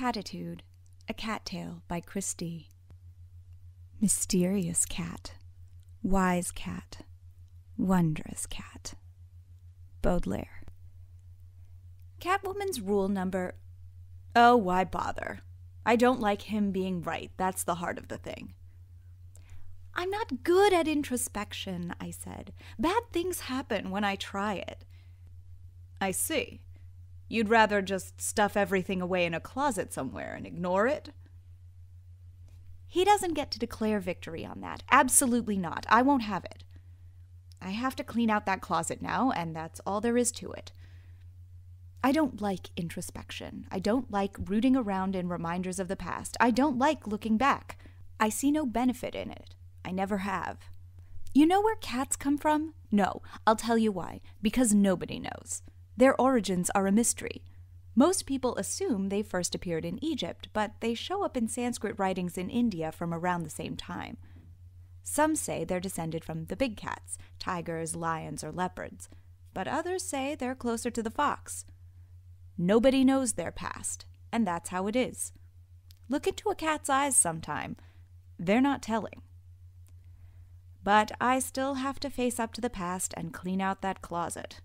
Catitude, a Cat Tale by Christie. Mysterious cat, wise cat, wondrous cat. Baudelaire. Catwoman's rule number... Oh, why bother? I don't like him being right. That's the heart of the thing. I'm not good at introspection, I said. Bad things happen when I try it. I see. You'd rather just stuff everything away in a closet somewhere and ignore it? He doesn't get to declare victory on that. Absolutely not. I won't have it. I have to clean out that closet now, and that's all there is to it. I don't like introspection. I don't like rooting around in reminders of the past. I don't like looking back. I see no benefit in it. I never have. You know where cats come from? No, I'll tell you why. Because nobody knows. Their origins are a mystery. Most people assume they first appeared in Egypt, but they show up in Sanskrit writings in India from around the same time. Some say they're descended from the big cats, tigers, lions, or leopards, but others say they're closer to the fox. Nobody knows their past, and that's how it is. Look into a cat's eyes sometime. They're not telling. But I still have to face up to the past and clean out that closet.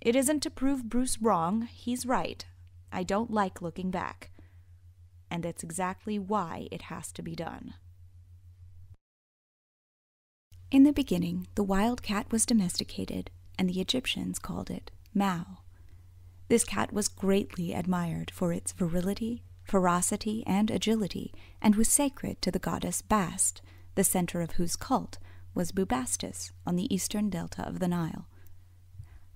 It isn't to prove Bruce wrong. He's right. I don't like looking back. And that's exactly why it has to be done. In the beginning, the wild cat was domesticated, and the Egyptians called it Mao. This cat was greatly admired for its virility, ferocity, and agility, and was sacred to the goddess Bast, the center of whose cult was Bubastis on the eastern delta of the Nile.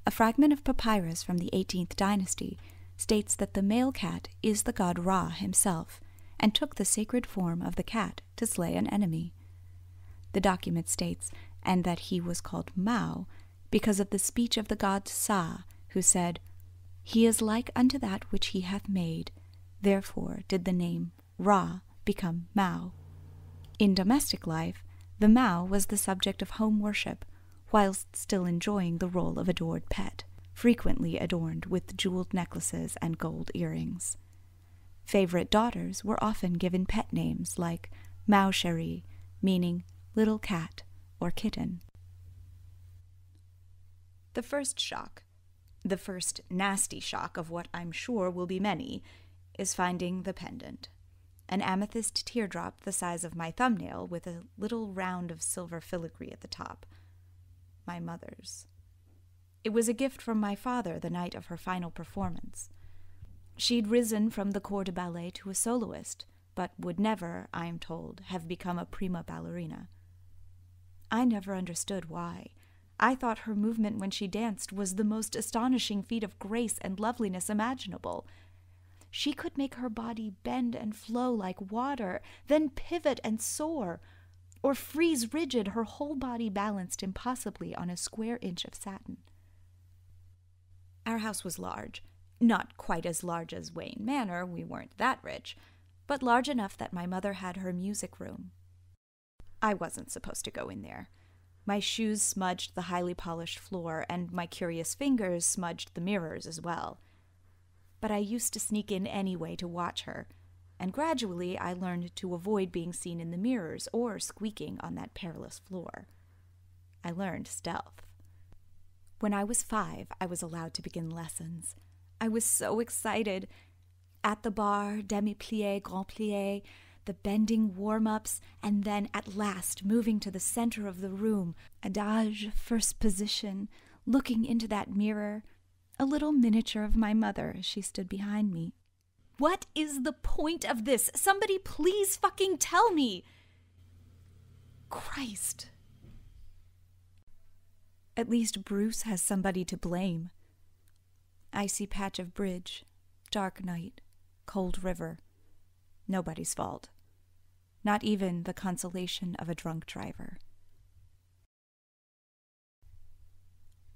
A fragment of papyrus from the 18th dynasty states that the male cat is the god Ra himself, and took the sacred form of the cat to slay an enemy. The document states, and that he was called Mao, because of the speech of the god Sa, who said, "He is like unto that which he hath made." Therefore did the name Ra become Mao. In domestic life, the Mao was the subject of home worship, whilst still enjoying the role of adored pet, frequently adorned with jeweled necklaces and gold earrings. Favorite daughters were often given pet names like Mao Cherie, meaning little cat or kitten. The first shock, the first nasty shock of what I'm sure will be many, is finding the pendant. An amethyst teardrop the size of my thumbnail with a little round of silver filigree at the top. My mother's. It was a gift from my father the night of her final performance. She'd risen from the corps de ballet to a soloist, but would never, I am told, have become a prima ballerina. I never understood why. I thought her movement when she danced was the most astonishing feat of grace and loveliness imaginable. She could make her body bend and flow like water, then pivot and soar, or freeze rigid, her whole body balanced impossibly on a square inch of satin. Our house was large. Not quite as large as Wayne Manor, we weren't that rich, but large enough that my mother had her music room. I wasn't supposed to go in there. My shoes smudged the highly polished floor, and my curious fingers smudged the mirrors as well. But I used to sneak in anyway to watch her, and gradually I learned to avoid being seen in the mirrors or squeaking on that perilous floor. I learned stealth. When I was 5, I was allowed to begin lessons. I was so excited. At the bar, demi-plié, grand plié, the bending warm-ups, and then at last moving to the center of the room, adage, first position, looking into that mirror, a little miniature of my mother as she stood behind me. What is the point of this? Somebody please fucking tell me! Christ. At least Bruce has somebody to blame. Icy patch of bridge, dark night, cold river. Nobody's fault. Not even the consolation of a drunk driver.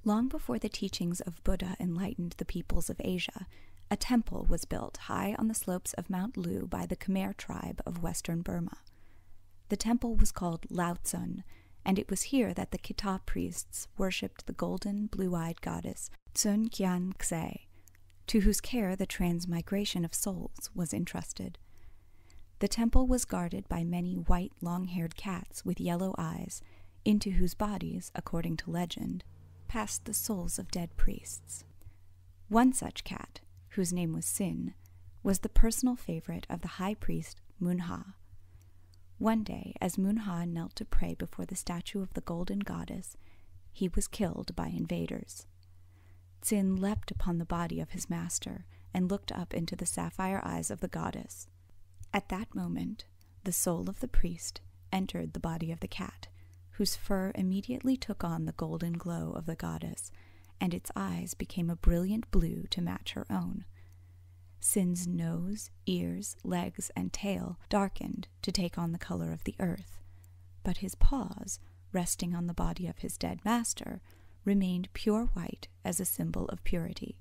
Long before the teachings of Buddha enlightened the peoples of Asia, a temple was built high on the slopes of Mount Lu by the Khmer tribe of western Burma. The temple was called Laotsun, and it was here that the Kitha priests worshipped the golden, blue-eyed goddess Tsun Kyan Kse, to whose care the transmigration of souls was entrusted. The temple was guarded by many white, long-haired cats with yellow eyes, into whose bodies, according to legend, passed the souls of dead priests. One such cat, whose name was Sin, was the personal favorite of the high priest Mun-ha. One day, as Mun-ha knelt to pray before the statue of the golden goddess, he was killed by invaders. Sin leapt upon the body of his master and looked up into the sapphire eyes of the goddess. At that moment, the soul of the priest entered the body of the cat, whose fur immediately took on the golden glow of the goddess, and its eyes became a brilliant blue to match her own. Sin's nose, ears, legs, and tail darkened to take on the color of the earth, but his paws, resting on the body of his dead master, remained pure white as a symbol of purity.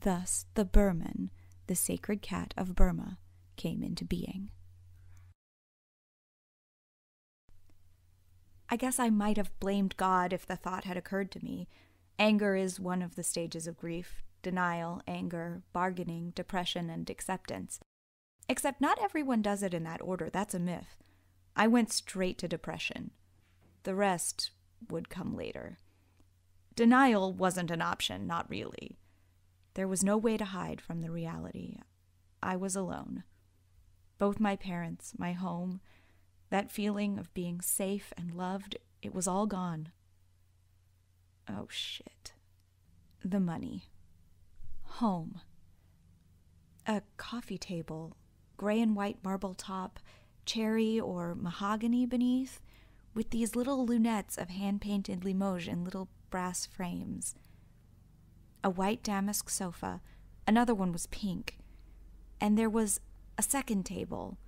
Thus the Burman, the sacred cat of Burma, came into being. I guess I might have blamed God if the thought had occurred to me. Anger is one of the stages of grief: denial, anger, bargaining, depression, and acceptance. Except not everyone does it in that order. That's a myth. I went straight to depression. The rest would come later. Denial wasn't an option, not really. There was no way to hide from the reality. I was alone. Both my parents, my home, that feeling of being safe and loved, it was all gone. Oh, shit. The money. Home. A coffee table, gray and white marble top, cherry or mahogany beneath, with these little lunettes of hand-painted Limoges in little brass frames. A white damask sofa, another one was pink, and there was a second table,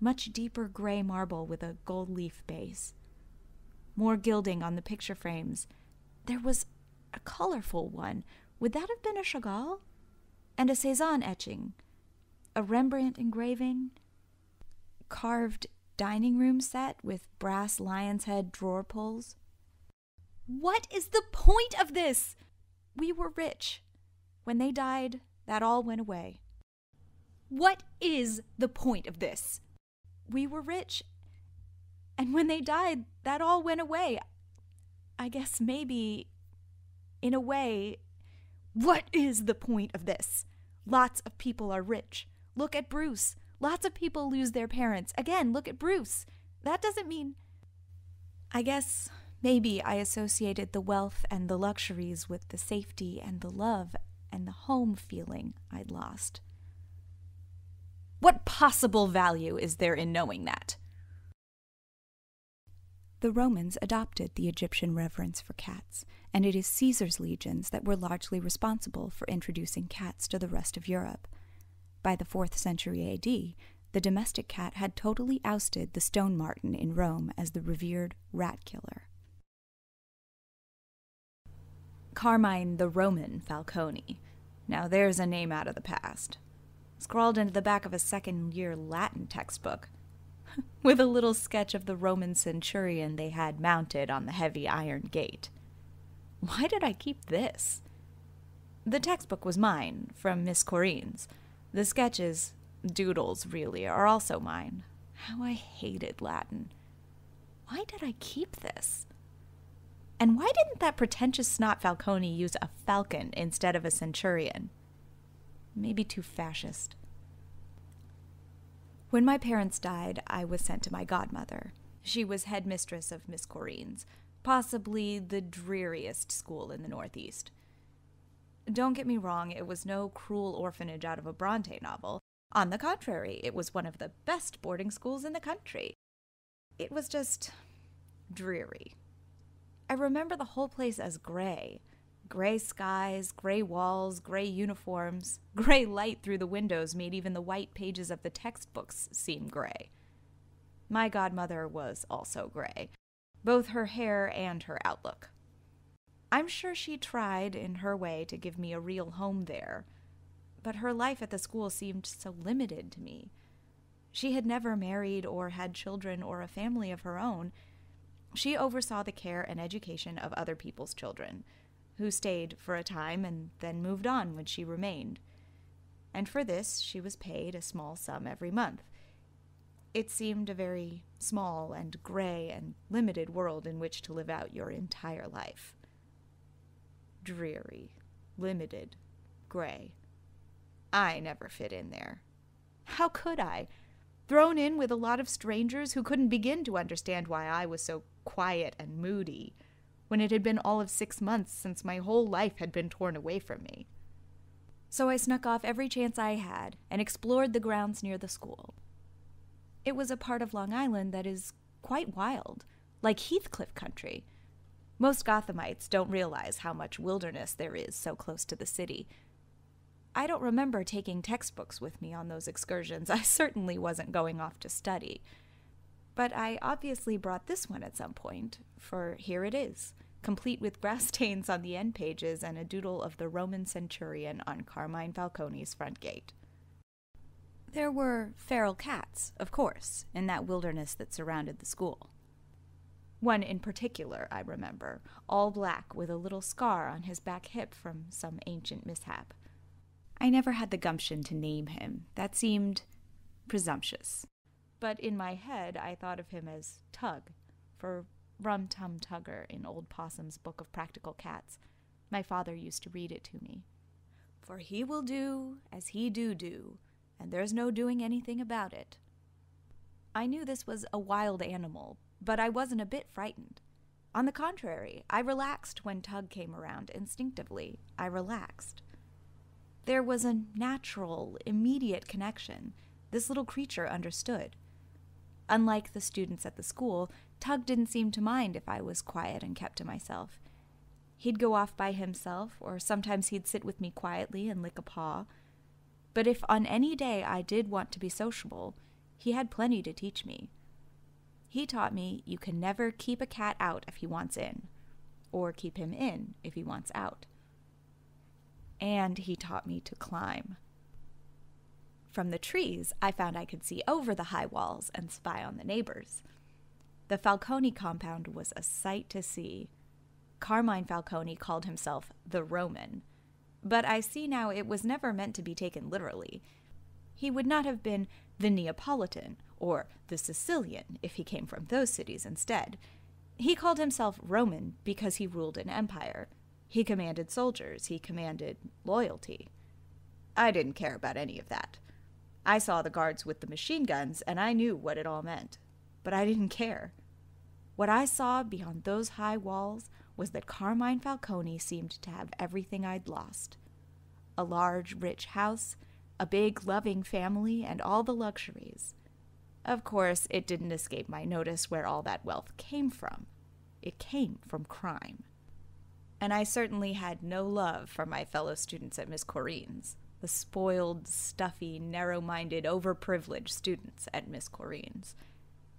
much deeper gray marble with a gold leaf base. More gilding on the picture frames. There was a colorful one. Would that have been a Chagall? And a Cezanne etching? A Rembrandt engraving? Carved dining room set with brass lion's head drawer pulls? What is the point of this? We were rich. When they died, that all went away. What is the point of this? We were rich, and when they died, that all went away. I guess maybe, in a way, what is the point of this? Lots of people are rich. Look at Bruce. Lots of people lose their parents. Again, look at Bruce. That doesn't mean... I guess maybe I associated the wealth and the luxuries with the safety and the love and the home feeling I'd lost. What possible value is there in knowing that? The Romans adopted the Egyptian reverence for cats, and it is Caesar's legions that were largely responsible for introducing cats to the rest of Europe. By the 4th century AD, the domestic cat had totally ousted the stone marten in Rome as the revered rat killer. Carmine the Roman Falcone. Now there's a name out of the past. Scrawled into the back of a second-year Latin textbook, with a little sketch of the Roman centurion they had mounted on the heavy iron gate. Why did I keep this? The textbook was mine, from Miss Corinne's. The sketches, doodles really, are also mine. How I hated Latin. Why did I keep this? And why didn't that pretentious snot Falcone use a falcon instead of a centurion? Maybe too fascist. When my parents died, I was sent to my godmother. She was headmistress of Miss Corinne's, possibly the dreariest school in the Northeast. Don't get me wrong, it was no cruel orphanage out of a Bronte novel. On the contrary, it was one of the best boarding schools in the country. It was just dreary. I remember the whole place as gray. Gray skies, gray walls, gray uniforms, gray light through the windows made even the white pages of the textbooks seem gray. My godmother was also gray, both her hair and her outlook. I'm sure she tried in her way to give me a real home there, but her life at the school seemed so limited to me. She had never married or had children or a family of her own. She oversaw the care and education of other people's children. who stayed for a time and then moved on when she remained. And for this she was paid a small sum every month. It seemed a very small and gray and limited world in which to live out your entire life. Dreary, limited, gray. I never fit in there. How could I? Thrown in with a lot of strangers who couldn't begin to understand why I was so quiet and moody, when it had been all of 6 months since my whole life had been torn away from me. So I snuck off every chance I had and explored the grounds near the school. It was a part of Long Island that is quite wild, like Heathcliff country. Most Gothamites don't realize how much wilderness there is so close to the city. I don't remember taking textbooks with me on those excursions. I certainly wasn't going off to study. But I obviously brought this one at some point, for here it is, complete with brass stains on the end pages and a doodle of the Roman centurion on Carmine Falcone's front gate. There were feral cats, of course, in that wilderness that surrounded the school. One in particular, I remember, all black with a little scar on his back hip from some ancient mishap. I never had the gumption to name him. That seemed presumptuous. But in my head, I thought of him as Tug, for Rum Tum Tugger in Old Possum's Book of Practical Cats. My father used to read it to me. For he will do as he do, and there's no doing anything about it. I knew this was a wild animal, but I wasn't a bit frightened. On the contrary, I relaxed when Tug came around. Instinctively, I relaxed. There was a natural, immediate connection. This little creature understood. Unlike the students at the school, Tug didn't seem to mind if I was quiet and kept to myself. He'd go off by himself, or sometimes he'd sit with me quietly and lick a paw. But if on any day I did want to be sociable, he had plenty to teach me. He taught me you can never keep a cat out if he wants in, or keep him in if he wants out. And he taught me to climb. From the trees, I found I could see over the high walls and spy on the neighbors. The Falcone compound was a sight to see. Carmine Falcone called himself the Roman, but I see now it was never meant to be taken literally. He would not have been the Neapolitan or the Sicilian if he came from those cities instead. He called himself Roman because he ruled an empire. He commanded soldiers. He commanded loyalty. I didn't care about any of that. I saw the guards with the machine guns, and I knew what it all meant. But I didn't care. What I saw beyond those high walls was that Carmine Falcone seemed to have everything I'd lost. A large, rich house, a big, loving family, and all the luxuries. Of course, it didn't escape my notice where all that wealth came from. It came from crime. And I certainly had no love for my fellow students at Miss Corinne's, the spoiled, stuffy, narrow-minded, overprivileged students at Miss Corinne's.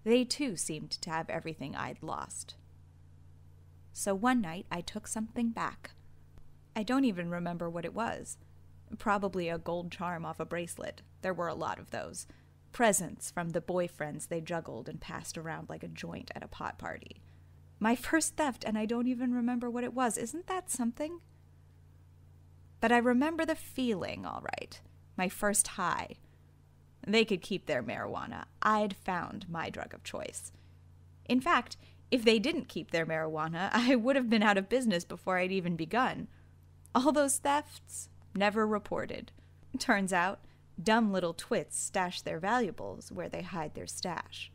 They, too, seemed to have everything I'd lost. So one night I took something back. I don't even remember what it was. Probably a gold charm off a bracelet. There were a lot of those. Presents from the boyfriends they juggled and passed around like a joint at a pot party. My first theft, and I don't even remember what it was. Isn't that something? But I remember the feeling, all right. My first high. They could keep their marijuana. I'd found my drug of choice. In fact, if they didn't keep their marijuana, I would have been out of business before I'd even begun. All those thefts never reported. Turns out, dumb little twits stash their valuables where they hide their stash.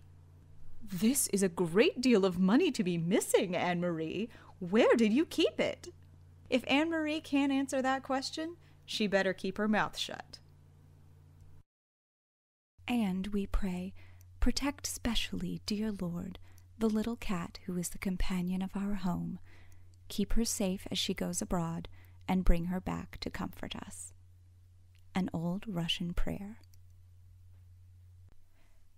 This is a great deal of money to be missing, Anne-Marie. Where did you keep it? If Anne-Marie can't answer that question, she better keep her mouth shut. And we pray, protect specially, dear Lord, the little cat who is the companion of our home. Keep her safe as she goes abroad, and bring her back to comfort us. An old Russian prayer.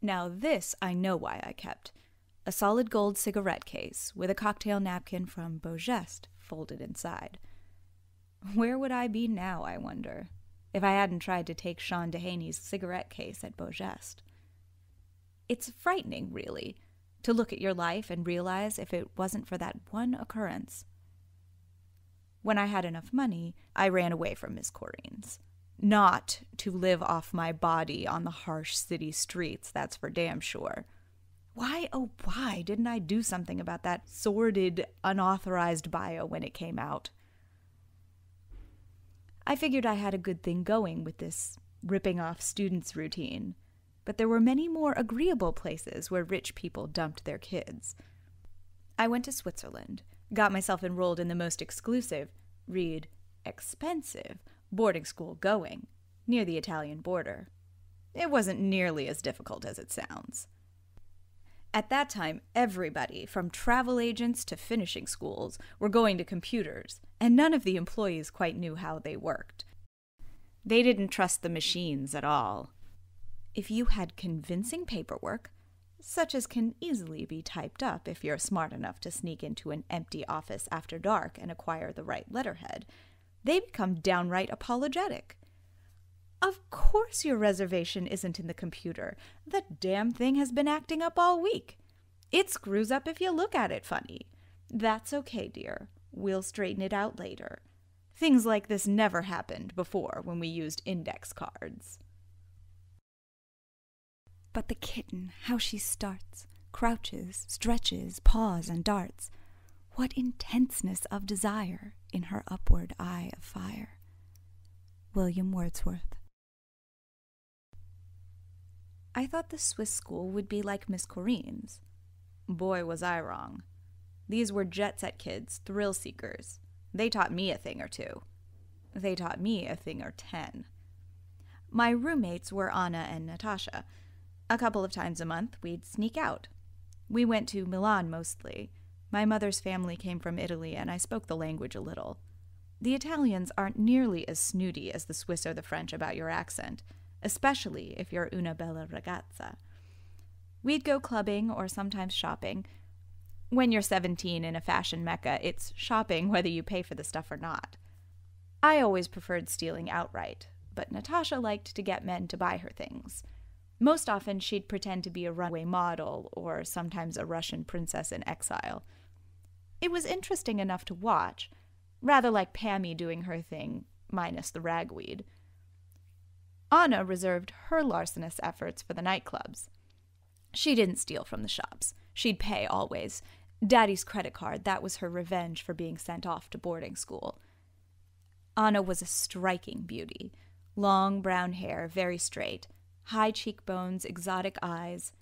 Now this I know why I kept. A solid gold cigarette case with a cocktail napkin from Beau Geste folded inside. Where would I be now, I wonder, if I hadn't tried to take Sean DeHaney's cigarette case at Beau Geste? It's frightening, really, to look at your life and realize if it wasn't for that one occurrence. When I had enough money, I ran away from Miss Corinne's. Not to live off my body on the harsh city streets, that's for damn sure. Why, oh why, didn't I do something about that sordid, unauthorized bio when it came out? I figured I had a good thing going with this ripping off students routine, but there were many more agreeable places where rich people dumped their kids. I went to Switzerland, got myself enrolled in the most exclusive, read, expensive, boarding school going, near the Italian border. It wasn't nearly as difficult as it sounds. At that time, everybody, from travel agents to finishing schools, were going to computers, and none of the employees quite knew how they worked. They didn't trust the machines at all. If you had convincing paperwork, such as can easily be typed up if you're smart enough to sneak into an empty office after dark and acquire the right letterhead, they become downright apologetic. Of course your reservation isn't in the computer. The damn thing has been acting up all week. It screws up if you look at it funny. That's okay, dear. We'll straighten it out later. Things like this never happened before when we used index cards. But the kitten, how she starts, crouches, stretches, paws, and darts. What intenseness of desire in her upward eye of fire. William Wordsworth. I thought the Swiss school would be like Miss Corinne's. Boy, was I wrong. These were jet-set kids, thrill-seekers. They taught me a thing or two. They taught me a thing or 10. My roommates were Anna and Natasha. A couple of times a month, we'd sneak out. We went to Milan mostly. My mother's family came from Italy, and I spoke the language a little. The Italians aren't nearly as snooty as the Swiss or the French about your accent, especially if you're una bella ragazza. We'd go clubbing or sometimes shopping. When you're 17 in a fashion mecca, it's shopping whether you pay for the stuff or not. I always preferred stealing outright, but Natasha liked to get men to buy her things. Most often, she'd pretend to be a runway model or sometimes a Russian princess in exile. It was interesting enough to watch, rather like Pammy doing her thing, minus the ragweed. Anna reserved her larcenous efforts for the nightclubs. She didn't steal from the shops. She'd pay always. Daddy's credit card, that was her revenge for being sent off to boarding school. Anna was a striking beauty. Long brown hair, very straight. High cheekbones, exotic eyes.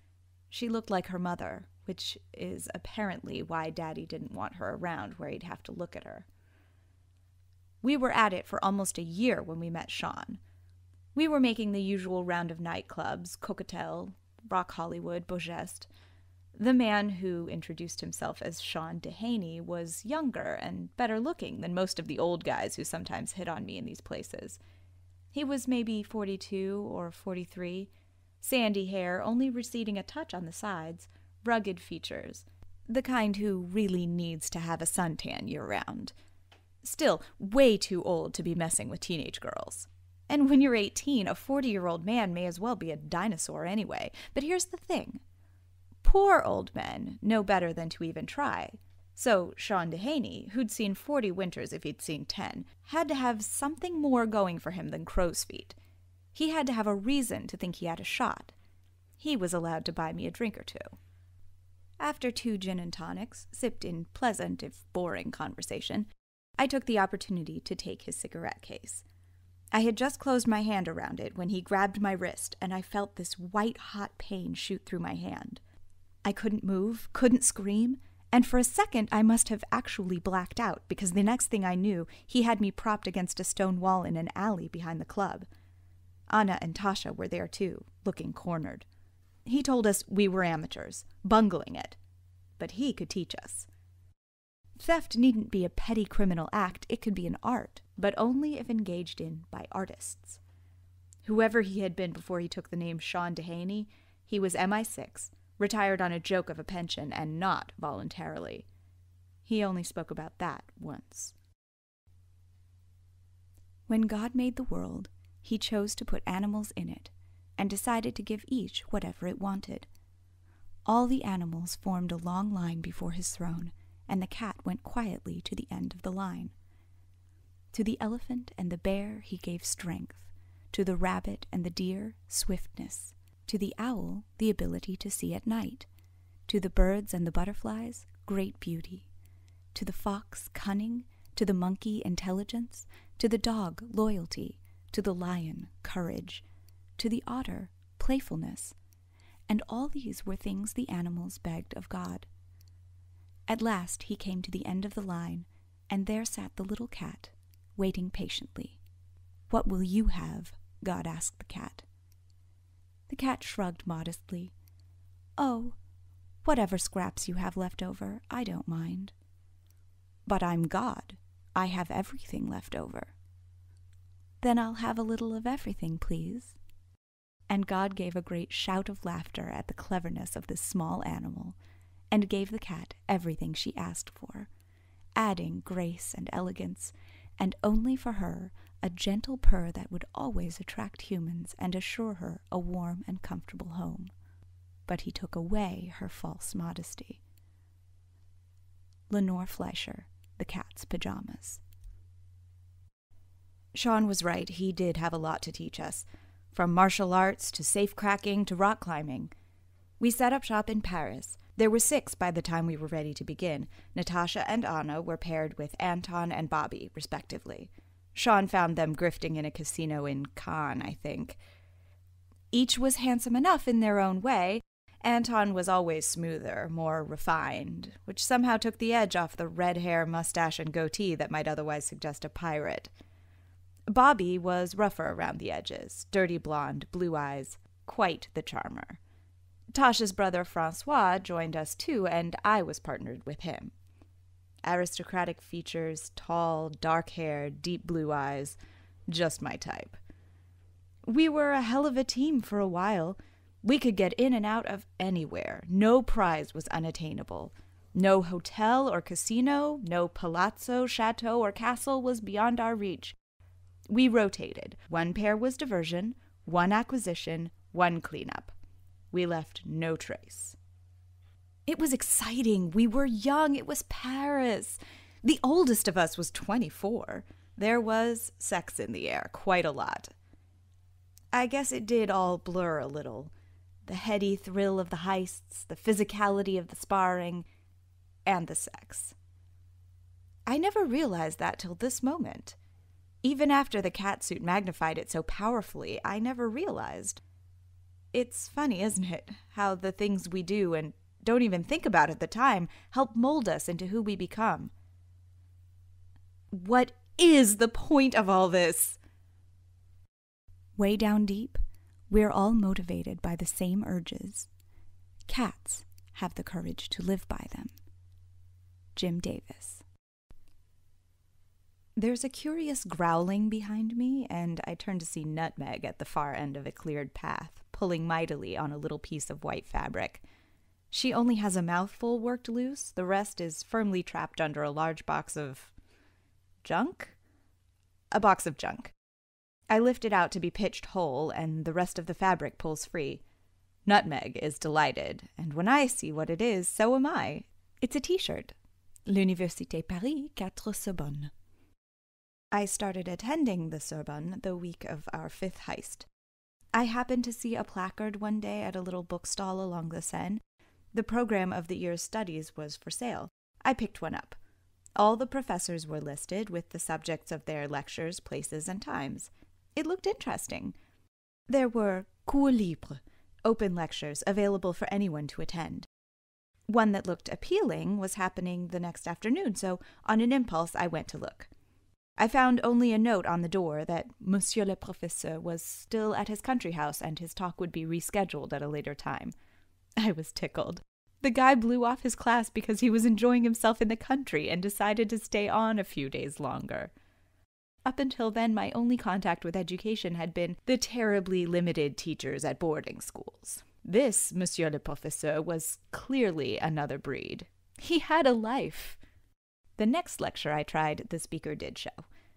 She looked like her mother, which is apparently why Daddy didn't want her around where he'd have to look at her. We were at it for almost a year when we met Sean. We were making the usual round of nightclubs, Coquetel, Rock Hollywood, Beau Geste. The man who introduced himself as Sean DeHaney was younger and better looking than most of the old guys who sometimes hit on me in these places. He was maybe 42 or 43, sandy hair only receding a touch on the sides, rugged features, the kind who really needs to have a suntan year-round. Still, way too old to be messing with teenage girls. And when you're 18, a 40-year-old man may as well be a dinosaur anyway. But here's the thing. Poor old men know better than to even try. So Sean DeHaney, who'd seen 40 winters if he'd seen 10, had to have something more going for him than crow's feet. He had to have a reason to think he had a shot. He was allowed to buy me a drink or two. After 2 gin and tonics, sipped in pleasant if boring conversation, I took the opportunity to take his cigarette case. I had just closed my hand around it when he grabbed my wrist, and I felt this white-hot pain shoot through my hand. I couldn't move, couldn't scream. And for a second, I must have actually blacked out, because the next thing I knew, he had me propped against a stone wall in an alley behind the club. Anna and Tasha were there, too, looking cornered. He told us we were amateurs, bungling it. But he could teach us. Theft needn't be a petty criminal act, it could be an art, but only if engaged in by artists. Whoever he had been before he took the name Sean DeHaney, he was MI6, retired on a joke of a pension and not voluntarily. He only spoke about that once. When God made the world, he chose to put animals in it and decided to give each whatever it wanted. All the animals formed a long line before his throne, and the cat went quietly to the end of the line. To the elephant and the bear he gave strength, to the rabbit and the deer swiftness, to the owl the ability to see at night, to the birds and the butterflies great beauty, to the fox cunning, to the monkey intelligence, to the dog loyalty, to the lion courage, to the otter playfulness, and all these were things the animals begged of God. At last he came to the end of the line, and there sat the little cat, waiting patiently. "What will you have?" God asked the cat. The cat shrugged modestly. "Oh, whatever scraps you have left over, I don't mind." "But I'm God. I have everything left over." "Then I'll have a little of everything, please." And God gave a great shout of laughter at the cleverness of this small animal, and gave the cat everything she asked for, adding grace and elegance, and only for her a gentle purr that would always attract humans and assure her a warm and comfortable home. But he took away her false modesty. Lenore Fleischer, The Cat's Pajamas. Sean was right, he did have a lot to teach us, from martial arts to safe-cracking to rock climbing. We set up shop in Paris. There were 6 by the time we were ready to begin. Natasha and Anna were paired with Anton and Bobby, respectively. Sean found them grifting in a casino in Cannes, I think. Each was handsome enough in their own way. Anton was always smoother, more refined, which somehow took the edge off the red hair, mustache, and goatee that might otherwise suggest a pirate. Bobby was rougher around the edges, dirty blonde, blue eyes, quite the charmer. Tasha's brother Francois joined us too, and I was partnered with him. Aristocratic features, tall, dark hair, deep blue eyes, just my type. We were a hell of a team for a while. We could get in and out of anywhere. No prize was unattainable. No hotel or casino, no palazzo, chateau, or castle was beyond our reach. We rotated. One pair was diversion, one acquisition, one cleanup. We left no trace. It was exciting. We were young. It was Paris. The oldest of us was 24. There was sex in the air, quite a lot. I guess it did all blur a little. The heady thrill of the heists, the physicality of the sparring, and the sex. I never realized that till this moment. Even after the catsuit magnified it so powerfully, I never realized. It's funny, isn't it, how the things we do and don't even think about at the time help mold us into who we become. What is the point of all this? Way down deep, we're all motivated by the same urges. Cats have the courage to live by them. Jim Davis. There's a curious growling behind me, and I turn to see Nutmeg at the far end of a cleared path, pulling mightily on a little piece of white fabric. She only has a mouthful worked loose, the rest is firmly trapped under a large box of... junk? A box of junk. I lift it out to be pitched whole, and the rest of the fabric pulls free. Nutmeg is delighted, and when I see what it is, so am I. It's a t-shirt. L'Université Paris 4 Sorbonne. I started attending the Sorbonne the week of our 5th heist. I happened to see a placard one day at a little bookstall along the Seine. The program of the year's studies was for sale. I picked one up. All the professors were listed, with the subjects of their lectures, places, and times. It looked interesting. There were cours libres, open lectures, available for anyone to attend. One that looked appealing was happening the next afternoon, so on an impulse I went to look. I found only a note on the door that Monsieur le Professeur was still at his country house and his talk would be rescheduled at a later time. I was tickled. The guy blew off his class because he was enjoying himself in the country and decided to stay on a few days longer. Up until then, my only contact with education had been the terribly limited teachers at boarding schools. This Monsieur le Professeur was clearly another breed. He had a life. The next lecture I tried, the speaker did show.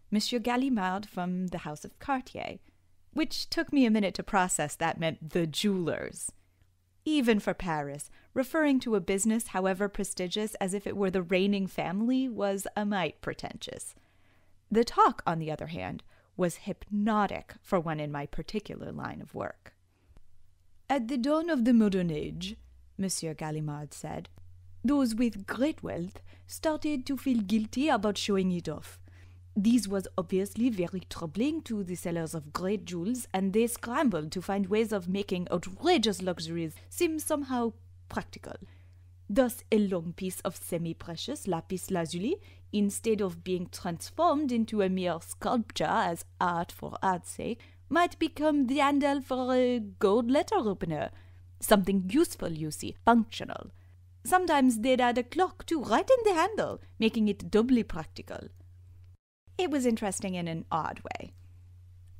Monsieur Gallimard from the House of Cartier, which took me a minute to process that meant the jewelers. Even for Paris, referring to a business, however prestigious, as if it were the reigning family was a mite pretentious. The talk, on the other hand, was hypnotic for one in my particular line of work. At the dawn of the modern age, Monsieur Gallimard said, those with great wealth started to feel guilty about showing it off. This was obviously very troubling to the sellers of great jewels, and they scrambled to find ways of making outrageous luxuries seem somehow practical. Thus, a long piece of semi-precious lapis lazuli, instead of being transformed into a mere sculpture as art for art's sake, might become the handle for a gold letter opener. Something useful, you see, functional. Sometimes they'd add a clock too, right in the handle, making it doubly practical. It was interesting in an odd way.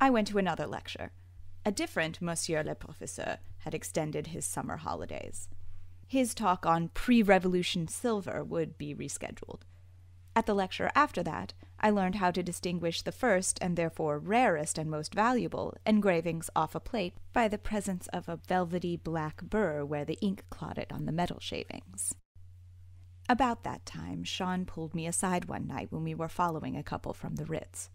I went to another lecture. A different Monsieur le Professeur had extended his summer holidays. His talk on pre-revolution silver would be rescheduled. At the lecture after that, I learned how to distinguish the first and therefore rarest and most valuable engravings off a plate by the presence of a velvety black burr where the ink clotted on the metal shavings. About that time, Sean pulled me aside one night when we were following a couple from the Ritz.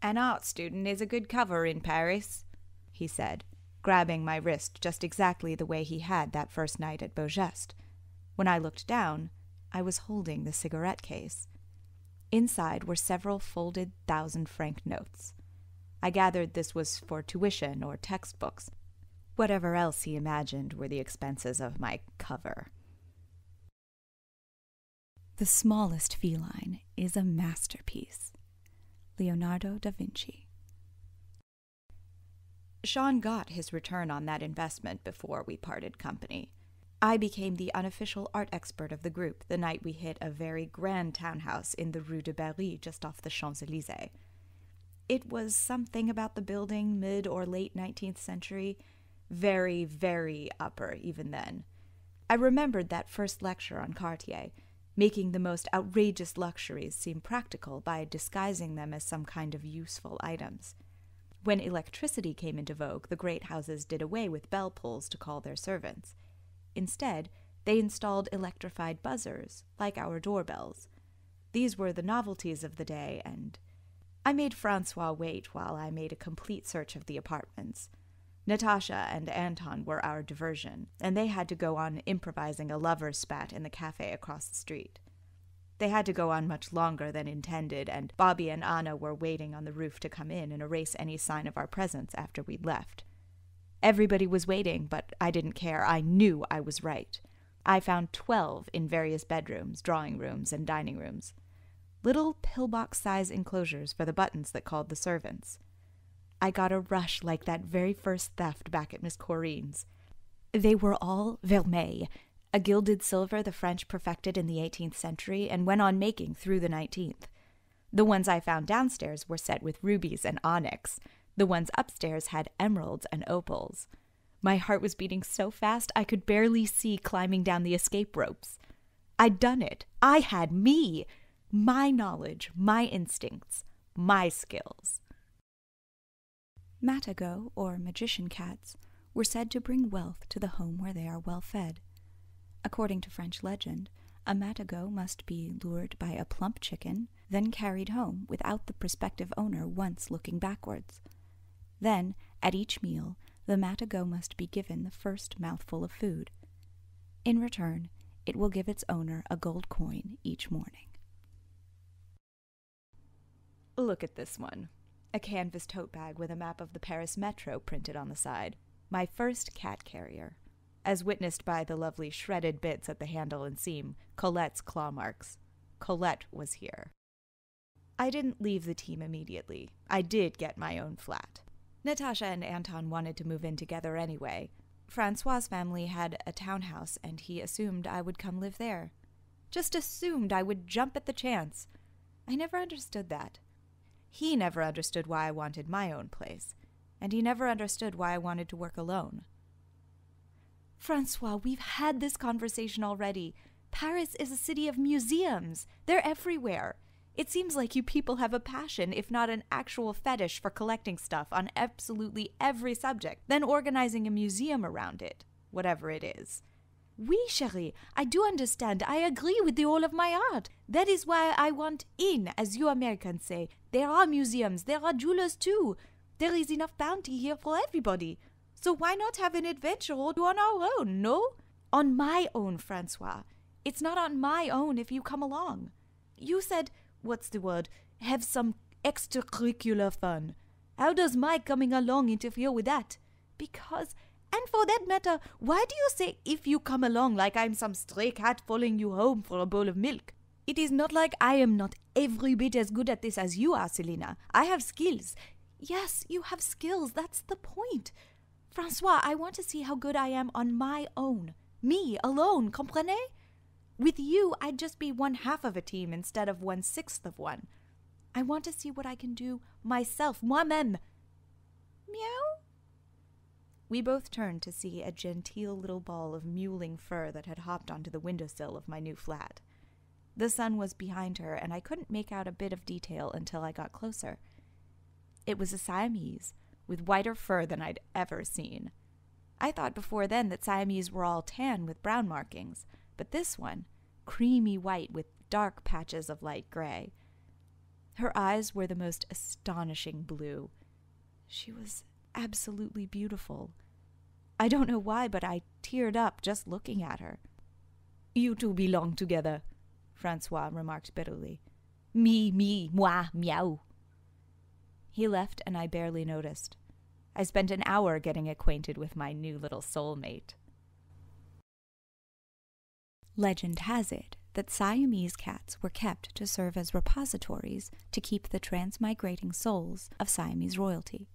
"An art student is a good cover in Paris," he said, grabbing my wrist just exactly the way he had that first night at Beau Geste. When I looked down, I was holding the cigarette case. Inside were several folded 1,000-franc notes. I gathered this was for tuition or textbooks. Whatever else he imagined were the expenses of my cover. The smallest feline is a masterpiece. Leonardo da Vinci. Sean got his return on that investment before we parted company. I became the unofficial art expert of the group the night we hit a very grand townhouse in the Rue de Berry just off the Champs-Élysées. It was something about the building, mid or late 19th century, very, very upper even then. I remembered that first lecture on Cartier, making the most outrageous luxuries seem practical by disguising them as some kind of useful items. When electricity came into vogue, the great houses did away with bell pulls to call their servants. Instead, they installed electrified buzzers, like our doorbells. These were the novelties of the day, and I made Francois wait while I made a complete search of the apartments. Natasha and Anton were our diversion, and they had to go on improvising a lover's spat in the cafe across the street. They had to go on much longer than intended, and Bobby and Anna were waiting on the roof to come in and erase any sign of our presence after we'd left. Everybody was waiting, but I didn't care. I knew I was right. I found 12 in various bedrooms, drawing rooms, and dining rooms. Little pillbox-size enclosures for the buttons that called the servants. I got a rush like that very first theft back at Miss Corinne's. They were all vermeil, a gilded silver the French perfected in the 18th century and went on making through the 19th. The ones I found downstairs were set with rubies and onyx. The ones upstairs had emeralds and opals. My heart was beating so fast I could barely see climbing down the escape ropes. I'd done it. I had me, my knowledge, my instincts, my skills. Matago, or magician cats, were said to bring wealth to the home where they are well fed. According to French legend, a matago must be lured by a plump chicken, then carried home without the prospective owner once looking backwards. Then, at each meal, the matago must be given the first mouthful of food. In return, it will give its owner a gold coin each morning. Look at this one. A canvas tote bag with a map of the Paris metro printed on the side. My first cat carrier, as witnessed by the lovely shredded bits at the handle and seam, Colette's claw marks. Colette was here. I didn't leave the team immediately. I did get my own flat. Natasha and Anton wanted to move in together anyway. Francois' family had a townhouse, and he assumed I would come live there. Just assumed I would jump at the chance. I never understood that. He never understood why I wanted my own place, and he never understood why I wanted to work alone. Francois, we've had this conversation already. Paris is a city of museums. They're everywhere. It seems like you people have a passion, if not an actual fetish, for collecting stuff on absolutely every subject, then organizing a museum around it, whatever it is. Oui, chérie, I do understand. I agree with you all of my heart. That is why I want in, as you Americans say. There are museums, there are jewelers too. There is enough bounty here for everybody. So why not have an adventure or two on our own, no? On my own, Francois. It's not on my own if you come along. You said, what's the word, have some extracurricular fun. How does my coming along interfere with that? Because... And for that matter, why do you say if you come along like I'm some stray cat following you home for a bowl of milk? It is not like I am not every bit as good at this as you are, Selina. I have skills. Yes, you have skills, that's the point. Francois, I want to see how good I am on my own. Me, alone, comprenez? With you, I'd just be 1/2 of a team instead of 1/6 of one. I want to see what I can do myself, moi-même. Meow? We both turned to see a genteel little ball of mewling fur that had hopped onto the windowsill of my new flat. The sun was behind her, and I couldn't make out a bit of detail until I got closer. It was a Siamese, with whiter fur than I'd ever seen. I thought before then that Siamese were all tan with brown markings, but this one, creamy white with dark patches of light gray. Her eyes were the most astonishing blue. She was... absolutely beautiful. I don't know why, but I teared up just looking at her. You two belong together, Francois remarked bitterly. Me, moi, meow. He left and I barely noticed. I spent an hour getting acquainted with my new little soulmate. Legend has it that Siamese cats were kept to serve as repositories to keep the transmigrating souls of Siamese royalty.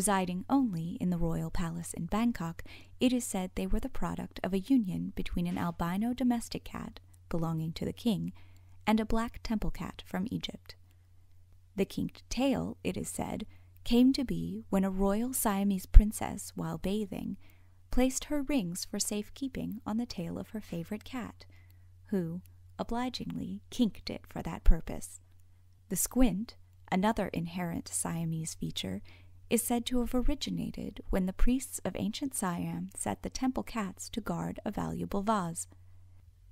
Residing only in the royal palace in Bangkok, it is said they were the product of a union between an albino domestic cat, belonging to the king, and a black temple cat from Egypt. The kinked tail, it is said, came to be when a royal Siamese princess, while bathing, placed her rings for safekeeping on the tail of her favorite cat, who, obligingly, kinked it for that purpose. The squint, another inherent Siamese feature, is said to have originated when the priests of ancient Siam set the temple cats to guard a valuable vase.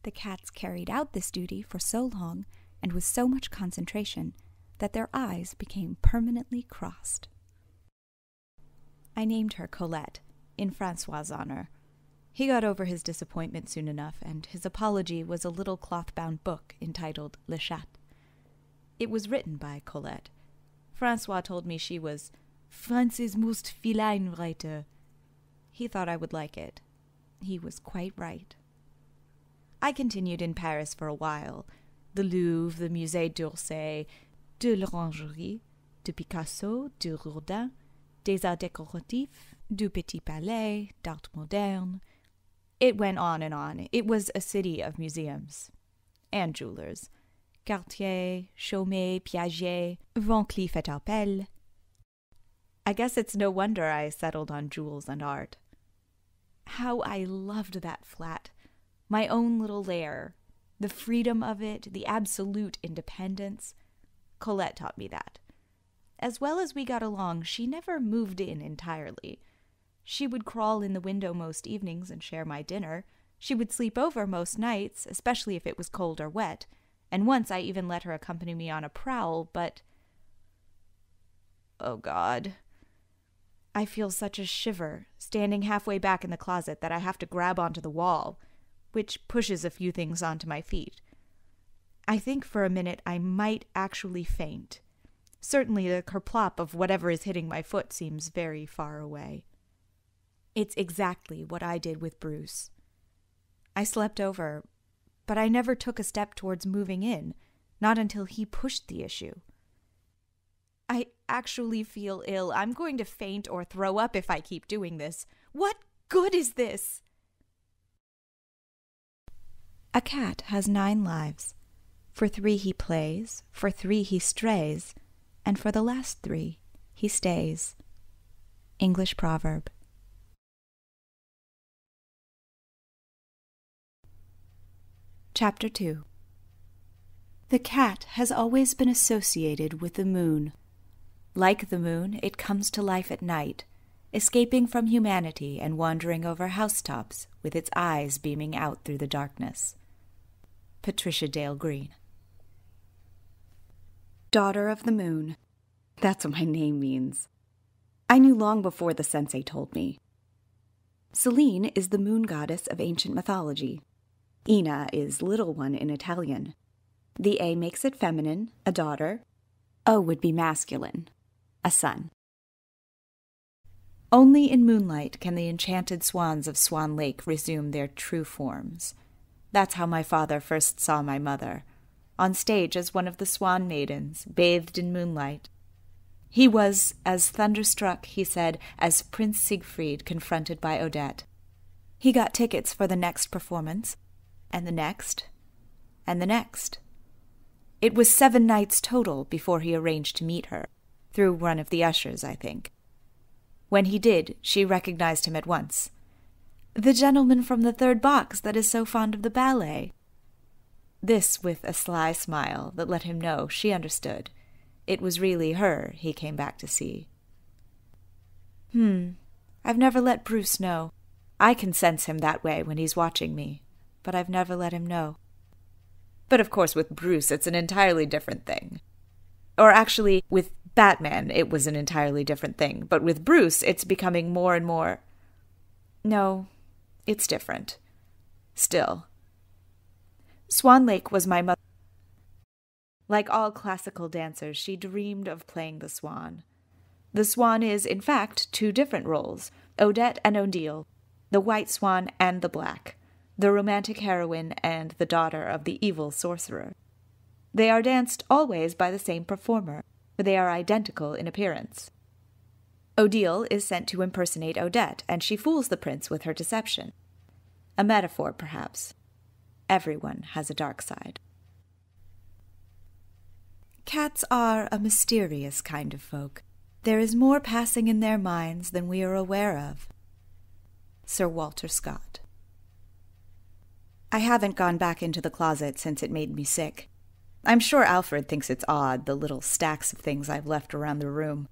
The cats carried out this duty for so long, and with so much concentration, that their eyes became permanently crossed. I named her Colette, in Francois's honor. He got over his disappointment soon enough, and his apology was a little cloth-bound book entitled Le Chat. It was written by Colette. Francois told me she was... France's most feline writer. He thought I would like it. He was quite right. I continued in Paris for a while. The Louvre, the Musée d'Orsay, de l'Orangerie, de Picasso, de Rodin, des Arts Décoratifs, du Petit Palais, d'Art Moderne. It went on and on. It was a city of museums. And jewelers. Cartier, Chaumet, Piaget, Van Cleef & Arpels. I guess it's no wonder I settled on jewels and art. How I loved that flat, my own little lair, the freedom of it, the absolute independence. Colette taught me that. As well as we got along, she never moved in entirely. She would crawl in the window most evenings and share my dinner. She would sleep over most nights, especially if it was cold or wet, and once I even let her accompany me on a prowl, but... Oh, God. I feel such a shiver, standing halfway back in the closet that I have to grab onto the wall, which pushes a few things onto my feet. I think for a minute I might actually faint. Certainly the kerplop of whatever is hitting my foot seems very far away. It's exactly what I did with Bruce. I slept over, but I never took a step towards moving in, not until he pushed the issue. I actually feel ill. I'm going to faint or throw up if I keep doing this. What good is this? A cat has 9 lives. For 3 he plays, for 3 he strays, and for the last 3 he stays. English proverb. Chapter 2. The cat has always been associated with the moon. Like the moon, it comes to life at night, escaping from humanity and wandering over housetops with its eyes beaming out through the darkness. Patricia Dale Green. Daughter of the Moon. That's what my name means. I knew long before the sensei told me. Selene is the moon goddess of ancient mythology. Ina is little one in Italian. The A makes it feminine, a daughter. O would be masculine, a son. Only in moonlight can the enchanted swans of Swan Lake resume their true forms. That's how my father first saw my mother, on stage as one of the swan maidens, bathed in moonlight. He was as thunderstruck, he said, as Prince Siegfried confronted by Odette. He got tickets for the next performance, and the next, and the next. It was 7 nights total before he arranged to meet her, through one of the ushers, I think. When he did, she recognized him at once. "The gentleman from the 3rd box that is so fond of the ballet." This with a sly smile that let him know she understood. It was really her he came back to see. I've never let Bruce know. I can sense him that way when he's watching me, but I've never let him know. But of course with Bruce it's an entirely different thing. Or actually, with Batman it was an entirely different thing, but with Bruce it's becoming more and more... No, it's different. Still. Swan Lake was my mother. Like all classical dancers, she dreamed of playing the swan. The swan is, in fact, 2 different roles, Odette and Odile, the white swan and the black, the romantic heroine and the daughter of the evil sorcerer. They are danced always by the same performer, for they are identical in appearance. Odile is sent to impersonate Odette, and she fools the prince with her deception. A metaphor, perhaps. Everyone has a dark side. Cats are a mysterious kind of folk. There is more passing in their minds than we are aware of. Sir Walter Scott. I haven't gone back into the closet since it made me sick. I'm sure Alfred thinks it's odd, the little stacks of things I've left around the room.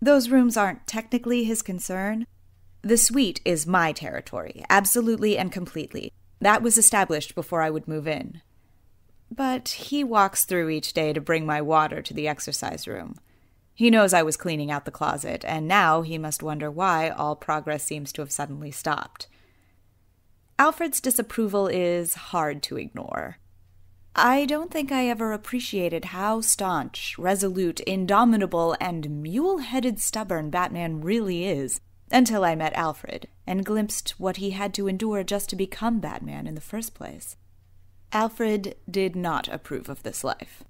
Those rooms aren't technically his concern. The suite is my territory, absolutely and completely. That was established before I would move in. But he walks through each day to bring my water to the exercise room. He knows I was cleaning out the closet, and now he must wonder why all progress seems to have suddenly stopped. Alfred's disapproval is hard to ignore. I don't think I ever appreciated how staunch, resolute, indomitable, and mule-headed stubborn Batman really is until I met Alfred and glimpsed what he had to endure just to become Batman in the first place. Alfred did not approve of this life.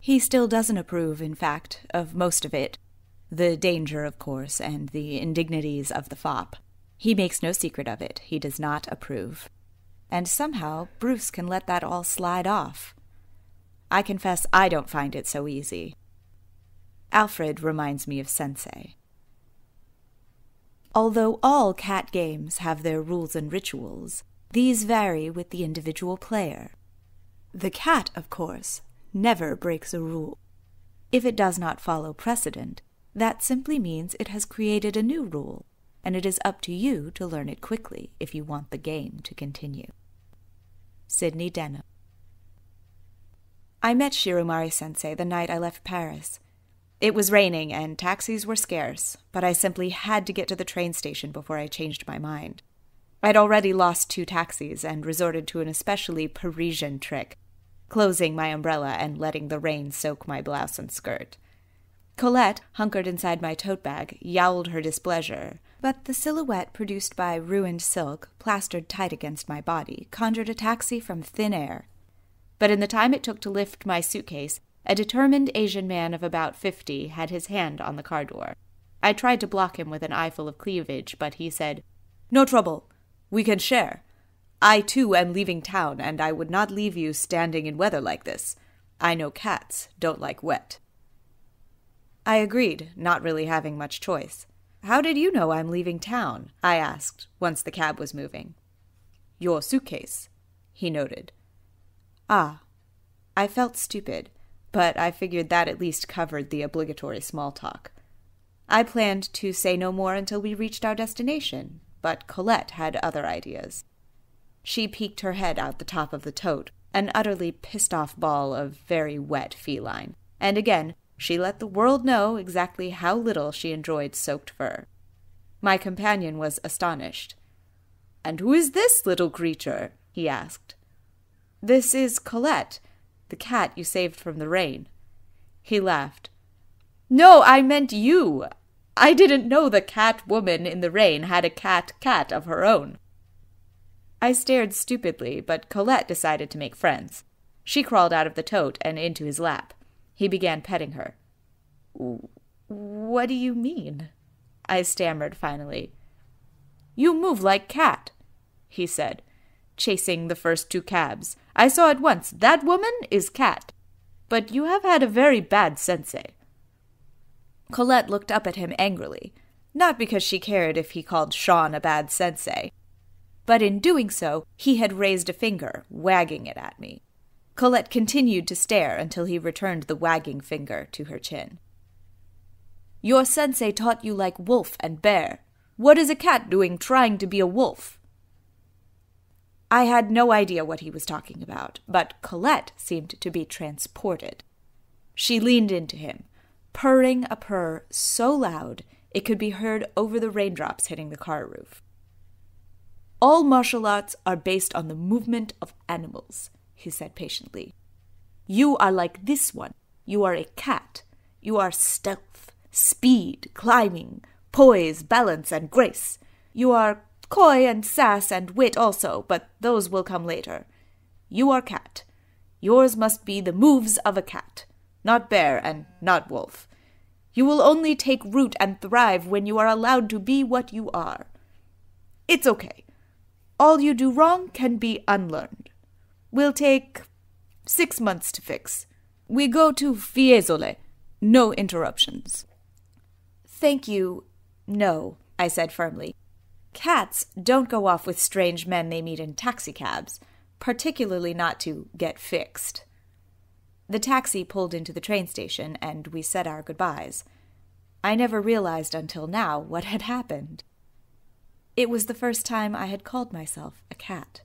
He still doesn't approve, in fact, of most of it. The danger, of course, and the indignities of the fop. He makes no secret of it. He does not approve. And somehow Bruce can let that all slide off. I confess I don't find it so easy. Alfred reminds me of Sensei. Although all cat games have their rules and rituals, these vary with the individual player. The cat, of course, never breaks a rule. If it does not follow precedent, that simply means it has created a new rule, and it is up to you to learn it quickly if you want the game to continue. Sydney Denham. I met Shirumaru-sensei the night I left Paris. It was raining and taxis were scarce, but I simply had to get to the train station before I changed my mind. I'd already lost 2 taxis and resorted to an especially Parisian trick, closing my umbrella and letting the rain soak my blouse and skirt. Colette, hunkered inside my tote bag, yowled her displeasure, but the silhouette produced by ruined silk, plastered tight against my body, conjured a taxi from thin air. But in the time it took to lift my suitcase, a determined Asian man of about 50 had his hand on the car door. I tried to block him with an eyeful of cleavage, but he said, "No trouble. We can share. I, too, am leaving town, and I would not leave you standing in weather like this. I know cats don't like wet." I agreed, not really having much choice. "How did you know I'm leaving town?" I asked, once the cab was moving. "Your suitcase," he noted. Ah. I felt stupid, but I figured that at least covered the obligatory small talk. I planned to say no more until we reached our destination, but Colette had other ideas. She peeked her head out the top of the tote, an utterly pissed-off ball of very wet feline, and again she let the world know exactly how little she enjoyed soaked fur. My companion was astonished. "And who is this little creature?" he asked. "This is Colette, the cat you saved from the rain." He laughed. "No, I meant you. I didn't know the cat woman in the rain had a cat of her own." I stared stupidly, but Colette decided to make friends. She crawled out of the tote and into his lap. He began petting her. "What do you mean?" I stammered finally. "You move like cat," he said, chasing the first two cabs. "I saw at once that woman is cat. But you have had a very bad sensei." Colette looked up at him angrily, not because she cared if he called Sean a bad sensei, but in doing so he had raised a finger, wagging it at me. Colette continued to stare until he returned the wagging finger to her chin. "Your sensei taught you like wolf and bear. What is a cat doing trying to be a wolf?" I had no idea what he was talking about, but Colette seemed to be transported. She leaned into him, purring a purr so loud it could be heard over the raindrops hitting the car roof. "All martial arts are based on the movement of animals," he said patiently. "You are like this one. You are a cat. You are stealth, speed, climbing, poise, balance, and grace. You are coy and sass and wit also, but those will come later. You are cat. Yours must be the moves of a cat, not bear and not wolf. You will only take root and thrive when you are allowed to be what you are. It's okay. All you do wrong can be unlearned. Will take 6 months to fix. We go to Fiesole. No interruptions." "Thank you. No," I said firmly. "Cats don't go off with strange men they meet in taxicabs, particularly not to get fixed." The taxi pulled into the train station, and we said our goodbyes. I never realized until now what had happened. It was the first time I had called myself a cat.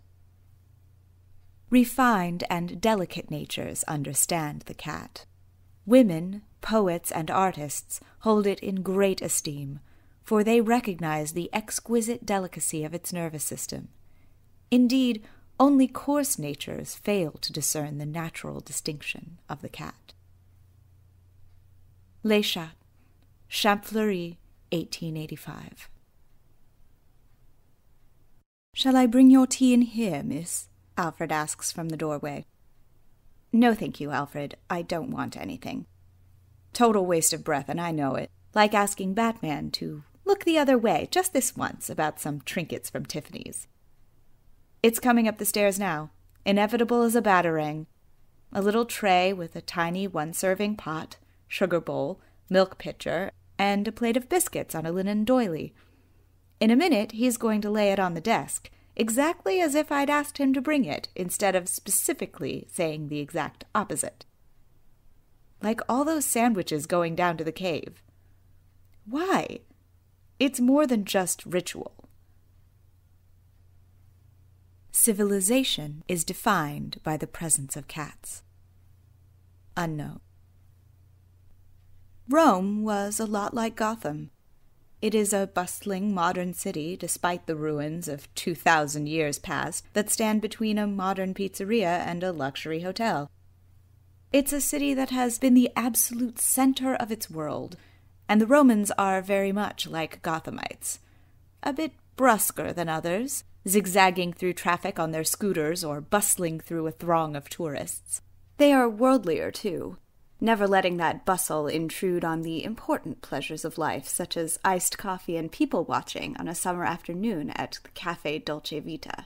Refined and delicate natures understand the cat. Women, poets, and artists hold it in great esteem, for they recognize the exquisite delicacy of its nervous system. Indeed, only coarse natures fail to discern the natural distinction of the cat. Les Chats, Champfleury, 1885. "Shall I bring your tea in here, miss?" Alfred asks from the doorway. "No, thank you, Alfred. I don't want anything." Total waste of breath, and I know it. Like asking Batman to look the other way just this once about some trinkets from Tiffany's. It's coming up the stairs now, inevitable as a batarang. A little tray with a tiny one-serving pot, sugar bowl, milk pitcher, and a plate of biscuits on a linen doily. In a minute he's going to lay it on the desk, exactly as if I'd asked him to bring it, instead of specifically saying the exact opposite. Like all those sandwiches going down to the cave. Why? It's more than just ritual. Civilization is defined by the presence of cats. Unknown. Rome was a lot like Gotham. It is a bustling modern city, despite the ruins of 2,000 years past that stand between a modern pizzeria and a luxury hotel. It's a city that has been the absolute center of its world, and the Romans are very much like Gothamites. A bit brusquer than others, zigzagging through traffic on their scooters or bustling through a throng of tourists. They are worldlier, too, never letting that bustle intrude on the important pleasures of life, such as iced coffee and people-watching on a summer afternoon at the Café Dolce Vita.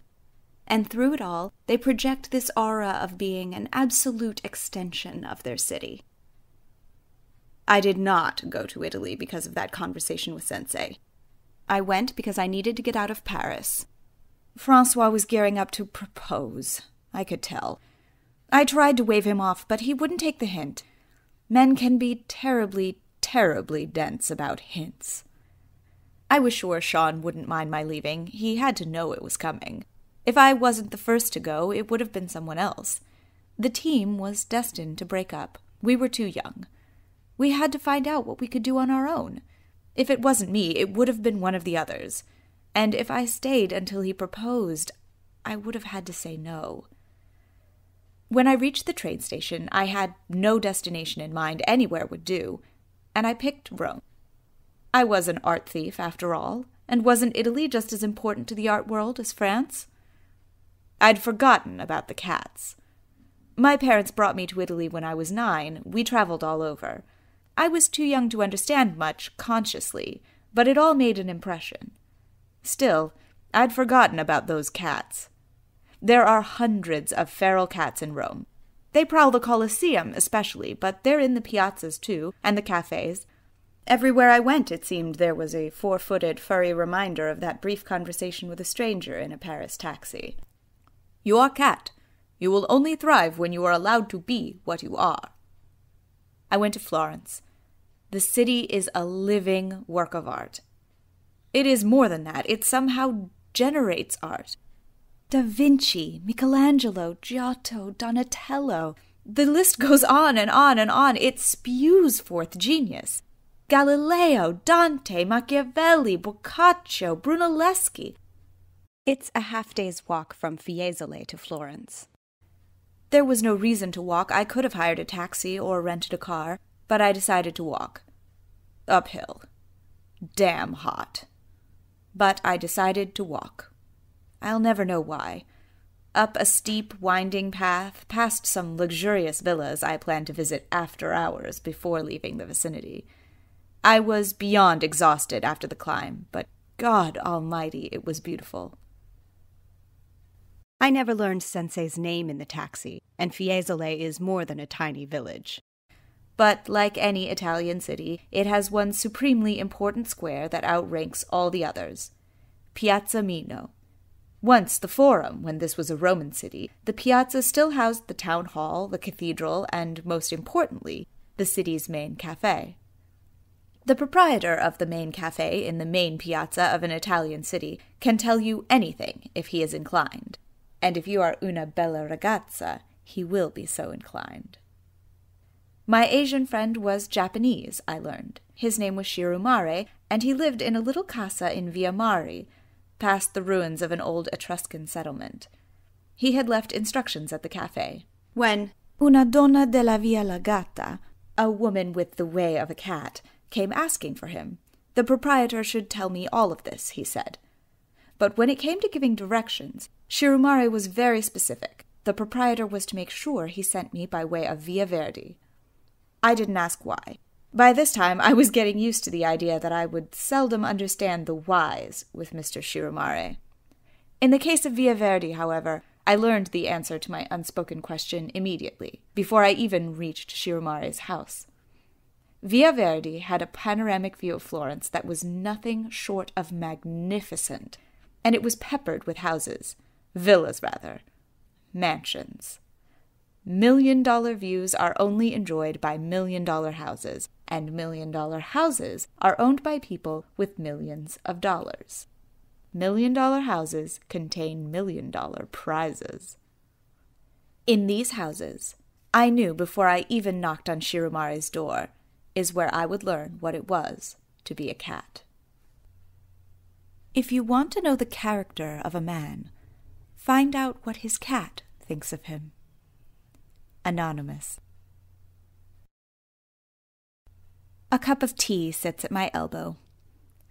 And through it all, they project this aura of being an absolute extension of their city. I did not go to Italy because of that conversation with Sensei. I went because I needed to get out of Paris. Francois was gearing up to propose, I could tell. I tried to wave him off, but he wouldn't take the hint. Men can be terribly, terribly dense about hints. I was sure Sean wouldn't mind my leaving. He had to know it was coming. If I wasn't the first to go, it would have been someone else. The team was destined to break up. We were too young. We had to find out what we could do on our own. If it wasn't me, it would have been one of the others. And if I stayed until he proposed, I would have had to say no. When I reached the train station, I had no destination in mind, anywhere would do, and I picked Rome. I was an art thief, after all, and wasn't Italy just as important to the art world as France? I'd forgotten about the cats. My parents brought me to Italy when I was 9. We traveled all over. I was too young to understand much, consciously, but it all made an impression. Still, I'd forgotten about those cats. There are hundreds of feral cats in Rome. They prowl the Colosseum especially, but they're in the piazzas too, and the cafes. Everywhere I went, it seemed, there was a 4-footed, furry reminder of that brief conversation with a stranger in a Paris taxi. You are cat. You will only thrive when you are allowed to be what you are. I went to Florence. The city is a living work of art. It is more than that. It somehow generates art. Da Vinci, Michelangelo, Giotto, Donatello. The list goes on and on and on. It spews forth genius. Galileo, Dante, Machiavelli, Boccaccio, Brunelleschi. It's a half-day's walk from Fiesole to Florence. There was no reason to walk. I could have hired a taxi or rented a car, but I decided to walk. Uphill. Damn hot. But I decided to walk. I'll never know why. Up a steep, winding path, past some luxurious villas I planned to visit after hours before leaving the vicinity. I was beyond exhausted after the climb, but God almighty, it was beautiful. I never learned Sensei's name in the taxi, and Fiesole is more than a tiny village. But like any Italian city, it has one supremely important square that outranks all the others. Piazza Mino. Once the Forum, when this was a Roman city, the piazza still housed the town hall, the cathedral, and, most importantly, the city's main café. The proprietor of the main café in the main piazza of an Italian city can tell you anything if he is inclined. And if you are una bella ragazza, he will be so inclined. My Asian friend was Japanese, I learned. His name was Shirumaru, and he lived in a little casa in Via Verdi, past the ruins of an old Etruscan settlement. He had left instructions at the café. When una donna della via la gatta, a woman with the way of a cat, came asking for him, the proprietor should tell me all of this, he said. But when it came to giving directions, Shirumaru was very specific. The proprietor was to make sure he sent me by way of Via Verdi. I didn't ask why. By this time, I was getting used to the idea that I would seldom understand the whys with Mr. Shirumaru. In the case of Via Verdi, however, I learned the answer to my unspoken question immediately, before I even reached Shirumaru's house. Via Verdi had a panoramic view of Florence that was nothing short of magnificent, and it was peppered with houses, villas rather, mansions. Million-dollar views are only enjoyed by million-dollar houses, and million-dollar houses are owned by people with millions of dollars. Million-dollar houses contain million-dollar prizes. In these houses, I knew before I even knocked on Shirumaru's door, is where I would learn what it was to be a cat. If you want to know the character of a man, find out what his cat thinks of him. Anonymous. A cup of tea sits at my elbow.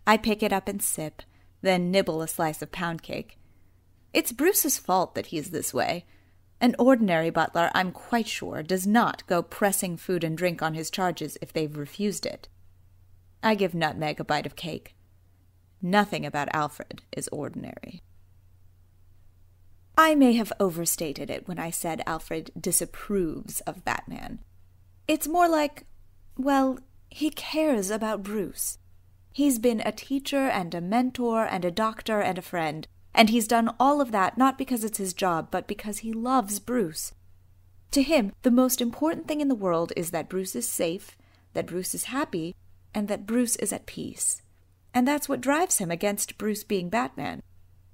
I pick it up and sip, then nibble a slice of pound cake. It's Bruce's fault that he's this way. An ordinary butler, I'm quite sure, does not go pressing food and drink on his charges if they've refused it. I give Nutmeg a bite of cake. Nothing about Alfred is ordinary. I may have overstated it when I said Alfred disapproves of Batman. It's more like, well, he cares about Bruce. He's been a teacher and a mentor and a doctor and a friend, and he's done all of that not because it's his job, but because he loves Bruce. To him, the most important thing in the world is that Bruce is safe, that Bruce is happy, and that Bruce is at peace. And that's what drives him against Bruce being Batman.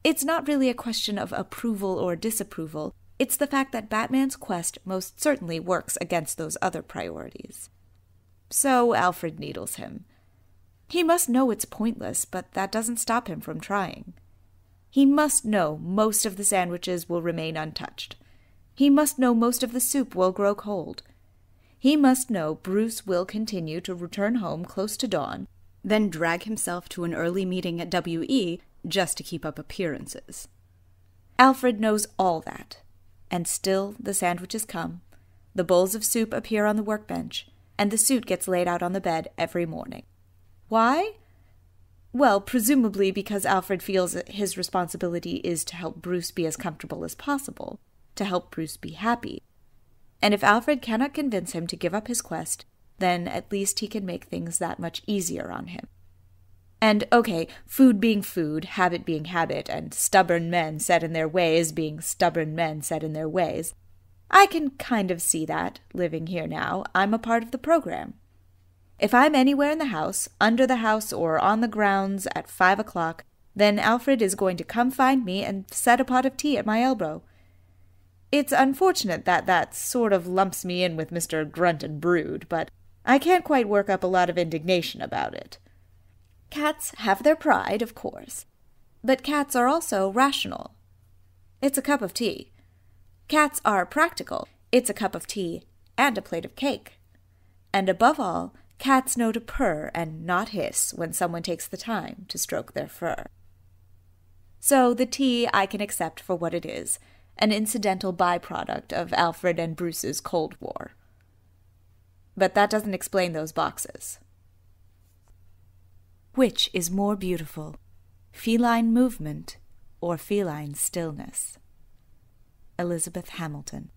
It's not really a question of approval or disapproval. It's the fact that Batman's quest most certainly works against those other priorities. So Alfred needles him. He must know it's pointless, but that doesn't stop him from trying. He must know most of the sandwiches will remain untouched. He must know most of the soup will grow cold. He must know Bruce will continue to return home close to dawn, then drag himself to an early meeting at W.E. just to keep up appearances. Alfred knows all that, and still the sandwiches come, the bowls of soup appear on the workbench, and the suit gets laid out on the bed every morning. Why? Well, presumably because Alfred feels his responsibility is to help Bruce be as comfortable as possible, to help Bruce be happy. And if Alfred cannot convince him to give up his quest, then at least he can make things that much easier on him. And, okay, food being food, habit being habit, and stubborn men set in their ways being stubborn men set in their ways, I can kind of see that, living here now. I'm a part of the program. If I'm anywhere in the house, under the house, or on the grounds at 5 o'clock, then Alfred is going to come find me and set a pot of tea at my elbow. It's unfortunate that that sort of lumps me in with Mr. Grunt and Brood, but I can't quite work up a lot of indignation about it. Cats have their pride, of course, but cats are also rational. It's a cup of tea. Cats are practical. It's a cup of tea and a plate of cake. And above all, cats know to purr and not hiss when someone takes the time to stroke their fur. So the tea I can accept for what it is, an incidental byproduct of Alfred and Bruce's Cold War. But that doesn't explain those boxes. Which is more beautiful, feline movement or feline stillness? Elizabeth Hamilton.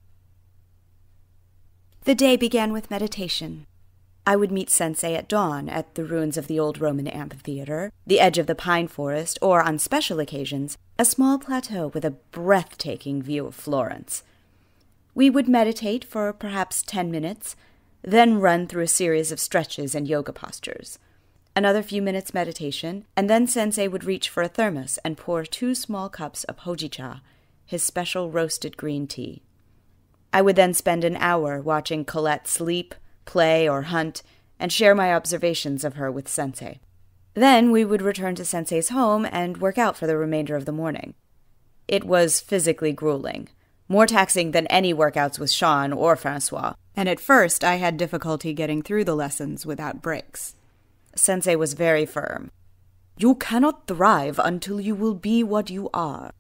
The day began with meditation. I would meet Sensei at dawn at the ruins of the old Roman amphitheater, the edge of the pine forest, or, on special occasions, a small plateau with a breathtaking view of Florence. We would meditate for perhaps 10 minutes, then run through a series of stretches and yoga postures. Another few minutes meditation, and then Sensei would reach for a thermos and pour 2 small cups of hojicha, his special roasted green tea. I would then spend an hour watching Colette sleep, play, or hunt, and share my observations of her with Sensei. Then we would return to Sensei's home and work out for the remainder of the morning. It was physically grueling, more taxing than any workouts with Sean or Francois, and at first I had difficulty getting through the lessons without breaks. Sensei was very firm. You cannot thrive until you will be what you are.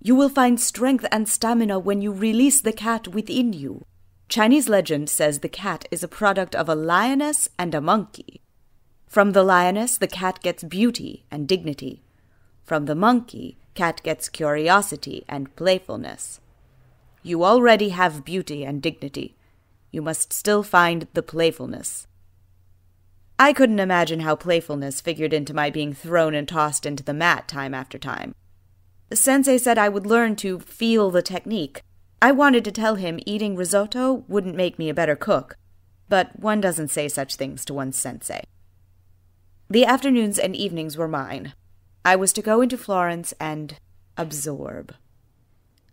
You will find strength and stamina when you release the cat within you. Chinese legend says the cat is a product of a lioness and a monkey. From the lioness, the cat gets beauty and dignity. From the monkey, cat gets curiosity and playfulness. You already have beauty and dignity. You must still find the playfulness. I couldn't imagine how playfulness figured into my being thrown and tossed into the mat time after time. Sensei said I would learn to feel the technique. I wanted to tell him eating risotto wouldn't make me a better cook, but one doesn't say such things to one's sensei. The afternoons and evenings were mine. I was to go into Florence and absorb.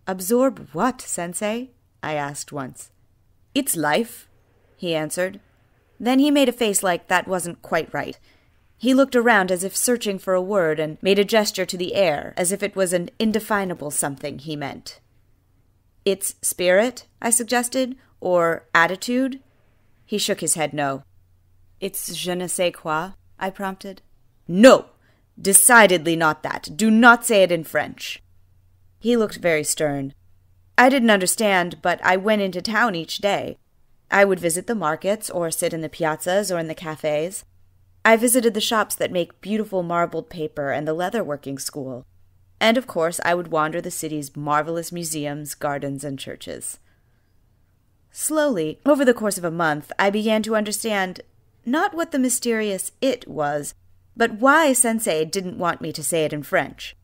Absorb what, Sensei? I asked once. It's life, he answered. Then he made a face like that wasn't quite right. He looked around as if searching for a word and made a gesture to the air, as if it was an indefinable something he meant. "It's spirit," I suggested, "or attitude?" He shook his head no. "It's je ne sais quoi," I prompted. "No! Decidedly not that. Do not say it in French." He looked very stern. I didn't understand, but I went into town each day. I would visit the markets, or sit in the piazzas or in the cafes. I visited the shops that make beautiful marbled paper and the leatherworking school. And, of course, I would wander the city's marvelous museums, gardens, and churches. Slowly, over the course of a month, I began to understand not what the mysterious it was, but why Sensei didn't want me to say it in French.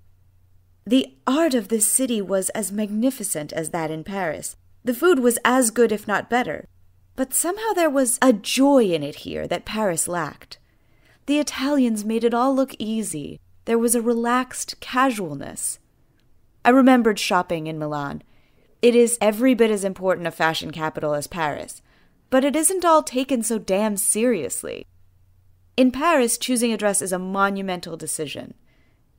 The art of this city was as magnificent as that in Paris. The food was as good, if not better. But somehow there was a joy in it here that Paris lacked. The Italians made it all look easy. There was a relaxed casualness. I remembered shopping in Milan. It is every bit as important a fashion capital as Paris, but it isn't all taken so damn seriously. In Paris, choosing a dress is a monumental decision.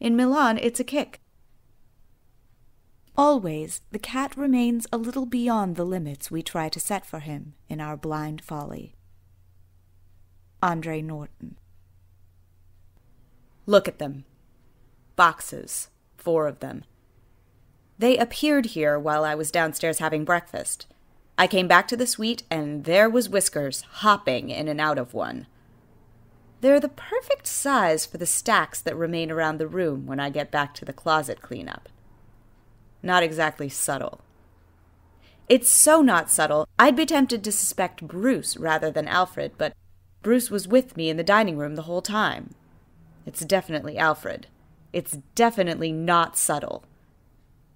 In Milan, it's a kick. Always, the cat remains a little beyond the limits we try to set for him in our blind folly. Andre Norton. Look at them. Boxes. 4 of them. They appeared here while I was downstairs having breakfast. I came back to the suite, and there was Whiskers hopping in and out of one. They're the perfect size for the stacks that remain around the room when I get back to the closet cleanup. Not exactly subtle. It's so not subtle, I'd be tempted to suspect Bruce rather than Alfred, but Bruce was with me in the dining room the whole time. It's definitely Alfred. It's definitely not subtle.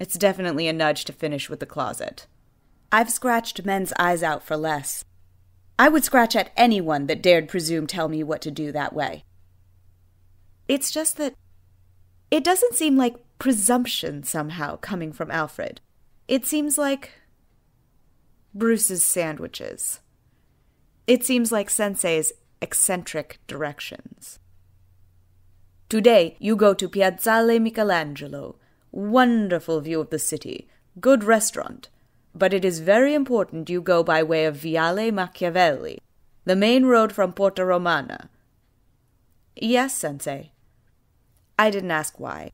It's definitely a nudge to finish with the closet. I've scratched men's eyes out for less. I would scratch at anyone that dared presume tell me what to do that way. It's just that it doesn't seem like presumption somehow coming from Alfred. It seems like Bruce's sandwiches. It seems like Sensei's eccentric directions. Today you go to Piazzale Michelangelo. Wonderful view of the city. Good restaurant. But it is very important you go by way of Viale Machiavelli, the main road from Porta Romana. Yes, Sensei. I didn't ask why.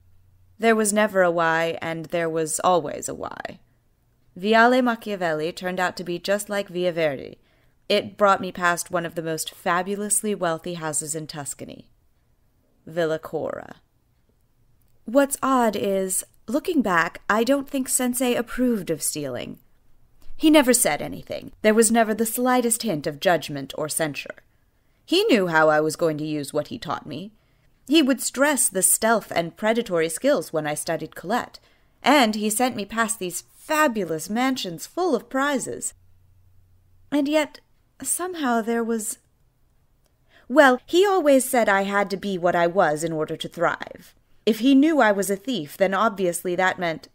There was never a why, and there was always a why. Viale Machiavelli turned out to be just like Via Verdi. It brought me past one of the most fabulously wealthy houses in Tuscany, Villa Cora. What's odd is, looking back, I don't think Sensei approved of stealing. He never said anything. There was never the slightest hint of judgment or censure. He knew how I was going to use what he taught me. He would stress the stealth and predatory skills when I studied Colette, and he sent me past these fabulous mansions full of prizes. And yet, somehow there was... Well, he always said I had to be what I was in order to thrive. If he knew I was a thief, then obviously that meant...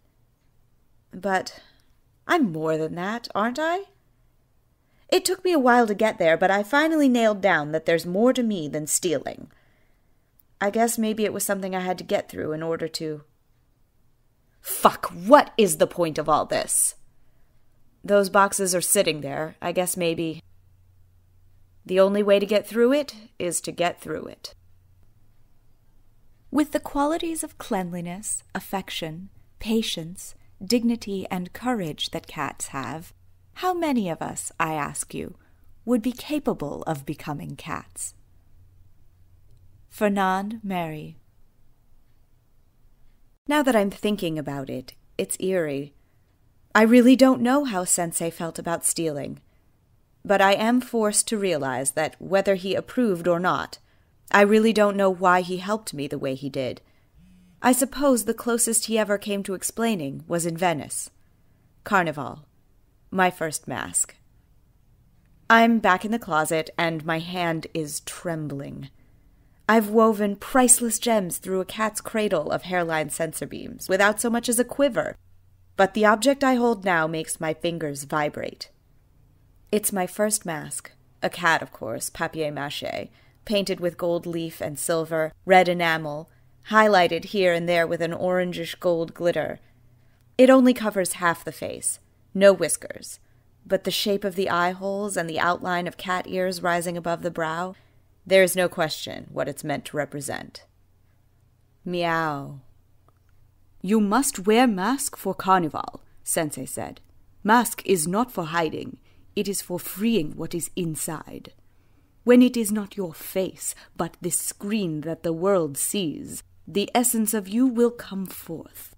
But I'm more than that, aren't I? It took me a while to get there, but I finally nailed down that there's more to me than stealing. I guess maybe it was something I had to get through in order to... Fuck, what is the point of all this? Those boxes are sitting there. I guess maybe... The only way to get through it is to get through it. With the qualities of cleanliness, affection, patience, dignity, and courage that cats have, how many of us, I ask you, would be capable of becoming cats? Fernand Mary. Now that I'm thinking about it, it's eerie. I really don't know how Sensei felt about stealing, but I am forced to realize that whether he approved or not, I really don't know why he helped me the way he did. I suppose the closest he ever came to explaining was in Venice. Carnival. My first mask. I'm back in the closet, and my hand is trembling. I've woven priceless gems through a cat's cradle of hairline sensor beams without so much as a quiver, but the object I hold now makes my fingers vibrate. It's my first mask. A cat, of course, papier-mâché, painted with gold leaf and silver, red enamel, highlighted here and there with an orangish-gold glitter. It only covers half the face, no whiskers, but the shape of the eye holes and the outline of cat ears rising above the brow— there is no question what it's meant to represent. Meow. You must wear mask for carnival, Sensei said. Mask is not for hiding. It is for freeing what is inside. When it is not your face, but the screen that the world sees, the essence of you will come forth.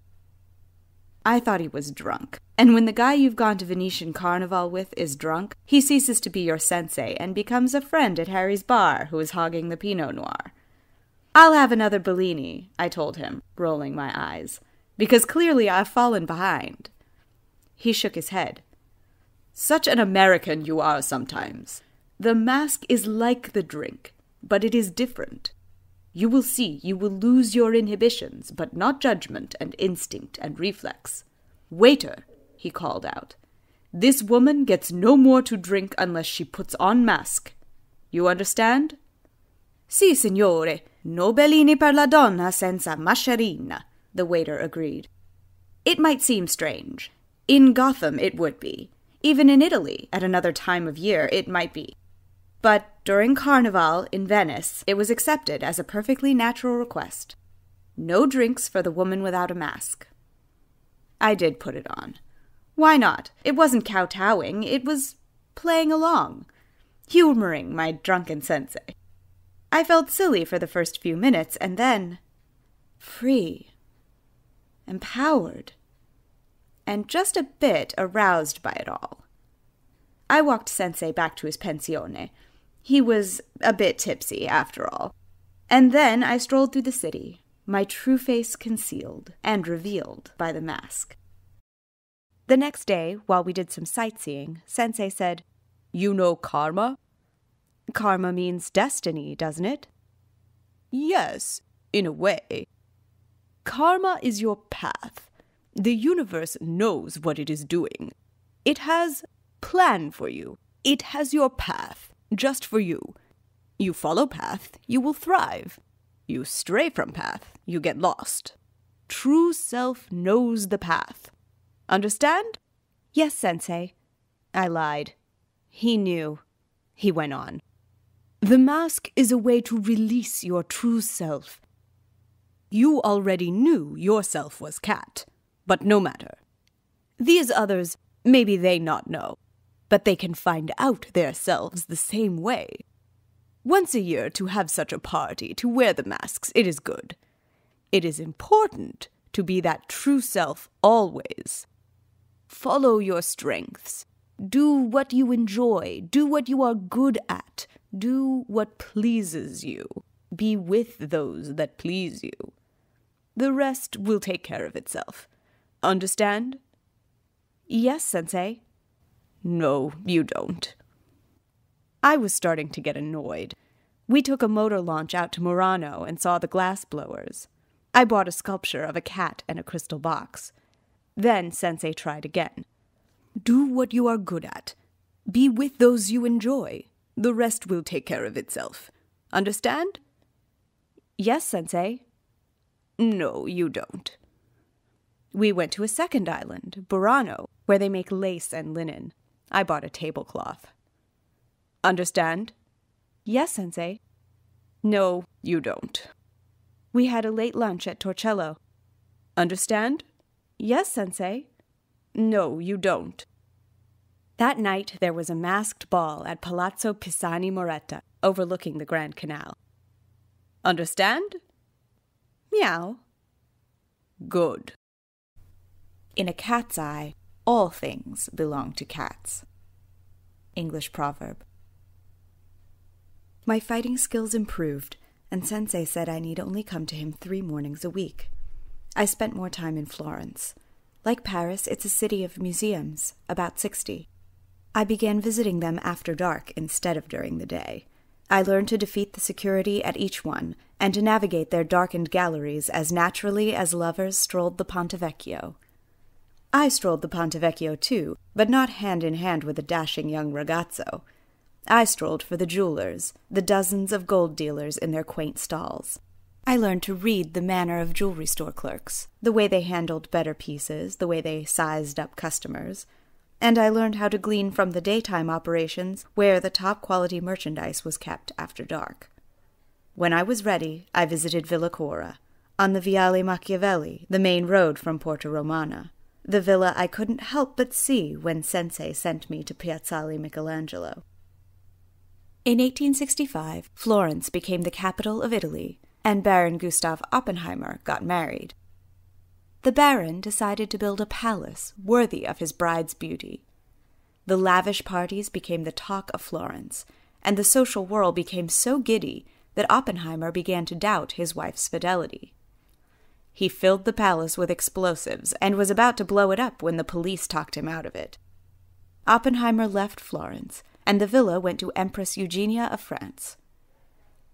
I thought he was drunk. And when the guy you've gone to Venetian Carnival with is drunk, he ceases to be your sensei and becomes a friend at Harry's bar who is hogging the Pinot Noir. I'll have another Bellini, I told him, rolling my eyes, because clearly I've fallen behind. He shook his head. Such an American you are sometimes. The mask is like the drink, but it is different. You will see you will lose your inhibitions, but not judgment and instinct and reflex. Waiter, he called out. This woman gets no more to drink unless she puts on mask. You understand? Si, signore. No bellini per la donna senza mascherina, the waiter agreed. It might seem strange. In Gotham it would be. Even in Italy, at another time of year, it might be. But during Carnival in Venice, it was accepted as a perfectly natural request. No drinks for the woman without a mask. I did put it on. Why not? It wasn't kowtowing, it was playing along, humoring my drunken sensei. I felt silly for the first few minutes, and then free, empowered, and just a bit aroused by it all. I walked Sensei back to his pensione. He was a bit tipsy, after all. And then I strolled through the city, my true face concealed and revealed by the mask. The next day, while we did some sightseeing, Sensei said, "You know karma?" Karma means destiny, doesn't it? Yes, in a way. Karma is your path. The universe knows what it is doing. It has plan for you. It has your path, just for you. You follow path, you will thrive. You stray from path, you get lost. True self knows the path. Understand? Yes, Sensei. I lied. He knew. He went on. The mask is a way to release your true self. You already knew yourself was cat, but no matter. These others, maybe they not know, but they can find out theirselves the same way. Once a year to have such a party, to wear the masks, it is good. It is important to be that true self always. Follow your strengths. Do what you enjoy. Do what you are good at. Do what pleases you. Be with those that please you. The rest will take care of itself. Understand? Yes, Sensei. No, you don't. I was starting to get annoyed. We took a motor launch out to Murano and saw the glass blowers. I bought a sculpture of a cat and a crystal box. Then Sensei tried again. Do what you are good at. Be with those you enjoy. The rest will take care of itself. Understand? Yes, Sensei. No, you don't. We went to a second island, Burano, where they make lace and linen. I bought a tablecloth. Understand? Yes, Sensei. No, you don't. We had a late lunch at Torcello. Understand? Yes, Sensei. No, you don't. That night there was a masked ball at Palazzo Pisani Moretta, overlooking the Grand Canal. Understand? Meow. Good. In a cat's eye, all things belong to cats. English proverb. My fighting skills improved, and Sensei said I need only come to him 3 mornings a week. I spent more time in Florence. Like Paris, it's a city of museums, about 60. I began visiting them after dark instead of during the day. I learned to defeat the security at each one, and to navigate their darkened galleries as naturally as lovers strolled the Ponte Vecchio. I strolled the Ponte Vecchio too, but not hand in hand with a dashing young ragazzo. I strolled for the jewelers, the dozens of gold dealers in their quaint stalls. I learned to read the manner of jewelry store clerks, the way they handled better pieces, the way they sized up customers, and I learned how to glean from the daytime operations where the top-quality merchandise was kept after dark. When I was ready, I visited Villa Cora, on the Viale Machiavelli, the main road from Porta Romana, the villa I couldn't help but see when Sensei sent me to Piazzale Michelangelo. In 1865, Florence became the capital of Italy, and Baron Gustav Oppenheimer got married. The Baron decided to build a palace worthy of his bride's beauty. The lavish parties became the talk of Florence, and the social whirl became so giddy that Oppenheimer began to doubt his wife's fidelity. He filled the palace with explosives and was about to blow it up when the police talked him out of it. Oppenheimer left Florence, and the villa went to Empress Eugenia of France.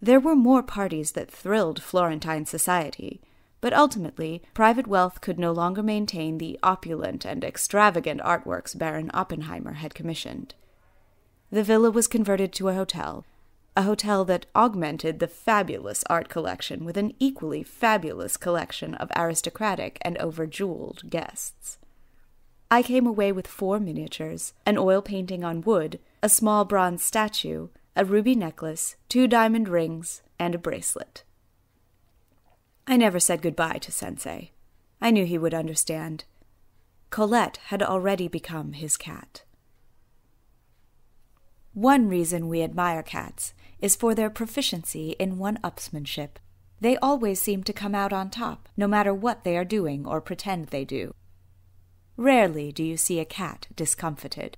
There were more parties that thrilled Florentine society, but ultimately private wealth could no longer maintain the opulent and extravagant artworks Baron Oppenheimer had commissioned. The villa was converted to a hotel that augmented the fabulous art collection with an equally fabulous collection of aristocratic and over-jeweled guests. I came away with 4 miniatures, an oil painting on wood, a small bronze statue, a ruby necklace, 2 diamond rings, and a bracelet. I never said goodbye to Sensei. I knew he would understand. Colette had already become his cat. One reason we admire cats is for their proficiency in one-upsmanship. They always seem to come out on top, no matter what they are doing or pretend they do. Rarely do you see a cat discomfited.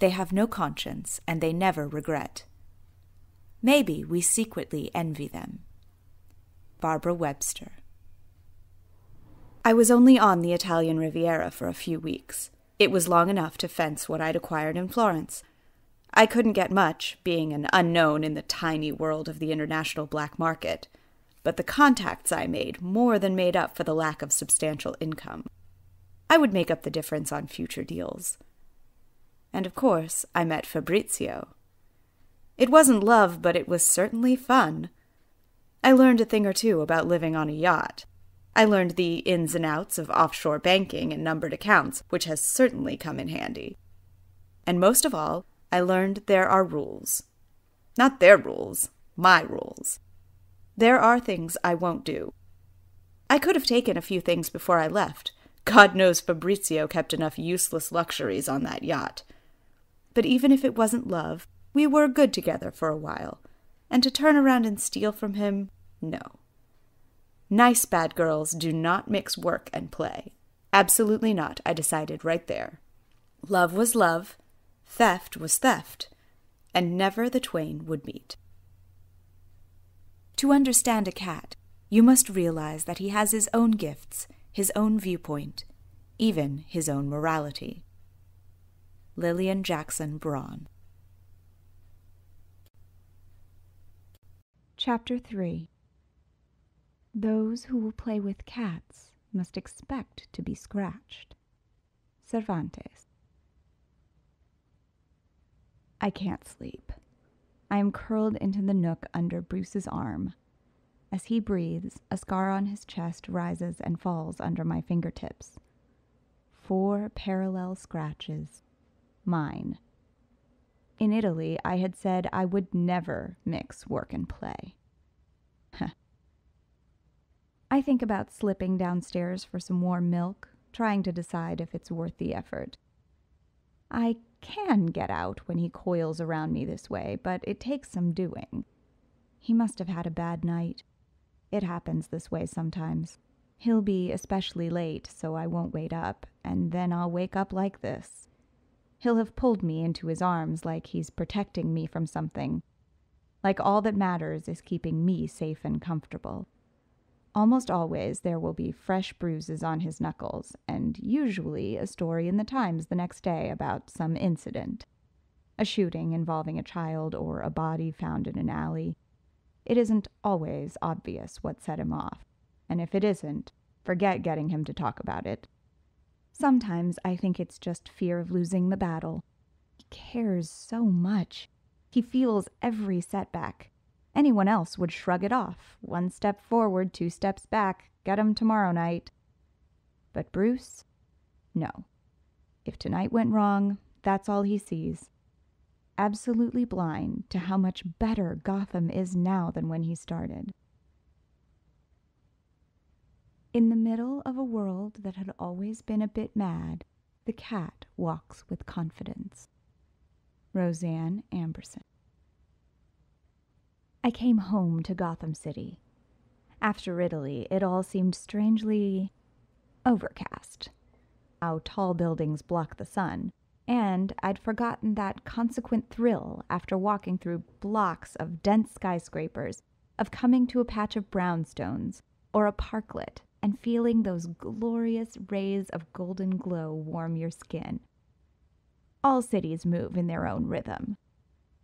They have no conscience, and they never regret. Maybe we secretly envy them. Barbara Webster. I was only on the Italian Riviera for a few weeks. It was long enough to fence what I'd acquired in Florence. I couldn't get much, being an unknown in the tiny world of the international black market, but the contacts I made more than made up for the lack of substantial income. I would make up the difference on future deals. And of course, I met Fabrizio. It wasn't love, but it was certainly fun. I learned a thing or two about living on a yacht. I learned the ins and outs of offshore banking and numbered accounts, which has certainly come in handy. And most of all, I learned there are rules. Not their rules, my rules. There are things I won't do. I could have taken a few things before I left. God knows Fabrizio kept enough useless luxuries on that yacht. But even if it wasn't love, we were good together for a while. And to turn around and steal from him, no. Nice bad girls do not mix work and play. Absolutely not, I decided right there. Love was love. Theft was theft, and never the twain would meet. To understand a cat, you must realize that he has his own gifts, his own viewpoint, even his own morality. Lillian Jackson Braun. Chapter 3. Those who will play with cats must expect to be scratched. Cervantes. I can't sleep. I am curled into the nook under Bruce's arm. As he breathes, a scar on his chest rises and falls under my fingertips. 4 parallel scratches. Mine. In Italy, I had said I would never mix work and play. I think about slipping downstairs for some warm milk, trying to decide if it's worth the effort. I can get out when he coils around me this way, but it takes some doing. He must have had a bad night. It happens this way sometimes. He'll be especially late, so I won't wait up, and then I'll wake up like this. He'll have pulled me into his arms like he's protecting me from something, like all that matters is keeping me safe and comfortable. Almost always there will be fresh bruises on his knuckles, and usually a story in the Times the next day about some incident. A shooting involving a child or a body found in an alley. It isn't always obvious what set him off, and if it isn't, forget getting him to talk about it. Sometimes I think it's just fear of losing the battle. He cares so much. He feels every setback. Anyone else would shrug it off. 1 step forward, 2 steps back. Get him tomorrow night. But Bruce? No. If tonight went wrong, that's all he sees. Absolutely blind to how much better Gotham is now than when he started. In the middle of a world that had always been a bit mad, the cat walks with confidence. Roseanne Amberson. I came home to Gotham City. After Italy, it all seemed strangely overcast. How tall buildings block the sun, and I'd forgotten that consequent thrill after walking through blocks of dense skyscrapers, of coming to a patch of brownstones or a parklet and feeling those glorious rays of golden glow warm your skin. All cities move in their own rhythm.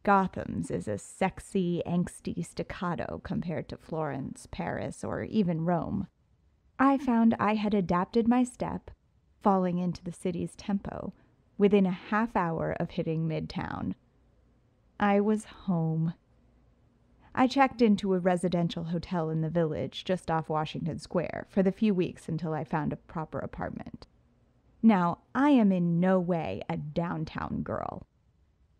Gotham's is a sexy, angsty staccato compared to Florence, Paris, or even Rome. I found I had adapted my step, falling into the city's tempo, within a half hour of hitting Midtown. I was home. I checked into a residential hotel in the village just off Washington Square for the few weeks until I found a proper apartment. Now, I am in no way a downtown girl.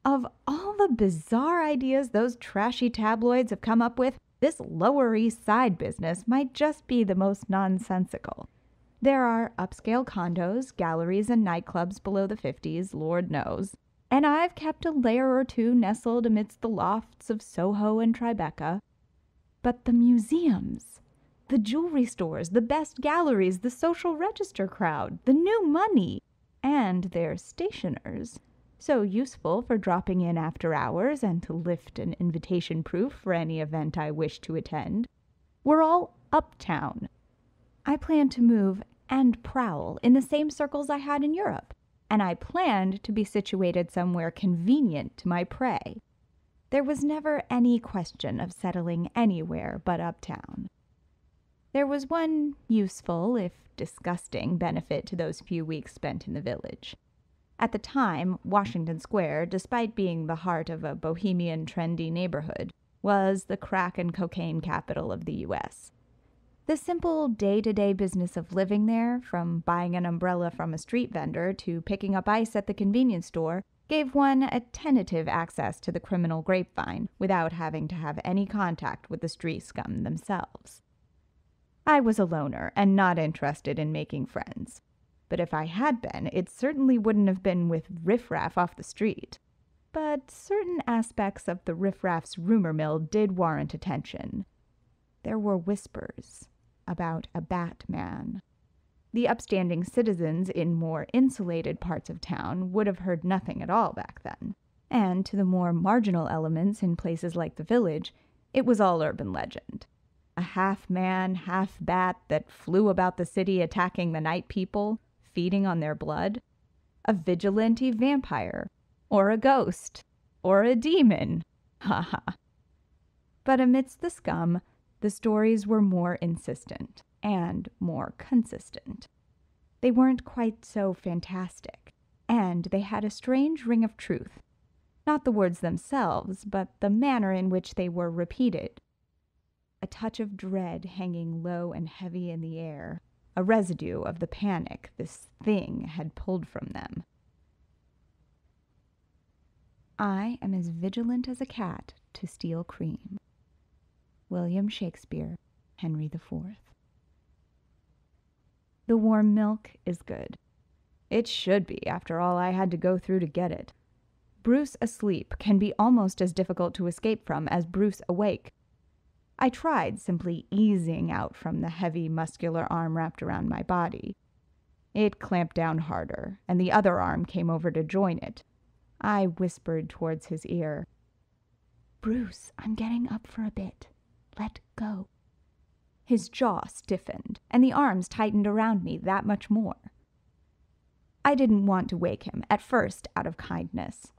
Of all the bizarre ideas those trashy tabloids have come up with, this Lower East Side business might just be the most nonsensical. There are upscale condos, galleries, and nightclubs below the 50s, Lord knows. And I've kept a layer or two nestled amidst the lofts of Soho and Tribeca. But the museums, the jewelry stores, the best galleries, the social register crowd, the new money, and their stationers, so useful for dropping in after hours and to lift an invitation proof for any event I wish to attend, were all uptown. I planned to move and prowl in the same circles I had in Europe, and I planned to be situated somewhere convenient to my prey. There was never any question of settling anywhere but uptown. There was one useful, if disgusting, benefit to those few weeks spent in the village. At the time, Washington Square, despite being the heart of a bohemian, trendy neighborhood, was the crack and cocaine capital of the U.S. The simple day-to-day business of living there, from buying an umbrella from a street vendor to picking up ice at the convenience store, gave one a tentative access to the criminal grapevine without having to have any contact with the street scum themselves. I was a loner and not interested in making friends, but if I had been, it certainly wouldn't have been with riffraff off the street. But certain aspects of the riffraff's rumor mill did warrant attention. There were whispers about a Batman. The upstanding citizens in more insulated parts of town would have heard nothing at all back then, and to the more marginal elements in places like the village, it was all urban legend. A half-man, half-bat that flew about the city attacking the night people, feeding on their blood, a vigilante vampire, or a ghost, or a demon, ha-ha. But amidst the scum, the stories were more insistent and more consistent. They weren't quite so fantastic, and they had a strange ring of truth. Not the words themselves, but the manner in which they were repeated. A touch of dread hanging low and heavy in the air, a residue of the panic this thing had pulled from them. I am as vigilant as a cat to steal cream. William Shakespeare, Henry IV. The warm milk is good. It should be, after all I had to go through to get it. Bruce asleep can be almost as difficult to escape from as Bruce awake. I tried simply easing out from the heavy, muscular arm wrapped around my body. It clamped down harder, and the other arm came over to join it. I whispered towards his ear, "Bruce, I'm getting up for a bit. Let go." His jaw stiffened, and the arms tightened around me that much more. I didn't want to wake him, at first out of kindness.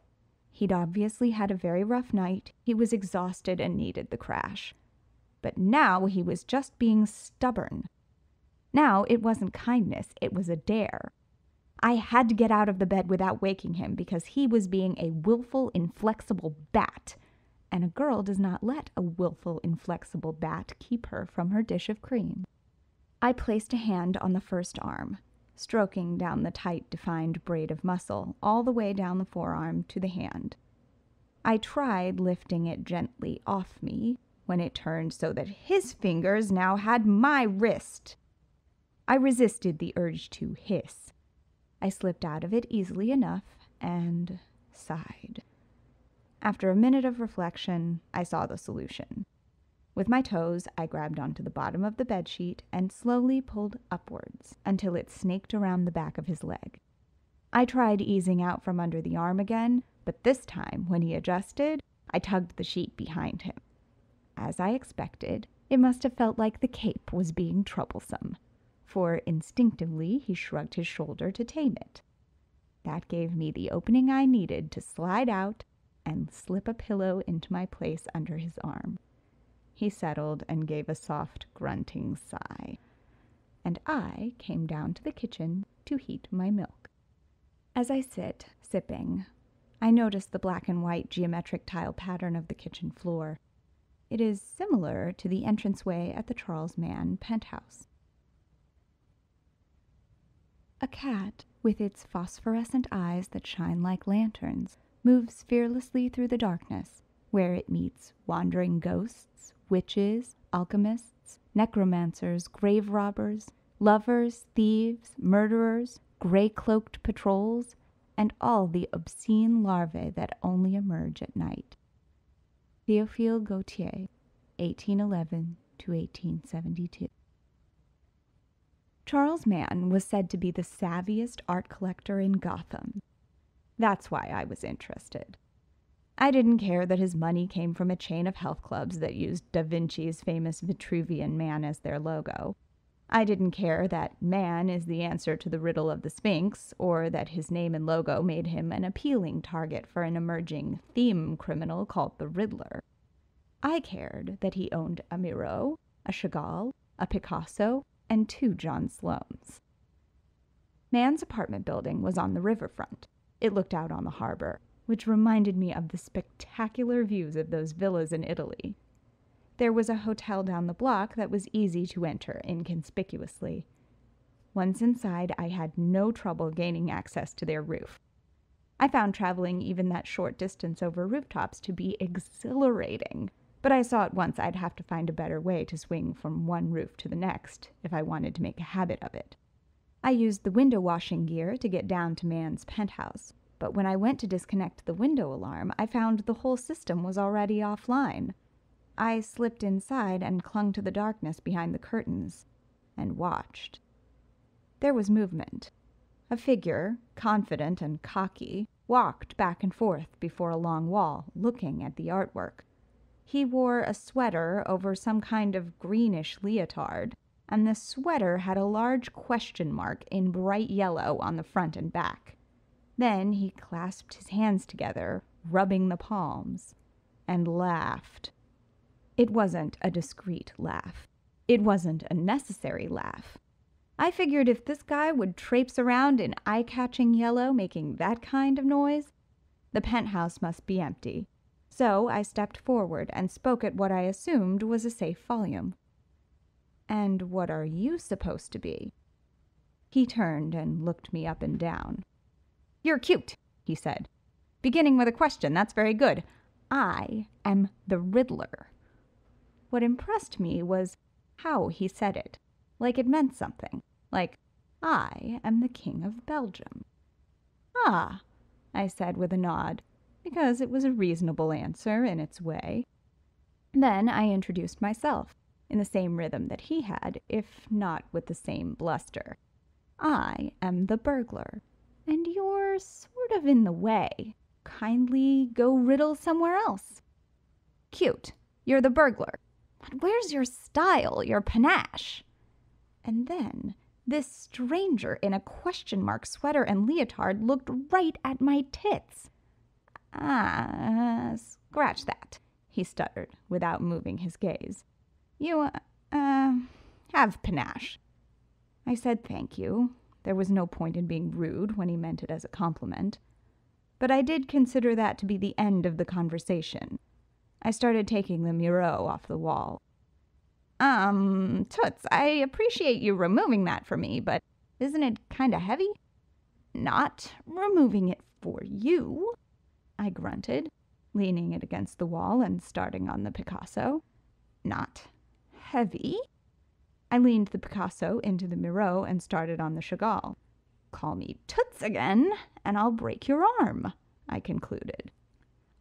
He'd obviously had a very rough night, he was exhausted and needed the crash. But now he was just being stubborn. Now it wasn't kindness, it was a dare. I had to get out of the bed without waking him because he was being a willful, inflexible bat. And a girl does not let a willful, inflexible bat keep her from her dish of cream. I placed a hand on the first arm, stroking down the tight, defined braid of muscle all the way down the forearm to the hand. I tried lifting it gently off me when it turned so that his fingers now had my wrist. I resisted the urge to hiss. I slipped out of it easily enough and sighed. After a minute of reflection, I saw the solution. With my toes, I grabbed onto the bottom of the bedsheet and slowly pulled upwards until it snaked around the back of his leg. I tried easing out from under the arm again, but this time, when he adjusted, I tugged the sheet behind him. As I expected, it must have felt like the cape was being troublesome, for instinctively he shrugged his shoulder to tame it. That gave me the opening I needed to slide out, and slip a pillow into my place under his arm. He settled and gave a soft, grunting sigh, and I came down to the kitchen to heat my milk. As I sit, sipping, I notice the black and white geometric tile pattern of the kitchen floor. It is similar to the entranceway at the Charles Mann penthouse. A cat, with its phosphorescent eyes that shine like lanterns, moves fearlessly through the darkness, where it meets wandering ghosts, witches, alchemists, necromancers, grave robbers, lovers, thieves, murderers, gray-cloaked patrols, and all the obscene larvae that only emerge at night. Théophile Gautier, 1811 to 1872. Charles Mann was said to be the savviest art collector in Gotham. That's why I was interested. I didn't care that his money came from a chain of health clubs that used Da Vinci's famous Vitruvian man as their logo. I didn't care that man is the answer to the riddle of the Sphinx, or that his name and logo made him an appealing target for an emerging theme criminal called the Riddler. I cared that he owned a Miro, a Chagall, a Picasso, and 2 John Sloanes. Mann's apartment building was on the riverfront. It looked out on the harbor, which reminded me of the spectacular views of those villas in Italy. There was a hotel down the block that was easy to enter inconspicuously. Once inside, I had no trouble gaining access to their roof. I found traveling even that short distance over rooftops to be exhilarating, but I saw at once I'd have to find a better way to swing from one roof to the next if I wanted to make a habit of it. I used the window washing gear to get down to Mann's penthouse, but when I went to disconnect the window alarm, I found the whole system was already offline. I slipped inside and clung to the darkness behind the curtains, and watched. There was movement. A figure, confident and cocky, walked back and forth before a long wall, looking at the artwork. He wore a sweater over some kind of greenish leotard, and the sweater had a large question mark in bright yellow on the front and back. Then he clasped his hands together, rubbing the palms, and laughed. It wasn't a discreet laugh. It wasn't a necessary laugh. I figured if this guy would traipse around in eye-catching yellow making that kind of noise, the penthouse must be empty. So I stepped forward and spoke at what I assumed was a safe volume. "And what are you supposed to be?" He turned and looked me up and down. "You're cute," he said. "Beginning with a question, that's very good. I am the Riddler." What impressed me was how he said it, like it meant something, like, "I am the King of Belgium." "Ah," I said with a nod, because it was a reasonable answer in its way. Then I introduced myself, in the same rhythm that he had, if not with the same bluster. "I am the burglar, and you're sort of in the way. Kindly go riddle somewhere else." "Cute, you're the burglar. But where's your style, your panache?" And then this stranger in a question mark sweater and leotard looked right at my tits. "Ah, scratch that," he stuttered without moving his gaze. "You, have panache." I said thank you. There was no point in being rude when he meant it as a compliment. But I did consider that to be the end of the conversation. I started taking the Miro off the wall. "Toots, I appreciate you removing that for me, but isn't it kind of heavy?" "Not removing it for you," I grunted, leaning it against the wall and starting on the Picasso. "Not heavy." I leaned the Picasso into the Miro and started on the Chagall. "Call me Toots again, and I'll break your arm," I concluded.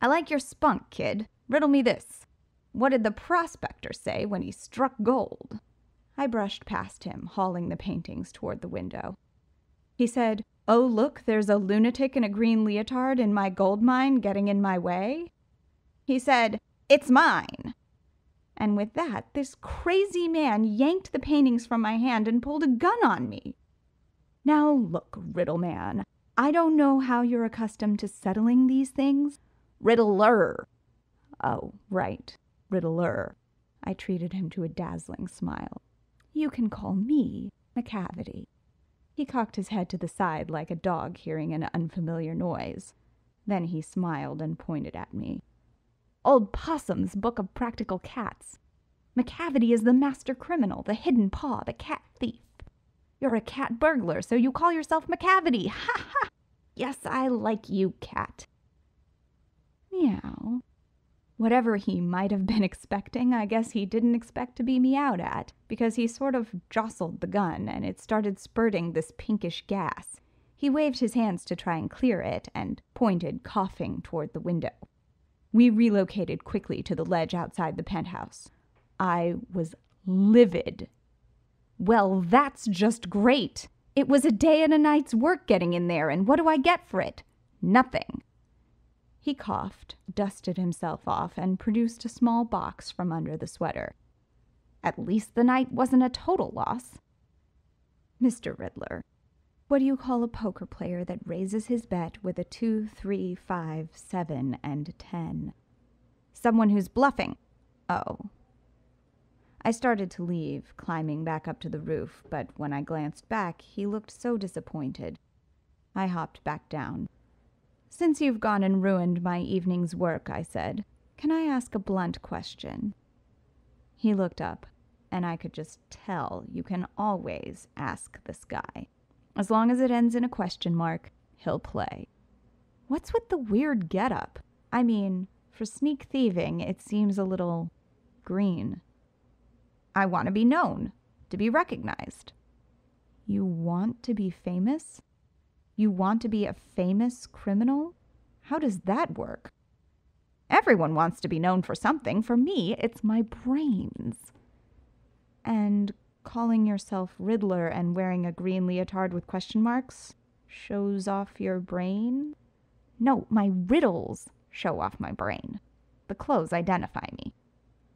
"I like your spunk, kid. Riddle me this. What did the prospector say when he struck gold?" I brushed past him, hauling the paintings toward the window. He said, "Oh, look, there's a lunatic in a green leotard in my gold mine getting in my way." He said, "It's mine." And with that, this crazy man yanked the paintings from my hand and pulled a gun on me. "Now look, Riddle Man, I don't know how you're accustomed to settling these things, Riddler. Oh, right, Riddler. I treated him to a dazzling smile. You can call me Macavity. He cocked his head to the side like a dog hearing an unfamiliar noise. Then he smiled and pointed at me. Old Possum's Book of Practical Cats. Macavity is the master criminal, the hidden paw, the cat thief. You're a cat burglar, so you call yourself Macavity. Ha ha! Yes, I like you, cat. Meow. Whatever he might have been expecting, I guess he didn't expect to be meowed at, because he sort of jostled the gun, and it started spurting this pinkish gas. He waved his hands to try and clear it, and pointed, coughing, toward the window. We relocated quickly to the ledge outside the penthouse. I was livid. Well, that's just great. It was a day and a night's work getting in there, and what do I get for it? Nothing. He coughed, dusted himself off, and produced a small box from under the sweater. At least the night wasn't a total loss. Mr. Riddler, what do you call a poker player that raises his bet with a 2, 3, 5, 7, and 10? Someone who's bluffing. Oh. I started to leave, climbing back up to the roof, but when I glanced back, he looked so disappointed. I hopped back down. Since you've gone and ruined my evening's work, I said, can I ask a blunt question? He looked up, and I could just tell you can always ask this guy. As long as it ends in a question mark, he'll play. What's with the weird getup? I mean, for sneak thieving, it seems a little green. I want to be known, to be recognized. You want to be famous? You want to be a famous criminal? How does that work? Everyone wants to be known for something. For me, it's my brains. And calling yourself Riddler and wearing a green leotard with question marks shows off your brain? No, my riddles show off my brain. The clothes identify me.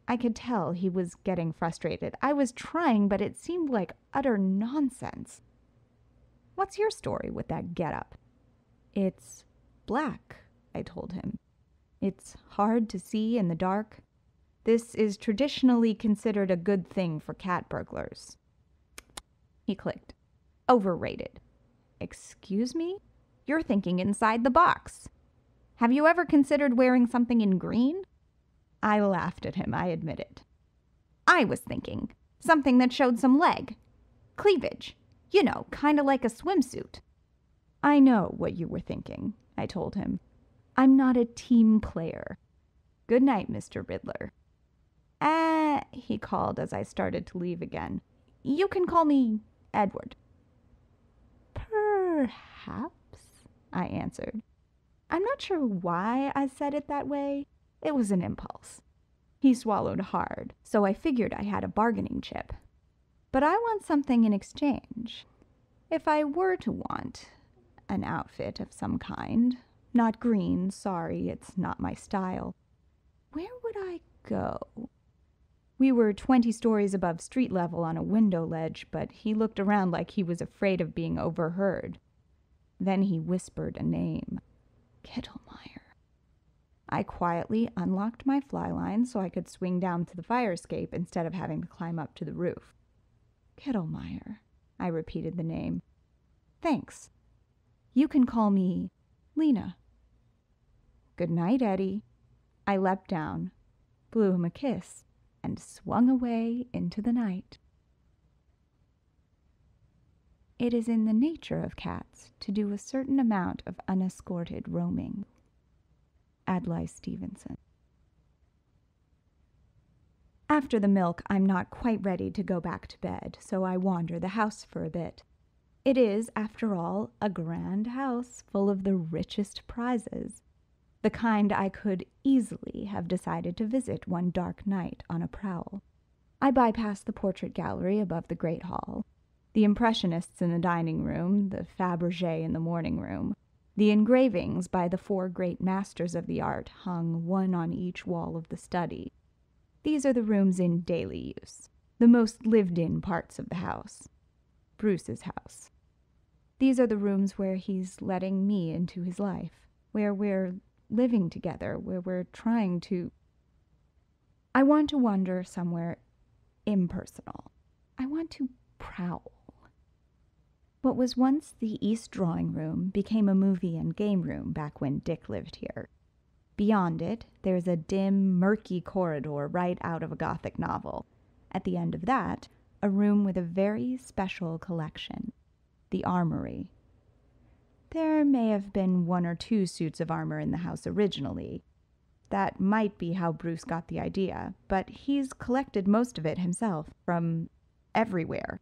I could tell he was getting frustrated. I was trying, but it seemed like utter nonsense. What's your story with that getup? It's black, I told him. It's hard to see in the dark. This is traditionally considered a good thing for cat burglars. He clicked. Overrated. Excuse me? You're thinking inside the box. Have you ever considered wearing something in green? I laughed at him, I admit it. I was thinking something that showed some leg. Cleavage. You know, kind of like a swimsuit. I know what you were thinking, I told him. I'm not a team player. Good night, Mr. Riddler. He called as I started to leave again. You can call me Edward. Perhaps, I answered. I'm not sure why I said it that way. It was an impulse. He swallowed hard, so I figured I had a bargaining chip. But I want something in exchange. If I were to want an outfit of some kind, not green, sorry, it's not my style, where would I go? We were 20 stories above street level on a window ledge, but he looked around like he was afraid of being overheard. Then he whispered a name. Kittelmeier. I quietly unlocked my fly line so I could swing down to the fire escape instead of having to climb up to the roof. Kittelmeier, I repeated the name. Thanks. You can call me Lena. Good night, Eddie. I leapt down, blew him a kiss, and swung away into the night. It is in the nature of cats to do a certain amount of unescorted roaming. Adlai Stevenson. After the milk, I'm not quite ready to go back to bed, so I wander the house for a bit. It is, after all, a grand house full of the richest prizes, the kind I could easily have decided to visit one dark night on a prowl. I bypass the portrait gallery above the Great Hall, the Impressionists in the dining room, the Fabergé in the morning room. The engravings by the four great masters of the art hung one on each wall of the study. These are the rooms in daily use, the most lived-in parts of the house, Bruce's house. These are the rooms where he's letting me into his life, where we're living together, where we're trying to... I want to wander somewhere impersonal. I want to prowl. What was once the East Drawing Room became a movie and game room back when Dick lived here. Beyond it, there's a dim, murky corridor right out of a Gothic novel. At the end of that, a room with a very special collection, the armory. There may have been one or two suits of armor in the house originally. That might be how Bruce got the idea, but he's collected most of it himself from everywhere.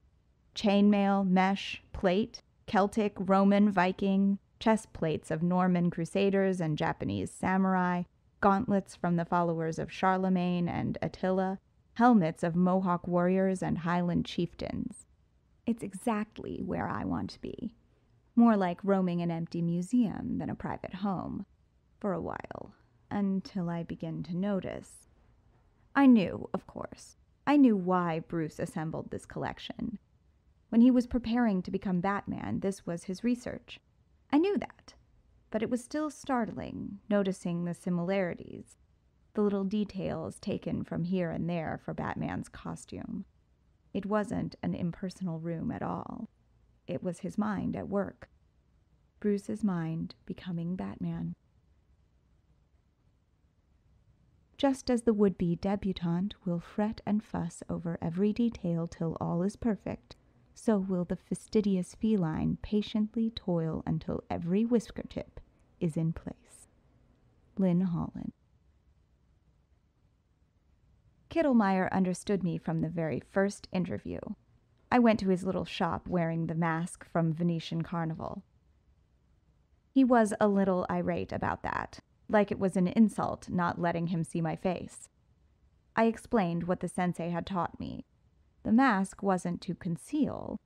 Chainmail, mesh, plate, Celtic, Roman, Viking, chest plates of Norman crusaders and Japanese samurai, gauntlets from the followers of Charlemagne and Attila, helmets of Mohawk warriors and Highland chieftains. It's exactly where I want to be. More like roaming an empty museum than a private home. For a while. Until I begin to notice. I knew, of course. I knew why Bruce assembled this collection. When he was preparing to become Batman, this was his research. I knew that. But it was still startling, noticing the similarities. The little details taken from here and there for Batman's costume. It wasn't an impersonal room at all. It was his mind at work. Bruce's mind becoming Batman. Just as the would-be debutante will fret and fuss over every detail till all is perfect, so will the fastidious feline patiently toil until every whisker tip is in place. Lynn Holland. Kittelmeier understood me from the very first interview. I went to his little shop wearing the mask from Venetian Carnival. He was a little irate about that, like it was an insult not letting him see my face. I explained what the sensei had taught me. The mask wasn't to conceal.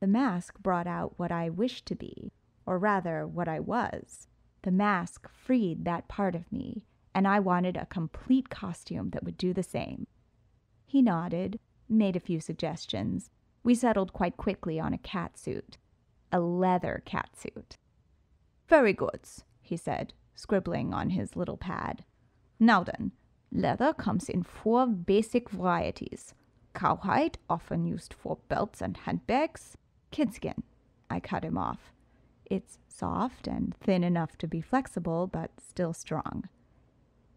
The mask brought out what I wished to be, or rather, what I was. The mask freed that part of me, and I wanted a complete costume that would do the same. He nodded, made a few suggestions. We settled quite quickly on a catsuit. A leather catsuit. "Very good," he said, scribbling on his little pad. "Now then, leather comes in four basic varieties. Cowhide, often used for belts and handbags. Kidskin." I cut him off. "It's soft and thin enough to be flexible, but still strong.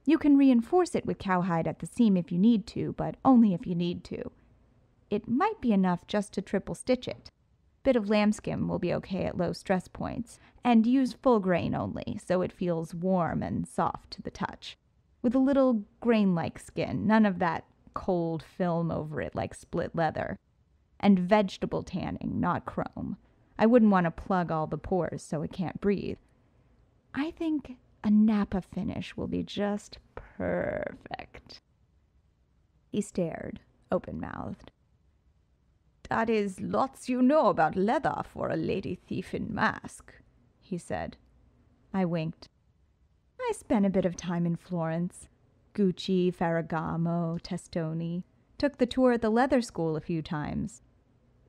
You can reinforce it with cowhide at the seam if you need to, but only if you need to. It might be enough just to triple stitch it. Bit of lambskin will be okay at low stress points, and use full grain only, so it feels warm and soft to the touch. With a little grain-like skin, none of that cold film over it like split leather. And vegetable tanning, not chrome. I wouldn't want to plug all the pores so it can't breathe. I think a nappa finish will be just perfect." He stared, open-mouthed. "That is lots you know about leather for a lady thief in mask," he said. I winked. "I spent a bit of time in Florence. Gucci, Ferragamo, Testoni. Took the tour at the leather school a few times."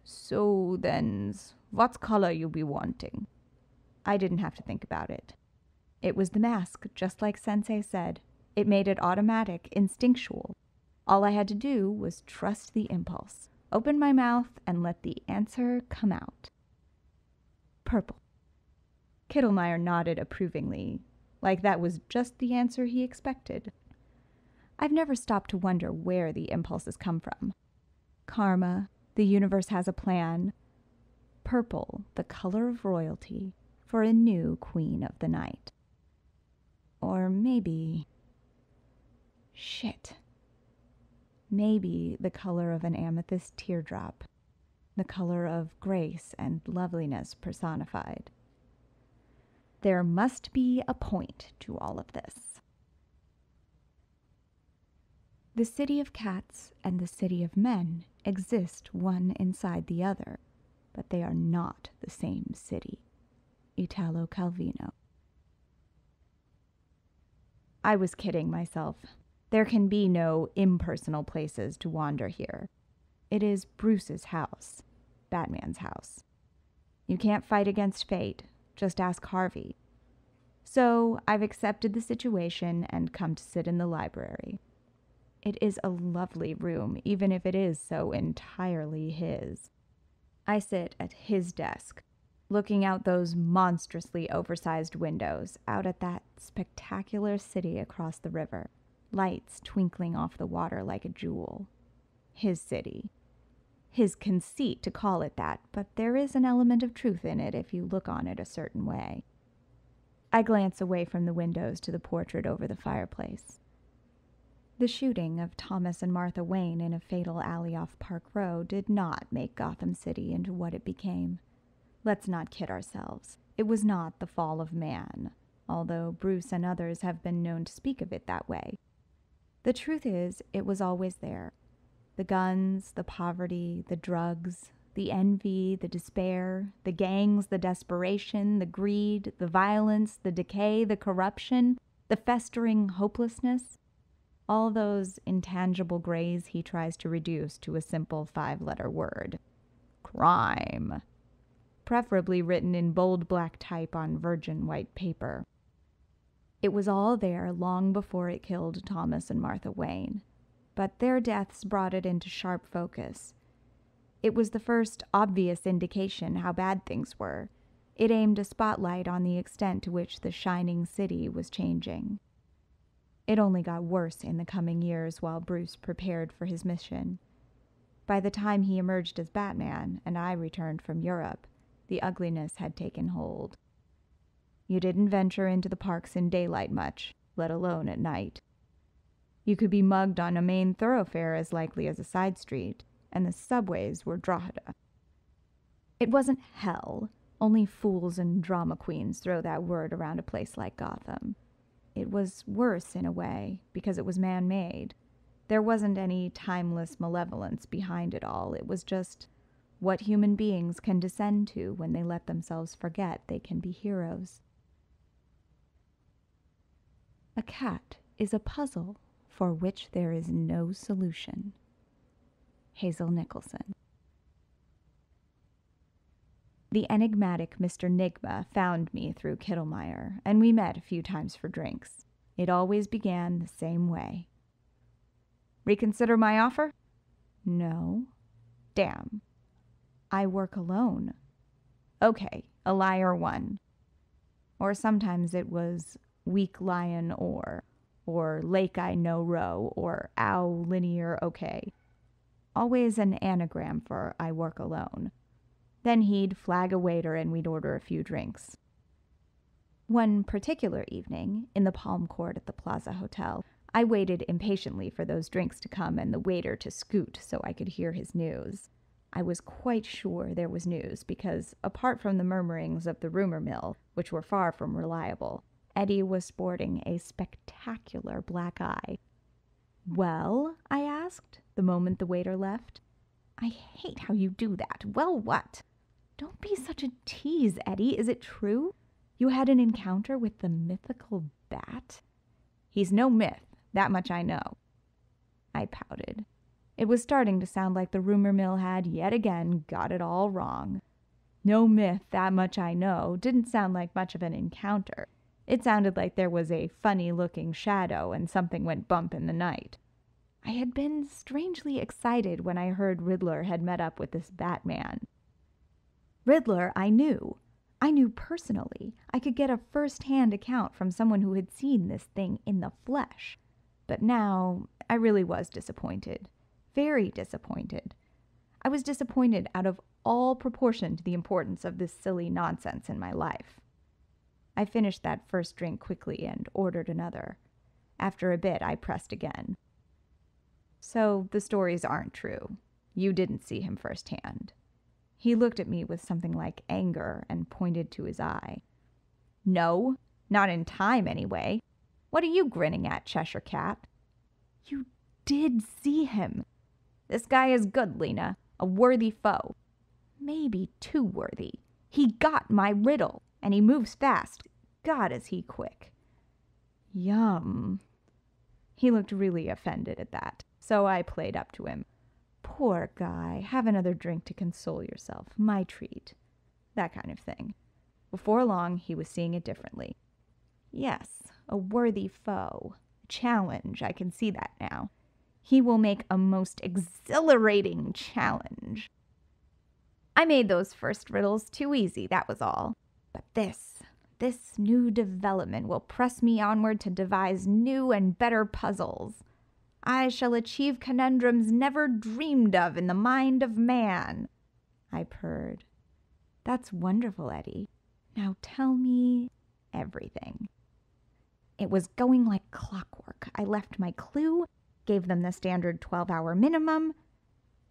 "So then, what color you be wanting?" I didn't have to think about it. It was the mask, just like Sensei said. It made it automatic, instinctual. All I had to do was trust the impulse. Open my mouth and let the answer come out. "Purple." Kittelmeier nodded approvingly, like that was just the answer he expected. I've never stopped to wonder where the impulses come from. Karma, the universe has a plan. Purple, the color of royalty, for a new queen of the night. Or maybe... shit. Maybe the color of an amethyst teardrop, the color of grace and loveliness personified. There must be a point to all of this. The city of cats and the city of men exist one inside the other, but they are not the same city. Italo Calvino. I was kidding myself. There can be no impersonal places to wander here. It is Bruce's house, Batman's house. You can't fight against fate, just ask Harvey. So I've accepted the situation and come to sit in the library. It is a lovely room, even if it is so entirely his. I sit at his desk, looking out those monstrously oversized windows, out at that spectacular city across the river, lights twinkling off the water like a jewel. His city. His conceit to call it that, but there is an element of truth in it if you look on it a certain way. I glance away from the windows to the portrait over the fireplace. The shooting of Thomas and Martha Wayne in a fatal alley off Park Row did not make Gotham City into what it became. Let's not kid ourselves. It was not the fall of man, although Bruce and others have been known to speak of it that way. The truth is, it was always there. The guns, the poverty, the drugs, the envy, the despair, the gangs, the desperation, the greed, the violence, the decay, the corruption, the festering hopelessness. All those intangible grays he tries to reduce to a simple five-letter word. Crime. Preferably written in bold black type on virgin white paper. It was all there long before it killed Thomas and Martha Wayne, but their deaths brought it into sharp focus. It was the first obvious indication how bad things were. It aimed a spotlight on the extent to which the shining city was changing. It only got worse in the coming years while Bruce prepared for his mission. By the time he emerged as Batman and I returned from Europe, the ugliness had taken hold. You didn't venture into the parks in daylight much, let alone at night. You could be mugged on a main thoroughfare as likely as a side street, and the subways were Drogheda. It wasn't hell. Only fools and drama queens throw that word around a place like Gotham. It was worse, in a way, because it was man-made. There wasn't any timeless malevolence behind it all. It was just what human beings can descend to when they let themselves forget they can be heroes. A cat is a puzzle for which there is no solution. Hazel Nicholson. The enigmatic Mr. Nigma found me through Kittelmeier, and we met a few times for drinks. It always began the same way. Reconsider my offer? No. Damn. I work alone. Okay, a liar one. Or sometimes it was weak lion or lake I no row, or ow linear okay. Always an anagram for I work alone. Then he'd flag a waiter and we'd order a few drinks. One particular evening, in the palm court at the Plaza Hotel, I waited impatiently for those drinks to come and the waiter to scoot so I could hear his news. I was quite sure there was news because, apart from the murmurings of the rumor mill, which were far from reliable, Eddie was sporting a spectacular black eye. Well, I asked, the moment the waiter left. I hate how you do that. Well, what? Don't be such a tease, Eddie. Is it true? You had an encounter with the mythical bat? He's no myth. That much I know. I pouted. It was starting to sound like the rumor mill had yet again got it all wrong. No myth, that much I know, didn't sound like much of an encounter. It sounded like there was a funny-looking shadow and something went bump in the night. I had been strangely excited when I heard Riddler had met up with this Batman. Riddler, I knew. I knew personally. I could get a first-hand account from someone who had seen this thing in the flesh. But now, I really was disappointed. Very disappointed. I was disappointed out of all proportion to the importance of this silly nonsense in my life. I finished that first drink quickly and ordered another. After a bit, I pressed again. So the stories aren't true. You didn't see him firsthand. He looked at me with something like anger and pointed to his eye. No, not in time anyway. What are you grinning at, Cheshire Cat? You did see him. This guy is good, Lena. A worthy foe. Maybe too worthy. He got my riddle, and he moves fast. God, is he quick. Yum. He looked really offended at that. So I played up to him. Poor guy, have another drink to console yourself, my treat. That kind of thing. Before long, he was seeing it differently. Yes, a worthy foe. A challenge, I can see that now. He will make a most exhilarating challenge. I made those first riddles too easy, that was all. But this new development will press me onward to devise new and better puzzles. I shall achieve conundrums never dreamed of in the mind of man, I purred. That's wonderful, Eddie. Now tell me everything. It was going like clockwork. I left my clue, gave them the standard 12-hour minimum.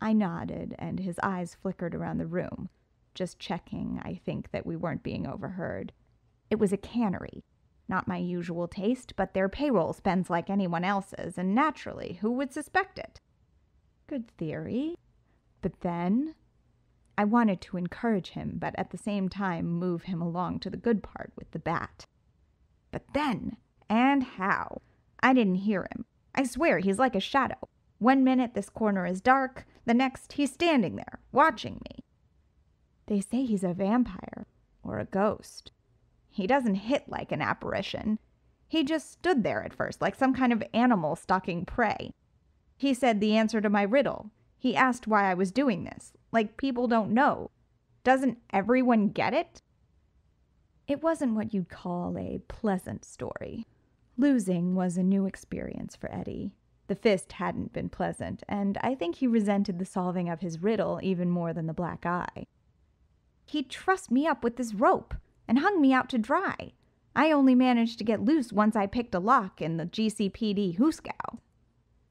I nodded, and his eyes flickered around the room, just checking, I think, that we weren't being overheard. It was a cannery. Not my usual taste, but their payroll spends like anyone else's, and naturally, who would suspect it? Good theory. But then, I wanted to encourage him, but at the same time move him along to the good part with the bat. But then, and how? I didn't hear him. I swear, he's like a shadow. 1 minute this corner is dark, the next he's standing there, watching me. They say he's a vampire, or a ghost. He doesn't hit like an apparition. He just stood there at first, like some kind of animal stalking prey. He said the answer to my riddle. He asked why I was doing this. Like people don't know. Doesn't everyone get it? It wasn't what you'd call a pleasant story. Losing was a new experience for Eddie. The fist hadn't been pleasant, and I think he resented the solving of his riddle even more than the black eye. He trussed me up with this rope and hung me out to dry. I only managed to get loose once I picked a lock in the GCPD hoosegow.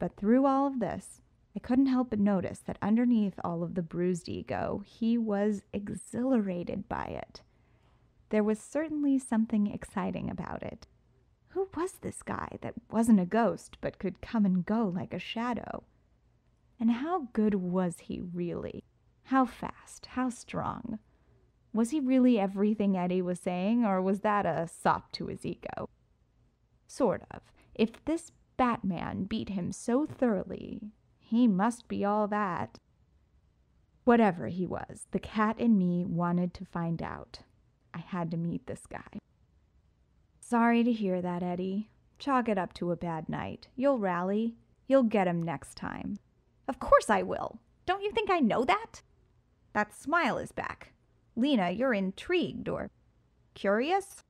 But through all of this, I couldn't help but notice that underneath all of the bruised ego, he was exhilarated by it. There was certainly something exciting about it. Who was this guy that wasn't a ghost but could come and go like a shadow? And how good was he really? How fast? How strong? Was he really everything Eddie was saying, or was that a sop to his ego? Sort of. If this Batman beat him so thoroughly, he must be all that. Whatever he was, the cat in me wanted to find out. I had to meet this guy. Sorry to hear that, Eddie. Chalk it up to a bad night. You'll rally. You'll get him next time. Of course I will. Don't you think I know that? That smile is back. Lena, you're intrigued or curious?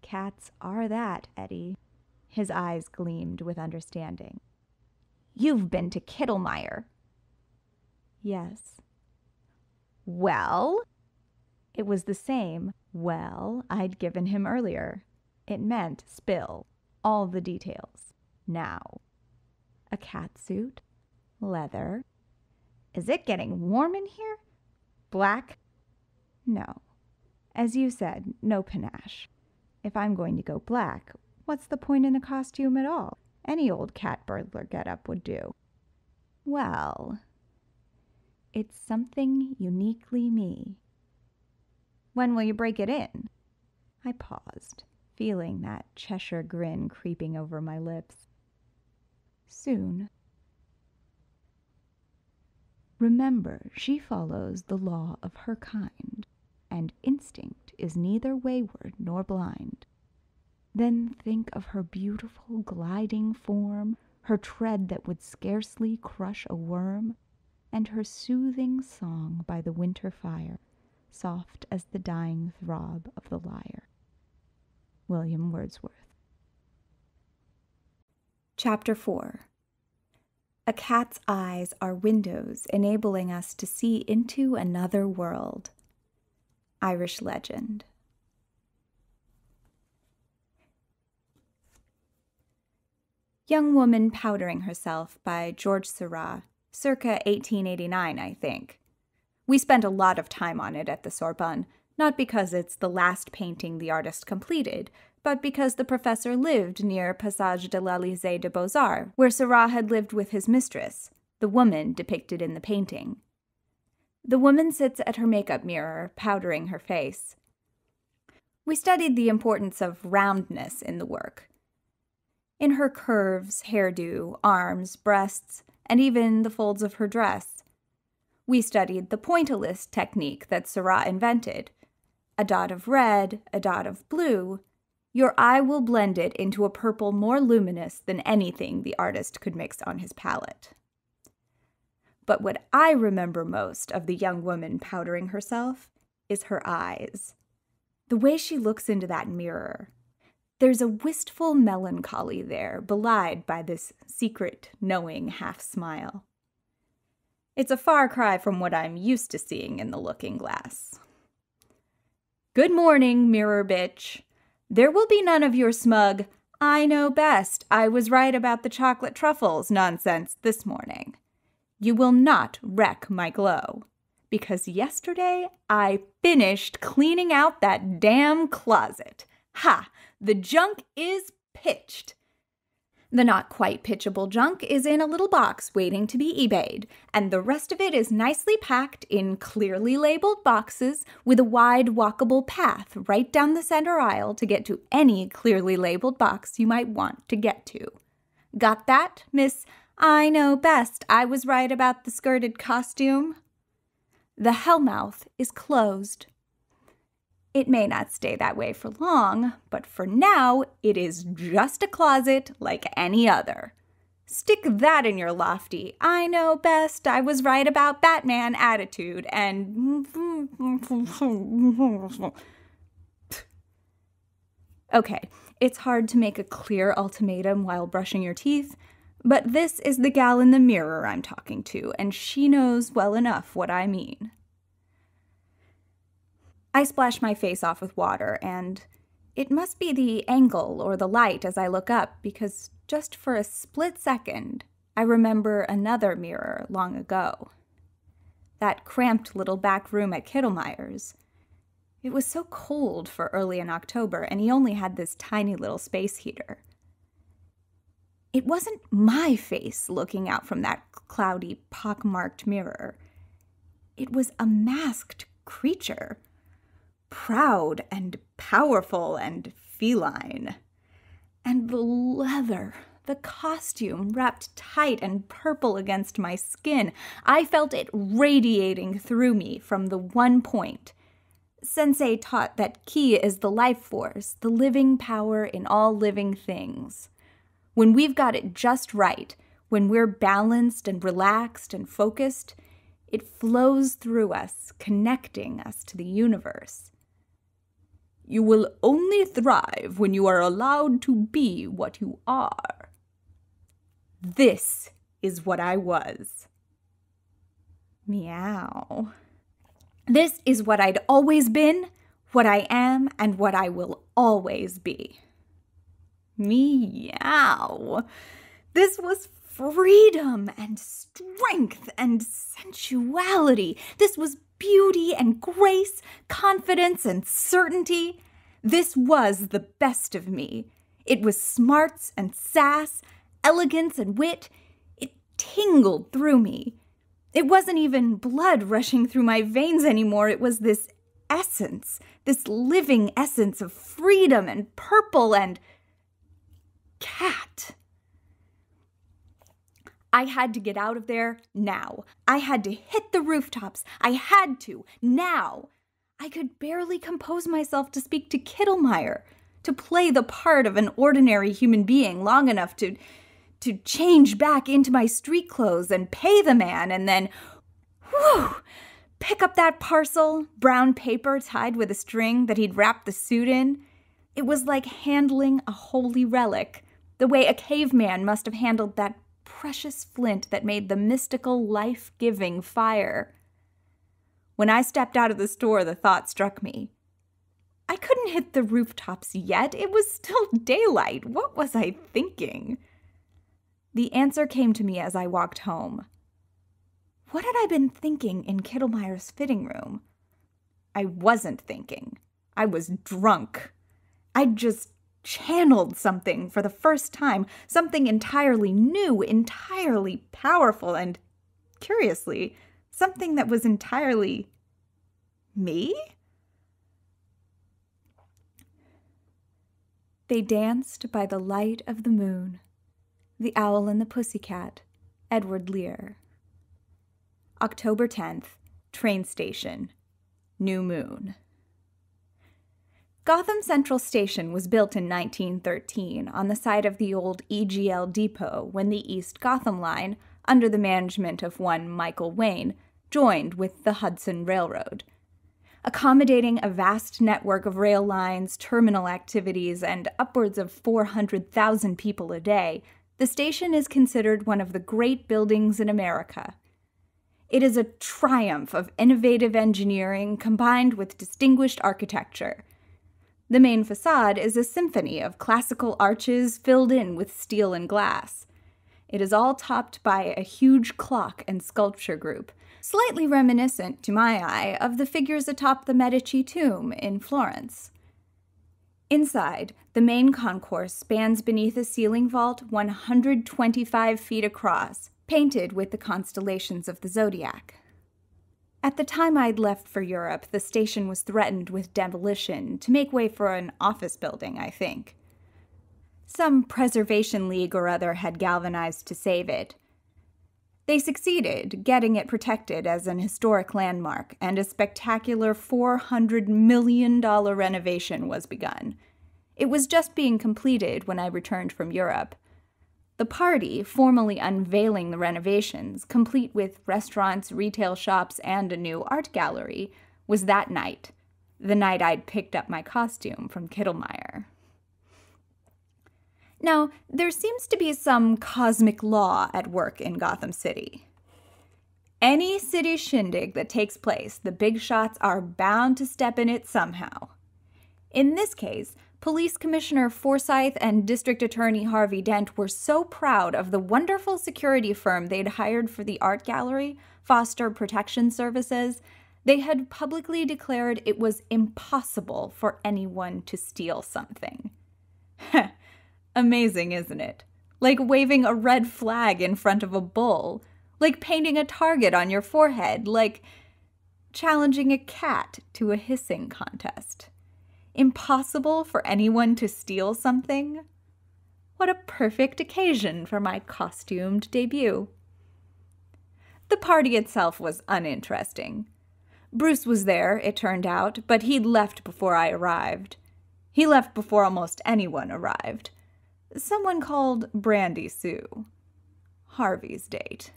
Cats are that, Eddie. His eyes gleamed with understanding. You've been to Kittelmeier. Yes. Well? It was the same, well, I'd given him earlier. It meant spill, all the details, now. A catsuit, leather. Is it getting warm in here? Black? No. As you said, no panache. If I'm going to go black, what's the point in a costume at all? Any old cat burglar getup would do. Well, it's something uniquely me. When will you break it in? I paused, feeling that Cheshire grin creeping over my lips. Soon. Remember, she follows the law of her kind, and instinct is neither wayward nor blind. Then think of her beautiful gliding form, her tread that would scarcely crush a worm, and her soothing song by the winter fire, soft as the dying throb of the lyre. William Wordsworth. Chapter 4. A cat's eyes are windows enabling us to see into another world. Irish legend. Young Woman Powdering Herself by George Seurat, circa 1889, I think. We spent a lot of time on it at the Sorbonne, not because it's the last painting the artist completed, but because the professor lived near Passage de l'Elysée des Beaux-Arts, where Seurat had lived with his mistress, the woman depicted in the painting. The woman sits at her makeup mirror, powdering her face. We studied the importance of roundness in the work. In her curves, hairdo, arms, breasts, and even the folds of her dress. We studied the pointillist technique that Seurat invented, a dot of red, a dot of blue, Your eye will blend it into a purple more luminous than anything the artist could mix on his palette. But what I remember most of the young woman powdering herself is her eyes. The way she looks into that mirror. There's a wistful melancholy there, belied by this secret, knowing half-smile. It's a far cry from what I'm used to seeing in the looking-glass. Good morning, mirror bitch. There will be none of your smug, I know best, I was right about the chocolate truffles nonsense this morning. You will not wreck my glow, because yesterday I finished cleaning out that damn closet. Ha! The junk is pitched. The not quite pitchable junk is in a little box waiting to be eBayed, and the rest of it is nicely packed in clearly labeled boxes with a wide walkable path right down the center aisle to get to any clearly labeled box you might want to get to. Got that, Miss I know best, I was right about the skirted costume? The hellmouth is closed. It may not stay that way for long, but for now, it is just a closet like any other. Stick that in your lofty, I know best, I was right about Batman attitude, and... Okay, it's hard to make a clear ultimatum while brushing your teeth, but this is the gal in the mirror I'm talking to, and she knows well enough what I mean. I splash my face off with water, and it must be the angle or the light as I look up, because just for a split second, I remember another mirror long ago. That cramped little back room at Kittelmeier's. It was so cold for early in October, and he only had this tiny little space heater. It wasn't my face looking out from that cloudy, pockmarked mirror. It was a masked creature. Proud and powerful and feline. And the leather, the costume wrapped tight and purple against my skin, I felt it radiating through me from the one point. Sensei taught that ki is the life force, the living power in all living things. When we've got it just right, when we're balanced and relaxed and focused, it flows through us, connecting us to the universe. You will only thrive when you are allowed to be what you are. This is what I was. Meow. This is what I'd always been, what I am, and what I will always be. Meow. This was freedom and strength and sensuality. This was beauty and grace, confidence and certainty. This was the best of me. It was smarts and sass, elegance and wit. It tingled through me. It wasn't even blood rushing through my veins anymore. It was this essence, this living essence of freedom and purple and cat. I had to get out of there now. I had to hit the rooftops. I had to, now. I could barely compose myself to speak to Kittelmeier, to play the part of an ordinary human being long enough to change back into my street clothes and pay the man and then, whew, pick up that parcel, brown paper tied with a string that he'd wrapped the suit in. It was like handling a holy relic, the way a caveman must have handled that precious flint that made the mystical, life-giving fire. When I stepped out of the store, the thought struck me. I couldn't hit the rooftops yet. It was still daylight. What was I thinking? The answer came to me as I walked home. What had I been thinking in Kittelmeier's fitting room? I wasn't thinking. I was drunk. I just channeled something for the first time, something entirely new, entirely powerful, and, curiously, something that was entirely me? They danced by the light of the moon, the owl and the pussycat, Edward Lear. October 10th, train station, new moon. Gotham Central Station was built in 1913 on the site of the old EGL depot when the East Gotham Line, under the management of one Michael Wayne, joined with the Hudson Railroad. Accommodating a vast network of rail lines, terminal activities, and upwards of 400,000 people a day, the station is considered one of the great buildings in America. It is a triumph of innovative engineering combined with distinguished architecture. The main facade is a symphony of classical arches filled in with steel and glass. It is all topped by a huge clock and sculpture group, slightly reminiscent, to my eye, of the figures atop the Medici tomb in Florence. Inside, the main concourse spans beneath a ceiling vault 125 feet across, painted with the constellations of the zodiac. At the time I'd left for Europe, the station was threatened with demolition to make way for an office building, I think. Some preservation league or other had galvanized to save it. They succeeded, getting it protected as an historic landmark, and a spectacular $400 million renovation was begun. It was just being completed when I returned from Europe. The party, formally unveiling the renovations, complete with restaurants, retail shops, and a new art gallery, was that night, the night I'd picked up my costume from Kittelmeier. Now, there seems to be some cosmic law at work in Gotham City. Any city shindig that takes place, the big shots are bound to step in it somehow. In this case, Police Commissioner Forsyth and District Attorney Harvey Dent were so proud of the wonderful security firm they'd hired for the art gallery, Foster Protection Services, they had publicly declared it was impossible for anyone to steal something. Heh. Amazing, isn't it? Like waving a red flag in front of a bull, like painting a target on your forehead, like challenging a cat to a hissing contest. Impossible for anyone to steal something? What a perfect occasion for my costumed debut. The party itself was uninteresting. Bruce was there, it turned out, but he'd left before I arrived. He left before almost anyone arrived. Someone called Brandy Sue. Harvey's date.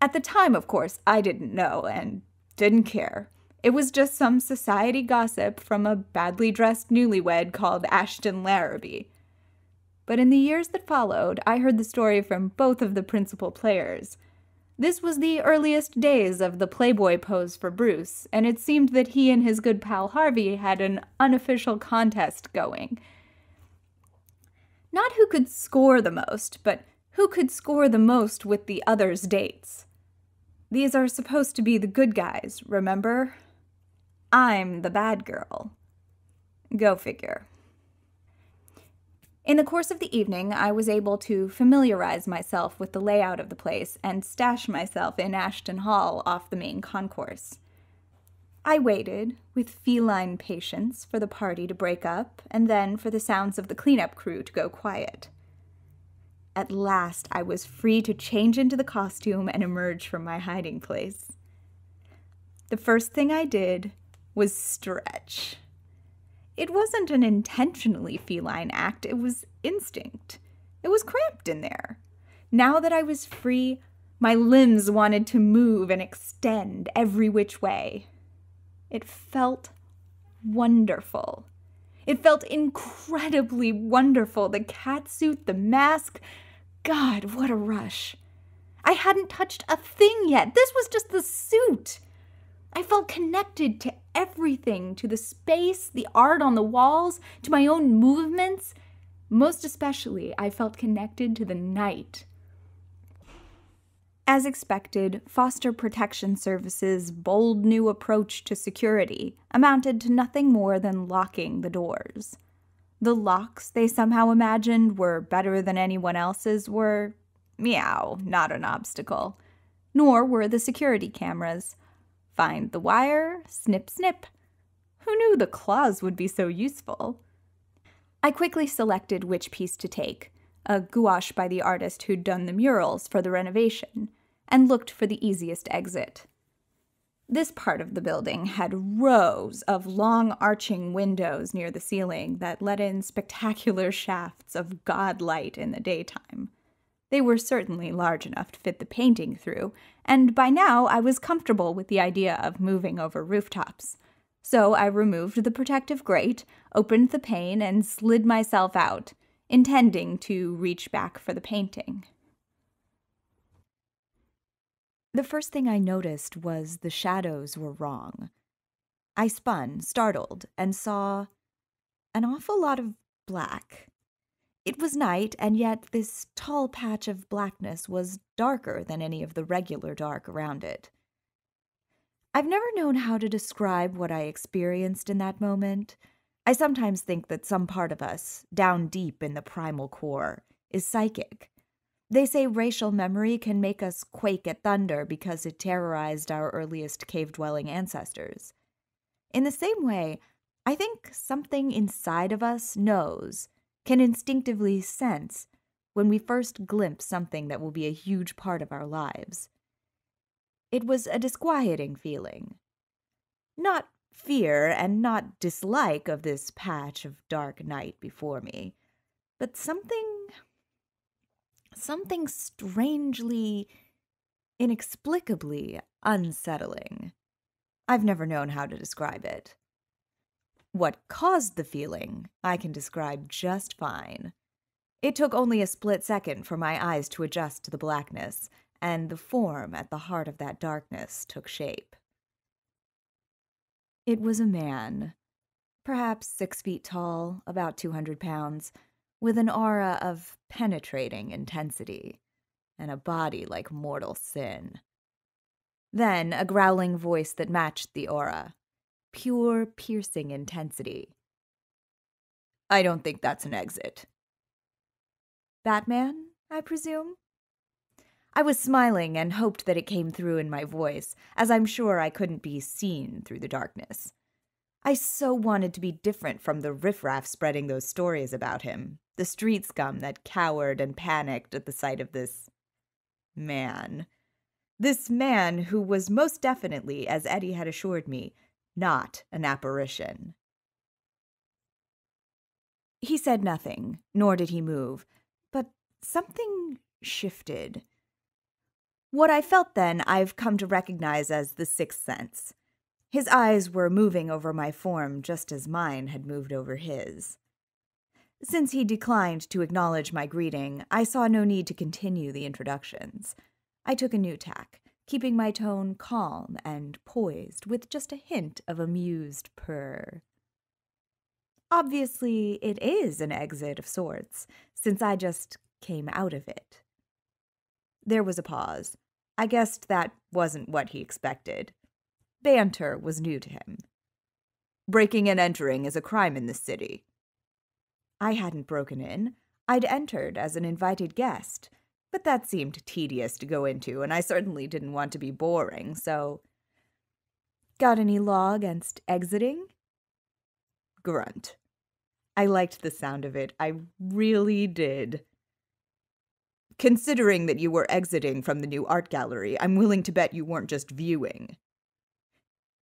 At the time, of course, I didn't know and didn't care. It was just some society gossip from a badly dressed newlywed called Ashton Larrabee. But in the years that followed, I heard the story from both of the principal players. This was the earliest days of the Playboy pose for Bruce, and it seemed that he and his good pal Harvey had an unofficial contest going. Not who could score the most, but who could score the most with the other's dates. These are supposed to be the good guys, remember? I'm the bad girl. Go figure. In the course of the evening, I was able to familiarize myself with the layout of the place and stash myself in Ashton Hall off the main concourse. I waited, with feline patience, for the party to break up, and then for the sounds of the cleanup crew to go quiet. At last, I was free to change into the costume and emerge from my hiding place. The first thing I did was stretch. It wasn't an intentionally feline act, it was instinct. It was cramped in there. Now that I was free, my limbs wanted to move and extend every which way. It felt wonderful. It felt incredibly wonderful. The catsuit, the mask. God, what a rush. I hadn't touched a thing yet. This was just the suit. I felt connected to everything, to the space, the art on the walls, to my own movements. Most especially, I felt connected to the night. As expected, Foster Protection Services' bold new approach to security amounted to nothing more than locking the doors. The locks they somehow imagined were better than anyone else's were, meow, not an obstacle. Nor were the security cameras. Find the wire, snip, snip. Who knew the claws would be so useful? I quickly selected which piece to take. A gouache by the artist who'd done the murals for the renovation, and looked for the easiest exit. This part of the building had rows of long arching windows near the ceiling that let in spectacular shafts of god light in the daytime. They were certainly large enough to fit the painting through, and by now I was comfortable with the idea of moving over rooftops. So I removed the protective grate, opened the pane, and slid myself out, intending to reach back for the painting. The first thing I noticed was the shadows were wrong. I spun, startled, and saw an awful lot of black. It was night, and yet this tall patch of blackness was darker than any of the regular dark around it. I've never known how to describe what I experienced in that moment. I sometimes think that some part of us, down deep in the primal core, is psychic. They say racial memory can make us quake at thunder because it terrorized our earliest cave-dwelling ancestors. In the same way, I think something inside of us knows, can instinctively sense, when we first glimpse something that will be a huge part of our lives. It was a disquieting feeling. Not fear and not dislike of this patch of dark night before me, but something strangely, inexplicably unsettling. I've never known how to describe it. What caused the feeling, I can describe just fine. It took only a split second for my eyes to adjust to the blackness, and the form at the heart of that darkness took shape. It was a man, perhaps 6 feet tall, about 200 pounds, with an aura of penetrating intensity, and a body like mortal sin. Then a growling voice that matched the aura. Pure, piercing intensity. "I don't think that's an exit." Batman, I presume? I was smiling and hoped that it came through in my voice, as I'm sure I couldn't be seen through the darkness. I so wanted to be different from the riffraff spreading those stories about him, the street scum that cowered and panicked at the sight of this man. This man who was most definitely, as Eddie had assured me, not an apparition. He said nothing, nor did he move, but something shifted. What I felt then, I've come to recognize as the sixth sense. His eyes were moving over my form just as mine had moved over his. Since he declined to acknowledge my greeting, I saw no need to continue the introductions. I took a new tack, keeping my tone calm and poised with just a hint of amused purr. Obviously, it is an exit of sorts, since I just came out of it. There was a pause. I guessed that wasn't what he expected. Banter was new to him. "Breaking and entering is a crime in this city." I hadn't broken in. I'd entered as an invited guest, but that seemed tedious to go into, and I certainly didn't want to be boring, so... "Got any law against exiting?" Grunt. I liked the sound of it. I really did. "Considering that you were exiting from the new art gallery, I'm willing to bet you weren't just viewing."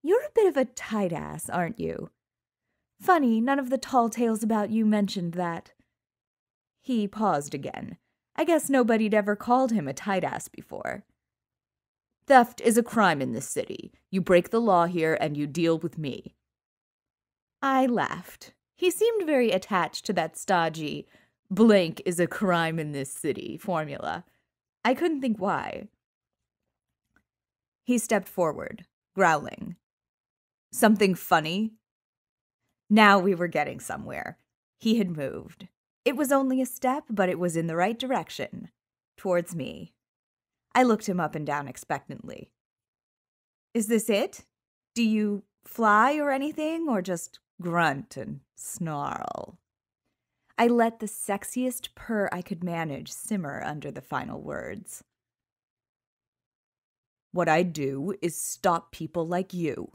"You're a bit of a tight ass, aren't you? Funny, none of the tall tales about you mentioned that." He paused again. I guess nobody'd ever called him a tight ass before. "Theft is a crime in this city. You break the law here and you deal with me." I laughed. He seemed very attached to that stodgy, "blank is a crime in this city" formula. I couldn't think why. He stepped forward, growling. "Something funny?" Now we were getting somewhere. He had moved. It was only a step, but it was in the right direction. Towards me. I looked him up and down expectantly. "Is this it? Do you fly or anything, or just grunt and snarl?" I let the sexiest purr I could manage simmer under the final words. "What I do is stop people like you."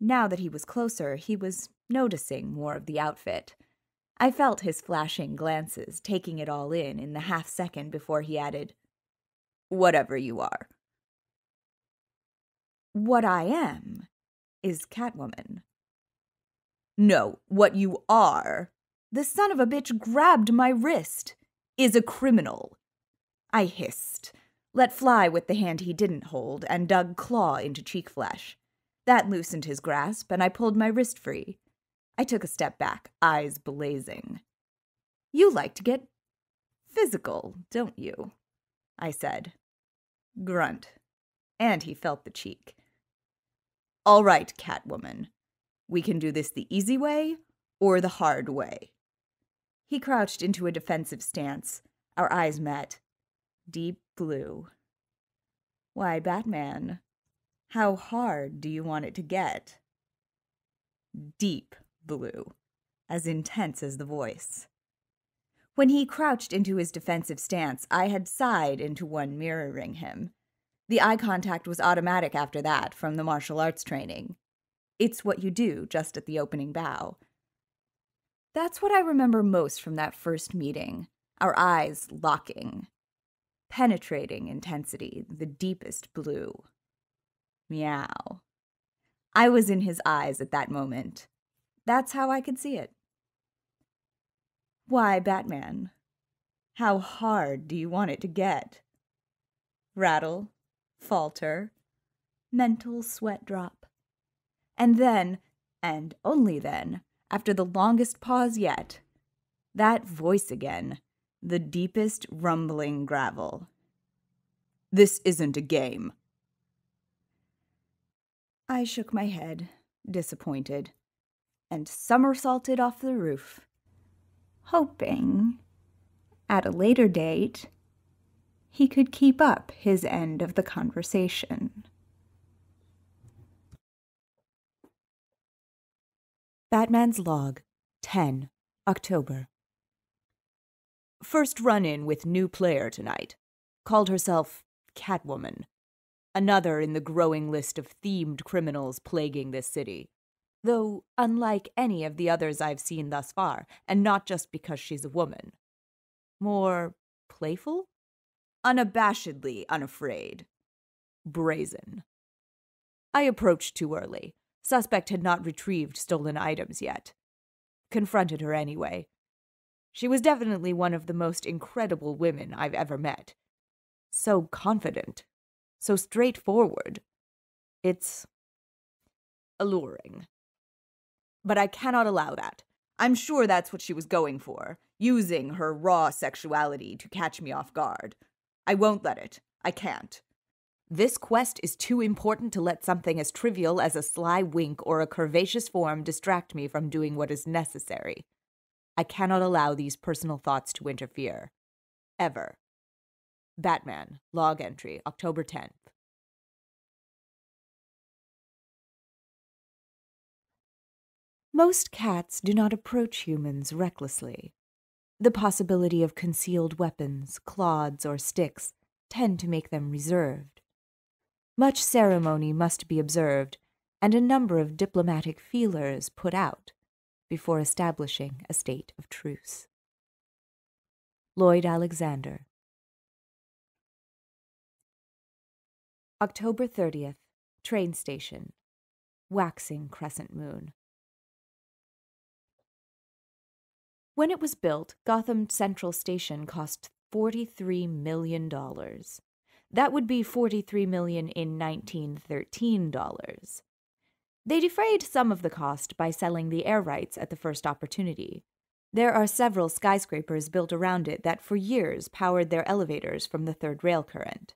Now that he was closer, he was noticing more of the outfit. I felt his flashing glances, taking it all in the half-second before he added, "Whatever you are." What I am is Catwoman. No, what you are, the son of a bitch grabbed my wrist, is a criminal. I hissed, let fly with the hand he didn't hold, and dug claw into cheek flesh. That loosened his grasp, and I pulled my wrist free. I took a step back, eyes blazing. You like to get physical, don't you? I said. Grunt. And he felt the cheek. All right, Catwoman. We can do this the easy way or the hard way. He crouched into a defensive stance. Our eyes met. Deep blue. Why, Batman, how hard do you want it to get? Deep blue, as intense as the voice. When he crouched into his defensive stance, I had sighed into one mirroring him. The eye contact was automatic after that, from the martial arts training. It's what you do just at the opening bow. That's what I remember most from that first meeting, our eyes locking. Penetrating intensity, the deepest blue. Meow. I was in his eyes at that moment. That's how I could see it. Why, Batman, how hard do you want it to get? Rattle, falter, mental sweat drop. And then, and only then, after the longest pause yet, that voice again, the deepest rumbling gravel. This isn't a game. I shook my head, disappointed, and somersaulted off the roof, hoping, at a later date, he could keep up his end of the conversation. Batman's Log, 10, October. First run-in with new player tonight. Called herself Catwoman. Another in the growing list of themed criminals plaguing this city. Though unlike any of the others I've seen thus far, and not just because she's a woman. More playful? Unabashedly unafraid. Brazen. I approached too early. Suspect had not retrieved stolen items yet. Confronted her anyway. She was definitely one of the most incredible women I've ever met. So confident. So straightforward. It's alluring. But I cannot allow that. I'm sure that's what she was going for, using her raw sexuality to catch me off guard. I won't let it. I can't. This quest is too important to let something as trivial as a sly wink or a curvaceous form distract me from doing what is necessary. I cannot allow these personal thoughts to interfere. Ever. Batman, log entry, October 10th. Most cats do not approach humans recklessly. The possibility of concealed weapons, clods, or sticks tend to make them reserved. Much ceremony must be observed, and a number of diplomatic feelers put out before establishing a state of truce. Lloyd Alexander. October 30th, train station, waxing crescent moon. When it was built, Gotham Central Station cost $43 million. That would be $43 million in 1913 dollars. They defrayed some of the cost by selling the air rights at the first opportunity. There are several skyscrapers built around it that for years powered their elevators from the third rail current.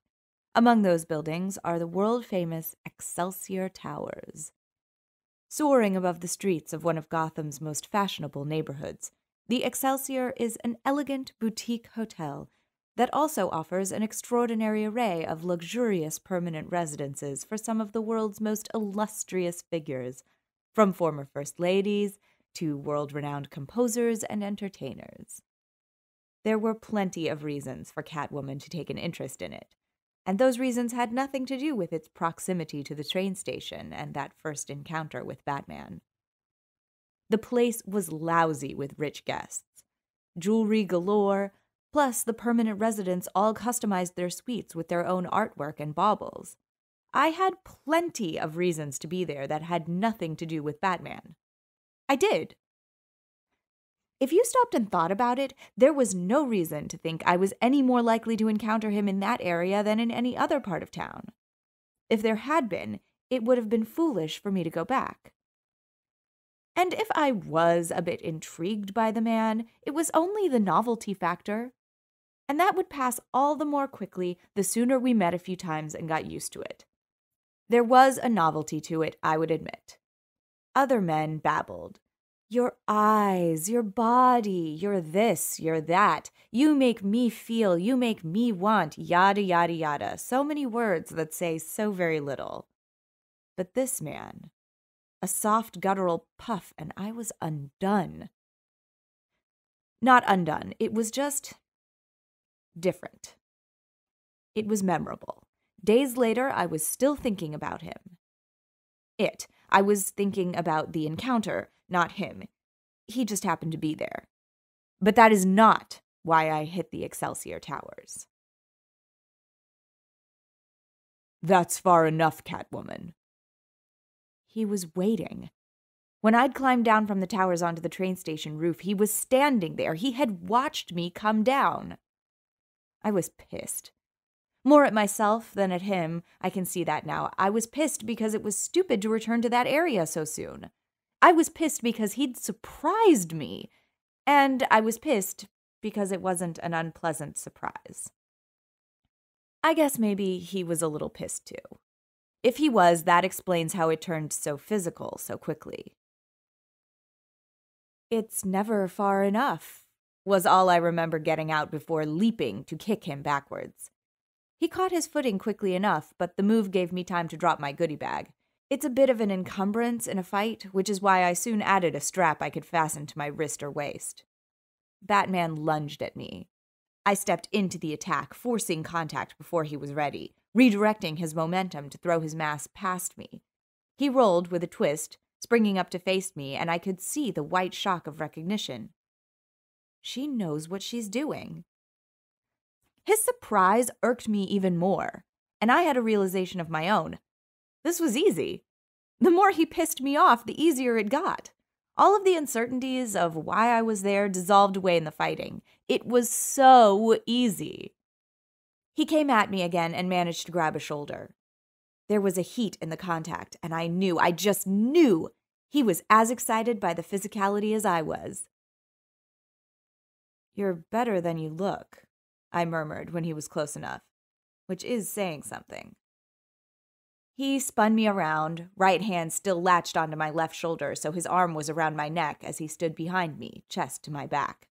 Among those buildings are the world-famous Excelsior Towers. Soaring above the streets of one of Gotham's most fashionable neighborhoods, the Excelsior is an elegant boutique hotel that also offers an extraordinary array of luxurious permanent residences for some of the world's most illustrious figures, from former first ladies to world-renowned composers and entertainers. There were plenty of reasons for Catwoman to take an interest in it, and those reasons had nothing to do with its proximity to the train station and that first encounter with Batman. The place was lousy with rich guests. Jewelry galore, plus the permanent residents all customized their suites with their own artwork and baubles. I had plenty of reasons to be there that had nothing to do with Batman. I did. If you stopped and thought about it, there was no reason to think I was any more likely to encounter him in that area than in any other part of town. If there had been, it would have been foolish for me to go back. And if I was a bit intrigued by the man, it was only the novelty factor. And that would pass all the more quickly the sooner we met a few times and got used to it. There was a novelty to it, I would admit. Other men babbled. Your eyes, your body, you're this, you're that, you make me feel, you make me want, yada, yada, yada. So many words that say so very little. But this man, a soft guttural puff, and I was undone. Not undone, it was just different. It was memorable. Days later, I was still thinking about him. I was thinking about the encounter, not him. He just happened to be there. But that is not why I hit the Excelsior Towers. That's far enough, Catwoman. He was waiting. When I'd climbed down from the towers onto the train station roof, he was standing there. He had watched me come down. I was pissed. More at myself than at him, I can see that now. I was pissed because it was stupid to return to that area so soon. I was pissed because he'd surprised me. And I was pissed because it wasn't an unpleasant surprise. I guess maybe he was a little pissed too. If he was, that explains how it turned so physical so quickly. It's never far enough, was all I remember getting out before leaping to kick him backwards. He caught his footing quickly enough, but the move gave me time to drop my goodie bag. It's a bit of an encumbrance in a fight, which is why I soon added a strap I could fasten to my wrist or waist. Batman lunged at me. I stepped into the attack, forcing contact before he was ready, redirecting his momentum to throw his mass past me. He rolled with a twist, springing up to face me, and I could see the white shock of recognition. She knows what she's doing. His surprise irked me even more, and I had a realization of my own. This was easy. The more he pissed me off, the easier it got. All of the uncertainties of why I was there dissolved away in the fighting. It was so easy. He came at me again and managed to grab a shoulder. There was a heat in the contact, and I just knew, he was as excited by the physicality as I was. You're better than you look, I murmured when he was close enough, which is saying something. He spun me around, right hand still latched onto my left shoulder, so his arm was around my neck as he stood behind me, chest to my back.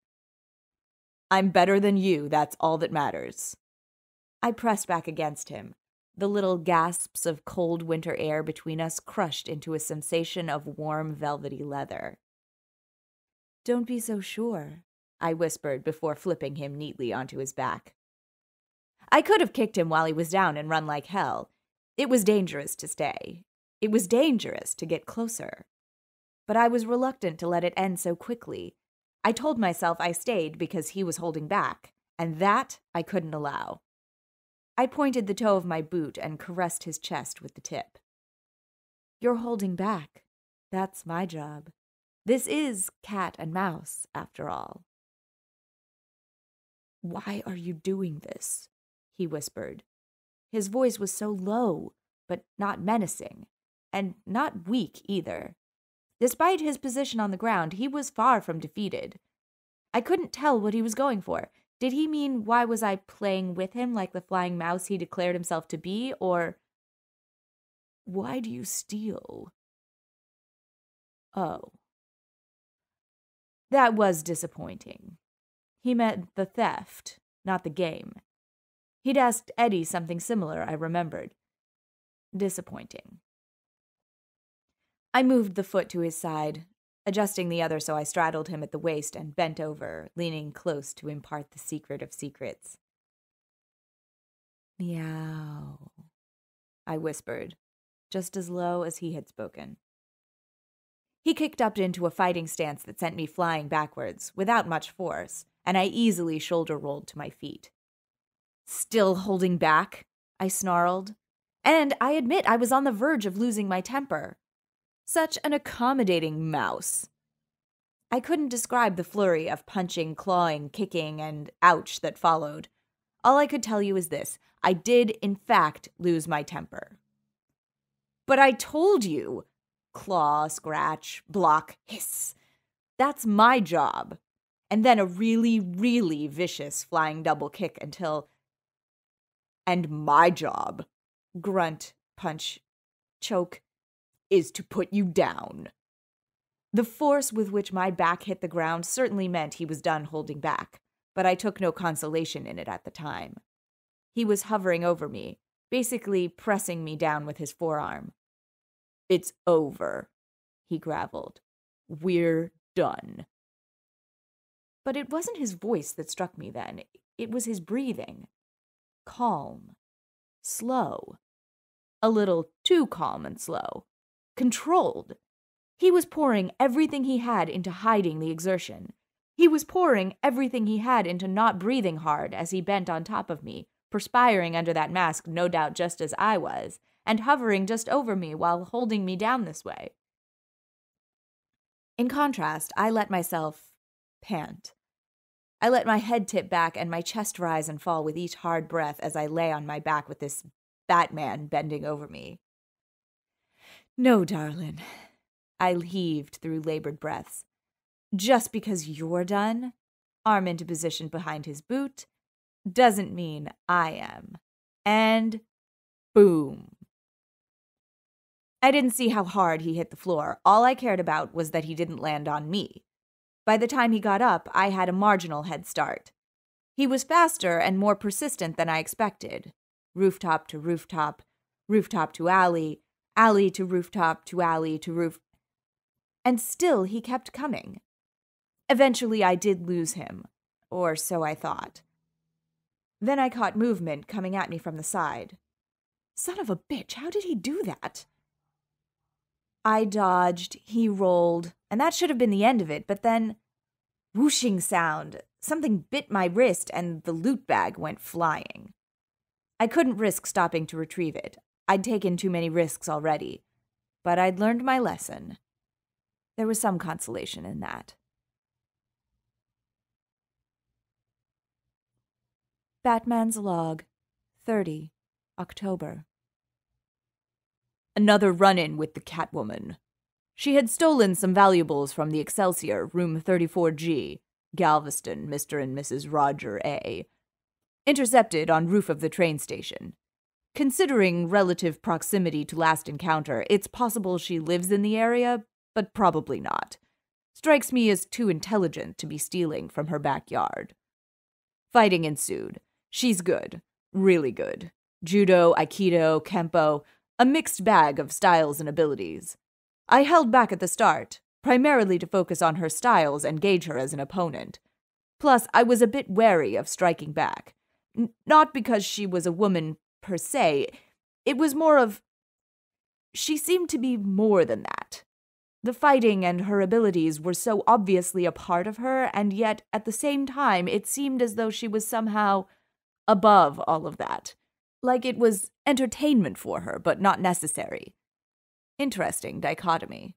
I'm better than you, that's all that matters. I pressed back against him. The little gasps of cold winter air between us crushed into a sensation of warm, velvety leather. Don't be so sure, I whispered before flipping him neatly onto his back. I could have kicked him while he was down and run like hell. It was dangerous to stay. It was dangerous to get closer. But I was reluctant to let it end so quickly. I told myself I stayed because he was holding back, and that I couldn't allow. I pointed the toe of my boot and caressed his chest with the tip. You're holding back. That's my job. This is cat and mouse, after all. Why are you doing this? He whispered. His voice was so low, but not menacing, and not weak either. Despite his position on the ground, he was far from defeated. I couldn't tell what he was going for. Did he mean why was I playing with him like the flying mouse he declared himself to be, or why do you steal? Oh. That was disappointing. He meant the theft, not the game. He'd asked Eddie something similar, I remembered. Disappointing. I moved the foot to his side, adjusting the other so I straddled him at the waist and bent over, leaning close to impart the secret of secrets. Meow, I whispered, just as low as he had spoken. He kicked up into a fighting stance that sent me flying backwards, without much force, and I easily shoulder rolled to my feet. Still holding back, I snarled, and I admit I was on the verge of losing my temper. Such an accommodating mouse. I couldn't describe the flurry of punching, clawing, kicking, and ouch that followed. All I could tell you is this: I did, in fact, lose my temper. But I told you! Claw, scratch, block, hiss. That's my job. And then a really, really vicious flying double kick until... And my job, grunt, punch, choke, is to put you down. The force with which my back hit the ground certainly meant he was done holding back, but I took no consolation in it at the time. He was hovering over me, basically pressing me down with his forearm. "It's over," he growled. "We're done." But it wasn't his voice that struck me then. It was his breathing. Calm. Slow. A little too calm and slow. Controlled. He was pouring everything he had into hiding the exertion. He was pouring everything he had into not breathing hard as he bent on top of me, perspiring under that mask, no doubt just as I was, and hovering just over me while holding me down this way. In contrast, I let myself pant. I let my head tip back and my chest rise and fall with each hard breath as I lay on my back with this Batman bending over me. "No, darling," I heaved through labored breaths. "Just because you're done," arm into position behind his boot, "doesn't mean I am." And boom. I didn't see how hard he hit the floor. All I cared about was that he didn't land on me. By the time he got up, I had a marginal head start. He was faster and more persistent than I expected. Rooftop to rooftop, rooftop to alley, alley to rooftop to alley to roof. And still he kept coming. Eventually I did lose him, or so I thought. Then I caught movement coming at me from the side. Son of a bitch, how did he do that? I dodged, he rolled, and that should have been the end of it, but then... whooshing sound. Something bit my wrist, and the loot bag went flying. I couldn't risk stopping to retrieve it. I'd taken too many risks already. But I'd learned my lesson. There was some consolation in that. Batman's Log, 30, October. Another run-in with the Catwoman. She had stolen some valuables from the Excelsior, room 34G, Galveston, Mr. and Mrs. Roger A. Intercepted on roof of the train station. Considering relative proximity to last encounter, it's possible she lives in the area, but probably not. Strikes me as too intelligent to be stealing from her backyard. Fighting ensued. She's good. Really good. Judo, Aikido, Kempo, a mixed bag of styles and abilities. I held back at the start, primarily to focus on her styles and gauge her as an opponent. Plus, I was a bit wary of striking back. Not because she was a woman per se. It was more of... she seemed to be more than that. The fighting and her abilities were so obviously a part of her, and yet, at the same time, it seemed as though she was somehow above all of that. Like it was entertainment for her, but not necessary. Interesting dichotomy.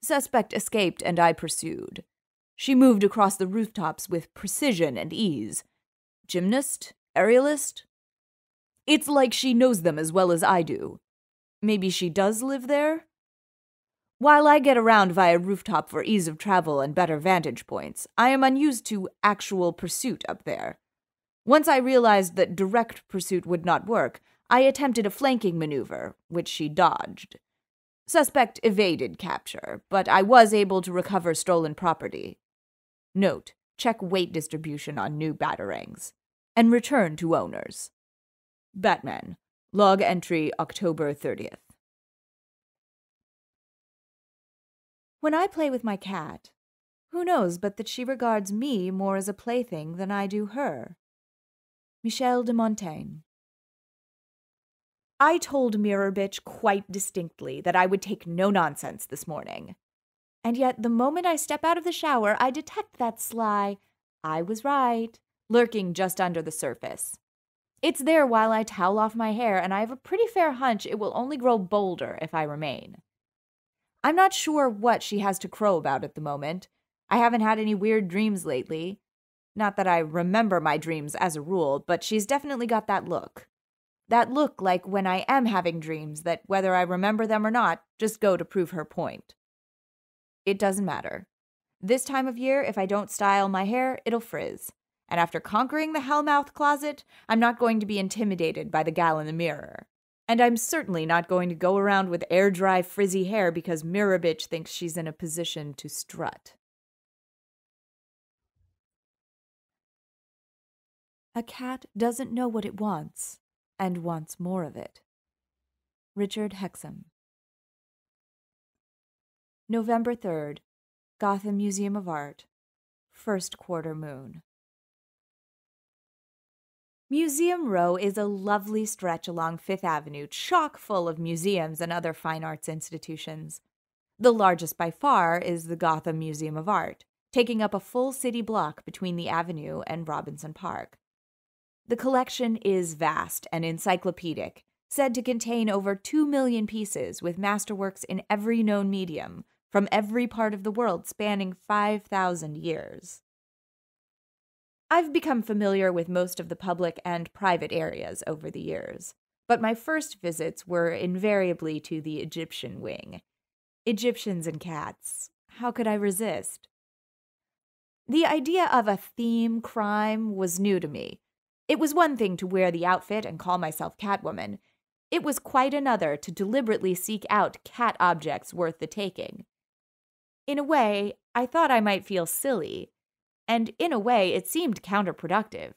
Suspect escaped, and I pursued. She moved across the rooftops with precision and ease. Gymnast? Aerialist? It's like she knows them as well as I do. Maybe she does live there? While I get around via rooftop for ease of travel and better vantage points, I am unused to actual pursuit up there. Once I realized that direct pursuit would not work, I attempted a flanking maneuver, which she dodged. Suspect evaded capture, but I was able to recover stolen property. Note, check weight distribution on new batarangs. And return to owners. Batman, log entry October 30th. When I play with my cat, who knows but that she regards me more as a plaything than I do her? Michel de Montaigne. I told Mirror Bitch quite distinctly that I would take no nonsense this morning. And yet, the moment I step out of the shower, I detect that sly, "I was right," lurking just under the surface. It's there while I towel off my hair, and I have a pretty fair hunch it will only grow bolder if I remain. I'm not sure what she has to crow about at the moment. I haven't had any weird dreams lately. Not that I remember my dreams as a rule, but she's definitely got that look. That look like when I am having dreams that, whether I remember them or not, just go to prove her point. It doesn't matter. This time of year, if I don't style my hair, it'll frizz. And after conquering the Hellmouth closet, I'm not going to be intimidated by the gal in the mirror. And I'm certainly not going to go around with air-dry frizzy hair because Mirror Bitch thinks she's in a position to strut. A cat doesn't know what it wants, and wants more of it. Richard Hexham. November 3rd, Gotham Museum of Art, first quarter moon. Museum Row is a lovely stretch along Fifth Avenue, chock full of museums and other fine arts institutions. The largest by far is the Gotham Museum of Art, taking up a full city block between the Avenue and Robinson Park. The collection is vast and encyclopedic, said to contain over 2 million pieces with masterworks in every known medium, from every part of the world spanning 5,000 years. I've become familiar with most of the public and private areas over the years, but my first visits were invariably to the Egyptian wing. Egyptians and cats, how could I resist? The idea of a theme crime was new to me. It was one thing to wear the outfit and call myself Catwoman. It was quite another to deliberately seek out cat objects worth the taking. In a way, I thought I might feel silly, and in a way, it seemed counterproductive.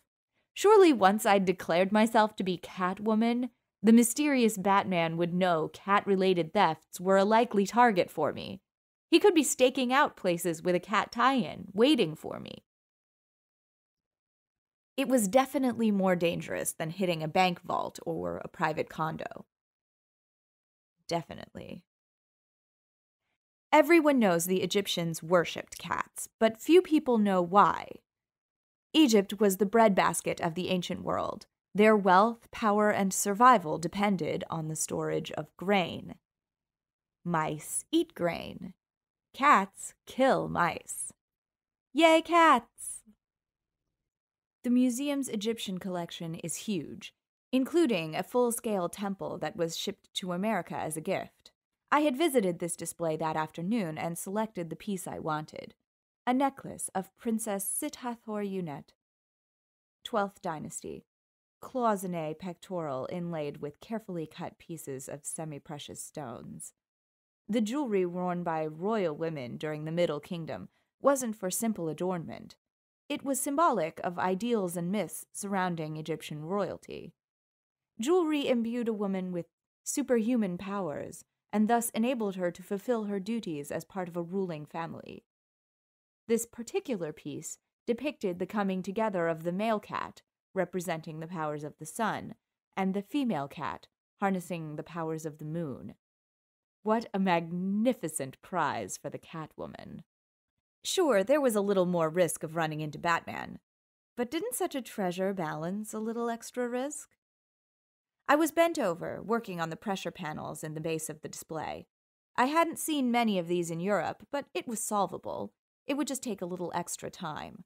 Surely once I'd declared myself to be Catwoman, the mysterious Batman would know cat-related thefts were a likely target for me. He could be staking out places with a cat tie-in, waiting for me. It was definitely more dangerous than hitting a bank vault or a private condo. Definitely. Everyone knows the Egyptians worshipped cats, but few people know why. Egypt was the breadbasket of the ancient world. Their wealth, power, and survival depended on the storage of grain. Mice eat grain. Cats kill mice. Yay, cats! The museum's Egyptian collection is huge, including a full-scale temple that was shipped to America as a gift. I had visited this display that afternoon and selected the piece I wanted, a necklace of Princess Sitathor-Unet, 12th Dynasty, cloisonné pectoral inlaid with carefully cut pieces of semi-precious stones. The jewelry worn by royal women during the Middle Kingdom wasn't for simple adornment. It was symbolic of ideals and myths surrounding Egyptian royalty. Jewelry imbued a woman with superhuman powers and thus enabled her to fulfill her duties as part of a ruling family. This particular piece depicted the coming together of the male cat, representing the powers of the sun, and the female cat, harnessing the powers of the moon. What a magnificent prize for the Catwoman! Sure, there was a little more risk of running into Batman, but didn't such a treasure balance a little extra risk? I was bent over, working on the pressure panels in the base of the display. I hadn't seen many of these in Europe, but it was solvable. It would just take a little extra time.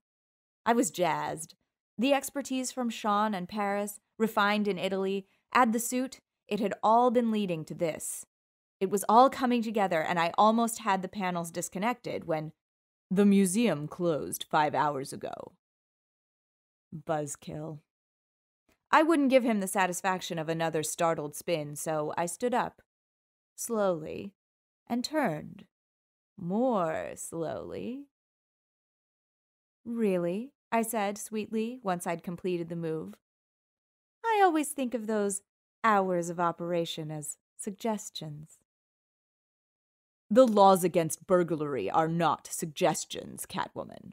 I was jazzed. The expertise from Sean and Paris, refined in Italy, add the suit, it had all been leading to this. It was all coming together, and I almost had the panels disconnected when the museum closed 5 hours ago. Buzzkill. I wouldn't give him the satisfaction of another startled spin, so I stood up, slowly, and turned, more slowly. Really? I said sweetly once I'd completed the move. I always think of those hours of operation as suggestions. The laws against burglary are not suggestions, Catwoman.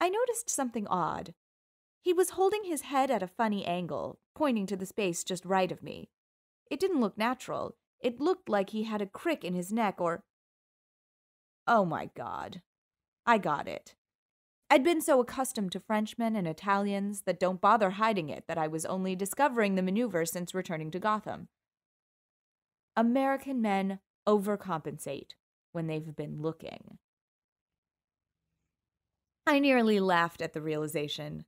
I noticed something odd. He was holding his head at a funny angle, pointing to the space just right of me. It didn't look natural. It looked like he had a crick in his neck or... Oh my God. I got it. I'd been so accustomed to Frenchmen and Italians that don't bother hiding it that I was only discovering the maneuver since returning to Gotham. American men overcompensate when they've been looking. I nearly laughed at the realization.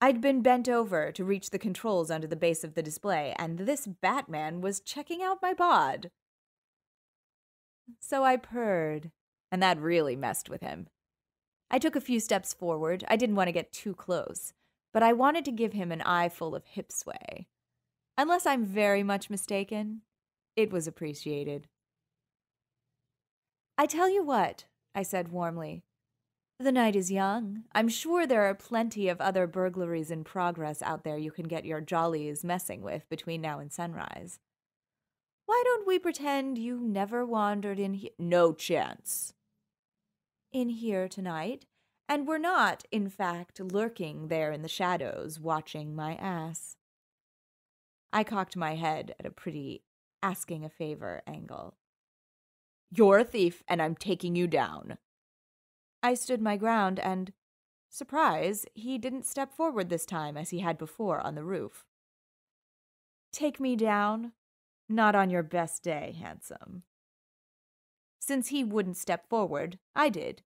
I'd been bent over to reach the controls under the base of the display, and this Batman was checking out my bod. So I purred, and that really messed with him. I took a few steps forward. I didn't want to get too close, but I wanted to give him an eye full of hip sway. Unless I'm very much mistaken, it was appreciated. I tell you what, I said warmly. The night is young. I'm sure there are plenty of other burglaries in progress out there you can get your jollies messing with between now and sunrise. Why don't we pretend you never wandered in here? No chance. In here tonight, and we're not, in fact, lurking there in the shadows watching my ass. I cocked my head at a pretty asking a favor angle. You're a thief, and I'm taking you down. I stood my ground, and, surprise, he didn't step forward this time as he had before on the roof. Take me down? Not on your best day, handsome. Since he wouldn't step forward, I did.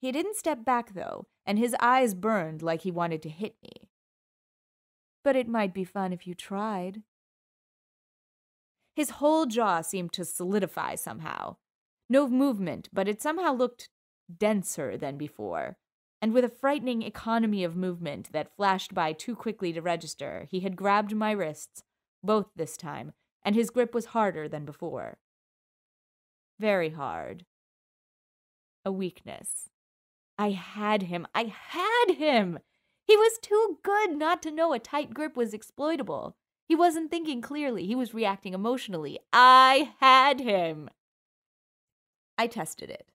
He didn't step back, though, and his eyes burned like he wanted to hit me. But it might be fun if you tried. His whole jaw seemed to solidify somehow. No movement, but it somehow looked denser than before, and with a frightening economy of movement that flashed by too quickly to register, he had grabbed my wrists, both this time, and his grip was harder than before. Very hard. A weakness. I had him. I had him! He was too good not to know a tight grip was exploitable. He wasn't thinking clearly. He was reacting emotionally. I had him! I tested it.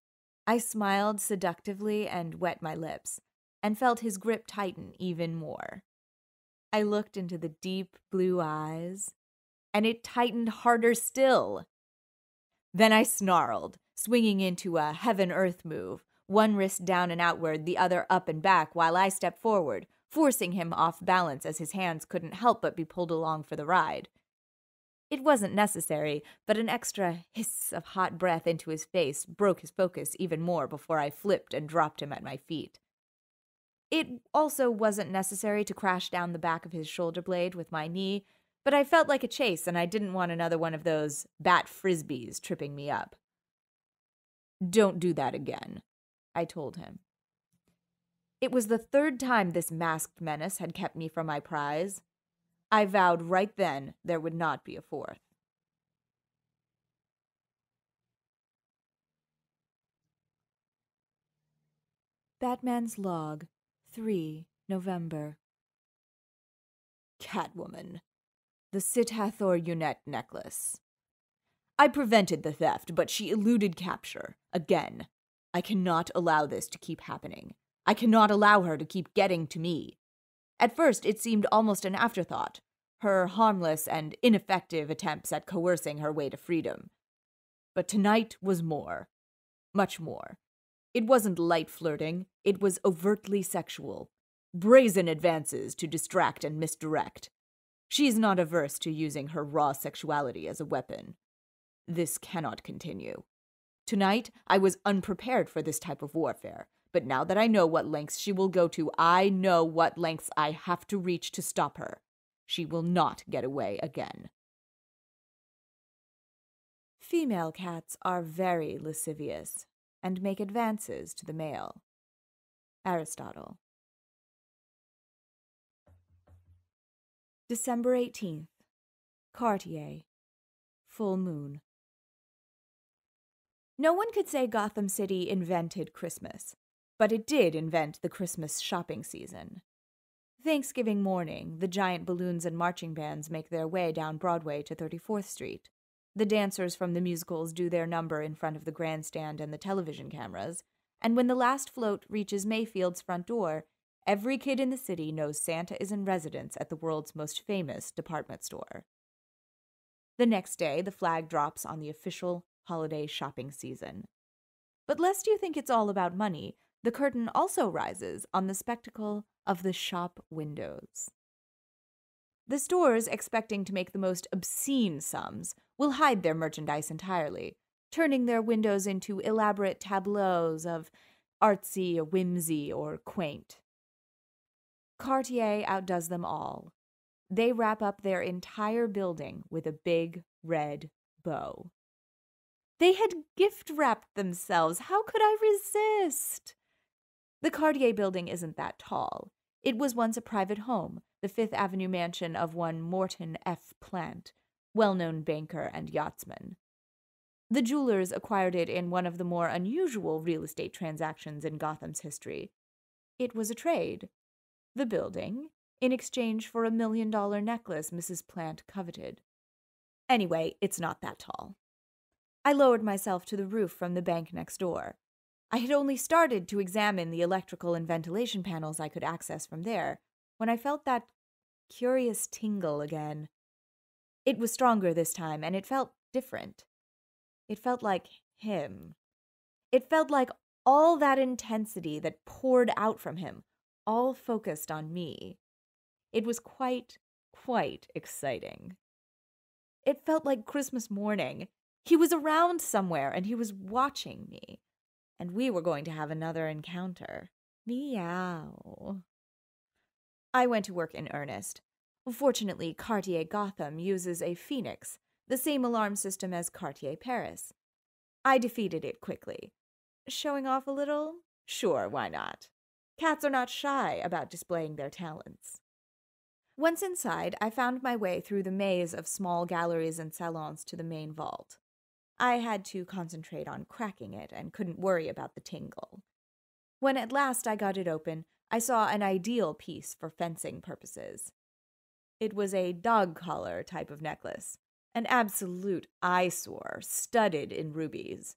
I smiled seductively and wet my lips, and felt his grip tighten even more. I looked into the deep blue eyes, and it tightened harder still. Then I snarled, swinging into a heaven-earth move, one wrist down and outward, the other up and back, while I stepped forward, forcing him off balance as his hands couldn't help but be pulled along for the ride. It wasn't necessary, but an extra hiss of hot breath into his face broke his focus even more before I flipped and dropped him at my feet. It also wasn't necessary to crash down the back of his shoulder blade with my knee, but I felt like a chase and I didn't want another one of those bat frisbees tripping me up. Don't do that again, I told him. It was the third time this masked menace had kept me from my prize. I vowed right then there would not be a fourth. Batman's Log, 3 November. Catwoman. The Sithathor Unet necklace. I prevented the theft, but she eluded capture. Again. I cannot allow this to keep happening. I cannot allow her to keep getting to me. At first, it seemed almost an afterthought, her harmless and ineffective attempts at coercing her way to freedom. But tonight was more. Much more. It wasn't light flirting. It was overtly sexual. Brazen advances to distract and misdirect. She's not averse to using her raw sexuality as a weapon. This cannot continue. Tonight, I was unprepared for this type of warfare. But now that I know what lengths she will go to, I know what lengths I have to reach to stop her. She will not get away again. Female cats are very lascivious and make advances to the male. Aristotle. December 18th. Cartier. Full moon. No one could say Gotham City invented Christmas. But it did invent the Christmas shopping season. Thanksgiving morning, the giant balloons and marching bands make their way down Broadway to 34th Street. The dancers from the musicals do their number in front of the grandstand and the television cameras, and when the last float reaches Mayfield's front door, every kid in the city knows Santa is in residence at the world's most famous department store. The next day, the flag drops on the official holiday shopping season. But lest you think it's all about money, The curtain also rises on the spectacle of the shop windows. The stores, expecting to make the most obscene sums, will hide their merchandise entirely, turning their windows into elaborate tableaus of artsy whimsy or quaint. Cartier outdoes them all. They wrap up their entire building with a big red bow. They had gift-wrapped themselves. How could I resist? The Cartier building isn't that tall. It was once a private home, the Fifth Avenue mansion of one Morton F. Plant, well-known banker and yachtsman. The jewelers acquired it in one of the more unusual real estate transactions in Gotham's history. It was a trade. The building, in exchange for a $1 million necklace Mrs. Plant coveted. Anyway, it's not that tall. I lowered myself to the roof from the bank next door. I had only started to examine the electrical and ventilation panels I could access from there when I felt that curious tingle again. It was stronger this time, and it felt different. It felt like him. It felt like all that intensity that poured out from him, all focused on me. It was quite exciting. It felt like Christmas morning. He was around somewhere, and he was watching me. And we were going to have another encounter. Meow. I went to work in earnest. Fortunately, Cartier Gotham uses a Phoenix, the same alarm system as Cartier Paris. I defeated it quickly. Showing off a little? Sure, why not? Cats are not shy about displaying their talents. Once inside, I found my way through the maze of small galleries and salons to the main vault. I had to concentrate on cracking it and couldn't worry about the tingle. When at last I got it open, I saw an ideal piece for fencing purposes. It was a dog-collar type of necklace, an absolute eyesore studded in rubies.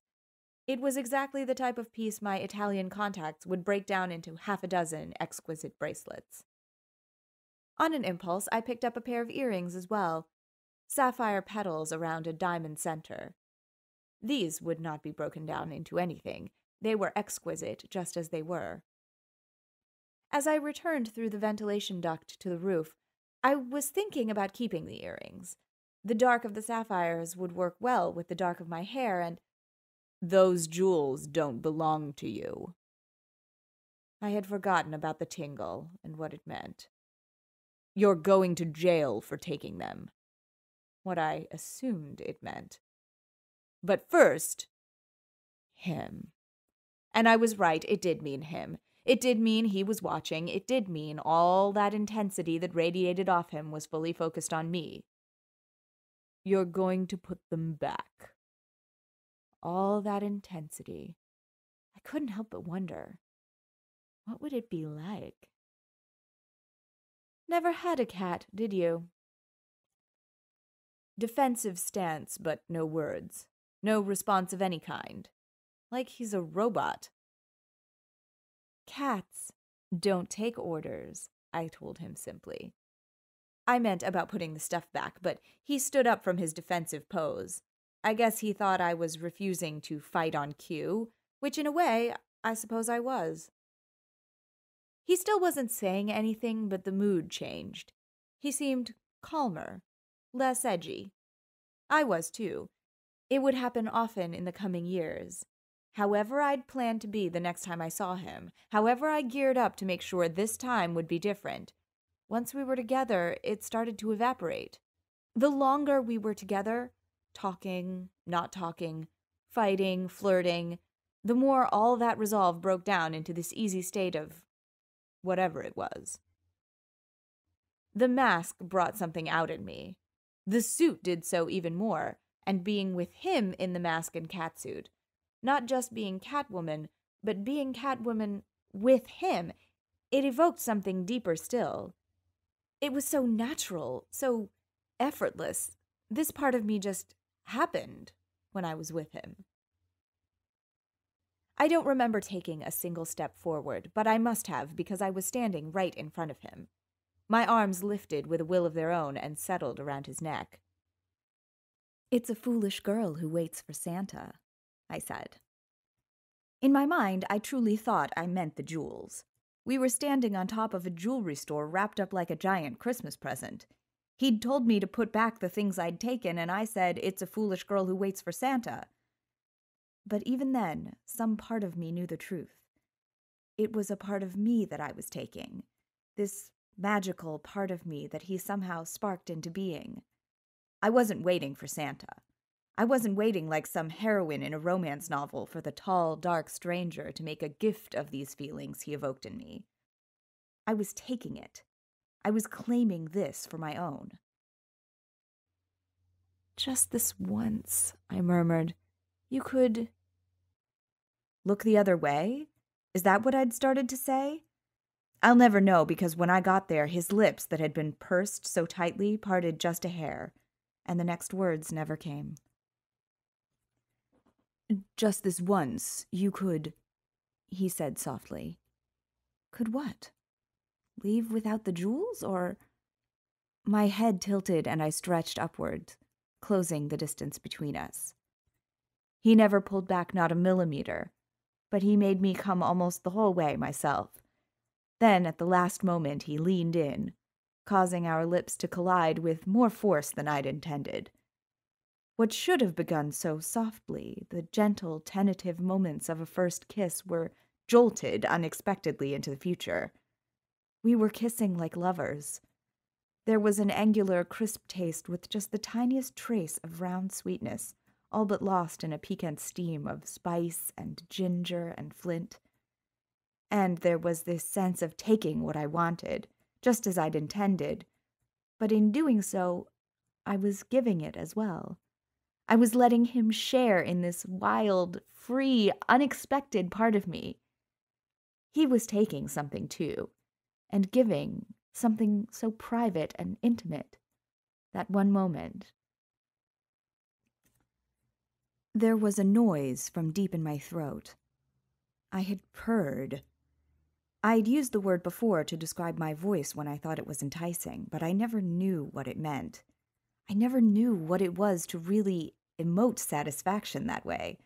It was exactly the type of piece my Italian contacts would break down into half a dozen exquisite bracelets. On an impulse, I picked up a pair of earrings as well, sapphire petals around a diamond center. These would not be broken down into anything. They were exquisite, just as they were. As I returned through the ventilation duct to the roof, I was thinking about keeping the earrings. The dark of the sapphires would work well with the dark of my hair, and those jewels don't belong to you. I had forgotten about the tingle and what it meant. You're going to jail for taking them. What I assumed it meant. But first, him. And I was right, it did mean him. It did mean he was watching. It did mean all that intensity that radiated off him was fully focused on me. You're going to put them back. All that intensity. I couldn't help but wonder, what would it be like? Never had a cat, did you? Defensive stance, but no words. No response of any kind. Like he's a robot. Cats don't take orders, I told him simply. I meant about putting the stuff back, but he stood up from his defensive pose. I guess he thought I was refusing to fight on cue, which in a way, I suppose I was. He still wasn't saying anything, but the mood changed. He seemed calmer. Less edgy. I was, too. It would happen often in the coming years. However I'd planned to be the next time I saw him, however I geared up to make sure this time would be different, once we were together, it started to evaporate. The longer we were together, talking, not talking, fighting, flirting, the more all that resolve broke down into this easy state of whatever it was. The mask brought something out in me. The suit did so even more, and being with him in the mask and catsuit. Not just being Catwoman, but being Catwoman with him, it evoked something deeper still. It was so natural, so effortless. This part of me just happened when I was with him. I don't remember taking a single step forward, but I must have because I was standing right in front of him. My arms lifted with a will of their own and settled around his neck. It's a foolish girl who waits for Santa, I said. In my mind, I truly thought I meant the jewels. We were standing on top of a jewelry store wrapped up like a giant Christmas present. He'd told me to put back the things I'd taken, and I said, "It's a foolish girl who waits for Santa." But even then, some part of me knew the truth. It was a part of me that I was taking, this magical part of me that he somehow sparked into being. I wasn't waiting for Santa. I wasn't waiting like some heroine in a romance novel for the tall, dark stranger to make a gift of these feelings he evoked in me. I was taking it. I was claiming this for my own. "Just this once," I murmured. "You could—" Look the other way? Is that what I'd started to say? I'll never know, because when I got there, his lips that had been pursed so tightly parted just a hair, and the next words never came. "Just this once, you could—" he said softly. Could what? Leave without the jewels, or— My head tilted and I stretched upward, closing the distance between us. He never pulled back, not a millimeter, but he made me come almost the whole way myself. Then, at the last moment, he leaned in, causing our lips to collide with more force than I'd intended. What should have begun so softly, the gentle, tentative moments of a first kiss, were jolted unexpectedly into the future. We were kissing like lovers. There was an angular, crisp taste with just the tiniest trace of round sweetness, all but lost in a piquant steam of spice and ginger and flint. And there was this sense of taking what I wanted, just as I'd intended, but in doing so, I was giving it as well. I was letting him share in this wild, free, unexpected part of me. He was taking something too, and giving something so private and intimate. That one moment. There was a noise from deep in my throat. I had purred. I'd used the word before to describe my voice when I thought it was enticing, but I never knew what it meant. I never knew what it was to really emote satisfaction that way,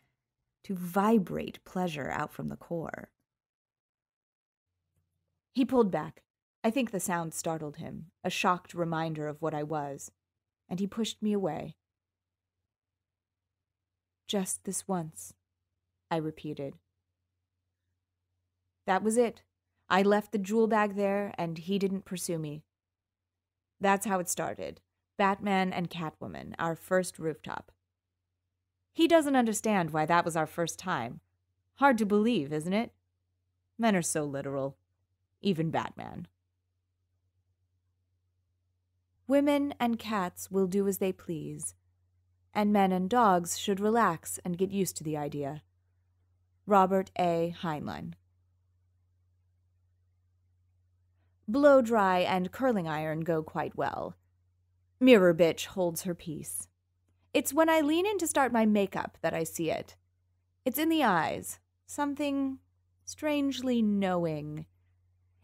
to vibrate pleasure out from the core. He pulled back. I think the sound startled him, a shocked reminder of what I was, and he pushed me away. "Just this once," I repeated. That was it. I left the jewel bag there, and he didn't pursue me. That's how it started. Batman and Catwoman, our first rooftop. He doesn't understand why that was our first time. Hard to believe, isn't it? Men are so literal. Even Batman. Women and cats will do as they please, and men and dogs should relax and get used to the idea. Robert A. Heinlein. Blow-dry and curling iron go quite well. Mirror bitch holds her peace. It's when I lean in to start my makeup that I see it. It's in the eyes, something strangely knowing.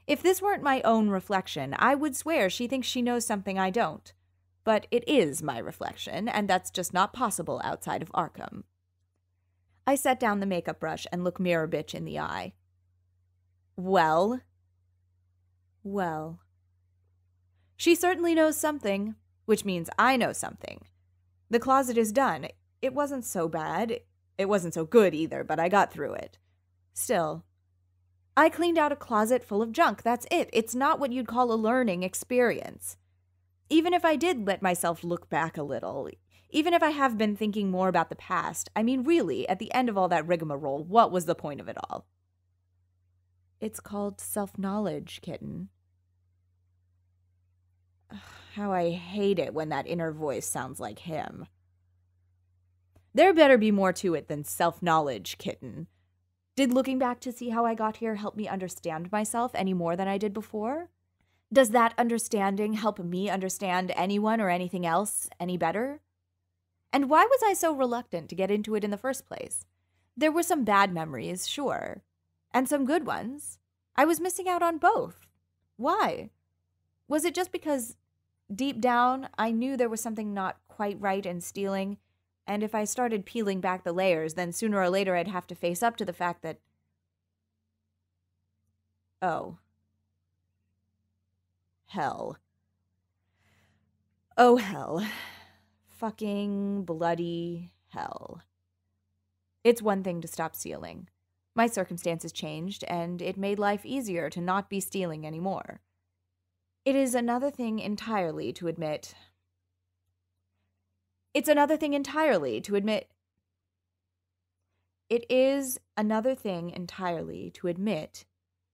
If this weren't my own reflection, I would swear she thinks she knows something I don't. But it is my reflection, and that's just not possible outside of Arkham. I set down the makeup brush and look mirror bitch in the eye. Well? Well. She certainly knows something, which means I know something. The closet is done. It wasn't so bad. It wasn't so good either, but I got through it. Still, I cleaned out a closet full of junk. That's it. It's not what you'd call a learning experience. Even if I did let myself look back a little, even if I have been thinking more about the past, I mean, really, at the end of all that rigmarole, what was the point of it all? It's called self-knowledge, kitten. How I hate it when that inner voice sounds like him. There better be more to it than self-knowledge, kitten. Did looking back to see how I got here help me understand myself any more than I did before? Does that understanding help me understand anyone or anything else any better? And why was I so reluctant to get into it in the first place? There were some bad memories, sure. And some good ones. I was missing out on both. Why? Was it just because, deep down, I knew there was something not quite right in stealing, And if I started peeling back the layers, then sooner or later I'd have to face up to the fact that... Oh. Hell. Oh, hell. Fucking bloody hell. It's one thing to stop stealing. My circumstances changed, and it made life easier to not be stealing anymore. It is another thing entirely to admit... It is another thing entirely to admit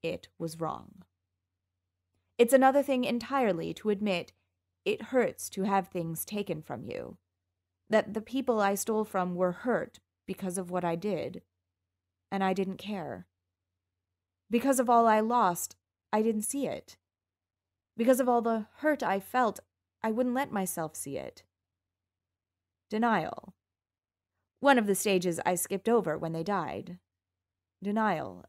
it was wrong. It's another thing entirely to admit it hurts to have things taken from you. That the people I stole from were hurt because of what I did, and I didn't care. Because of all I lost, I didn't see it. Because of all the hurt I felt, I wouldn't let myself see it. Denial. One of the stages I skipped over when they died. Denial.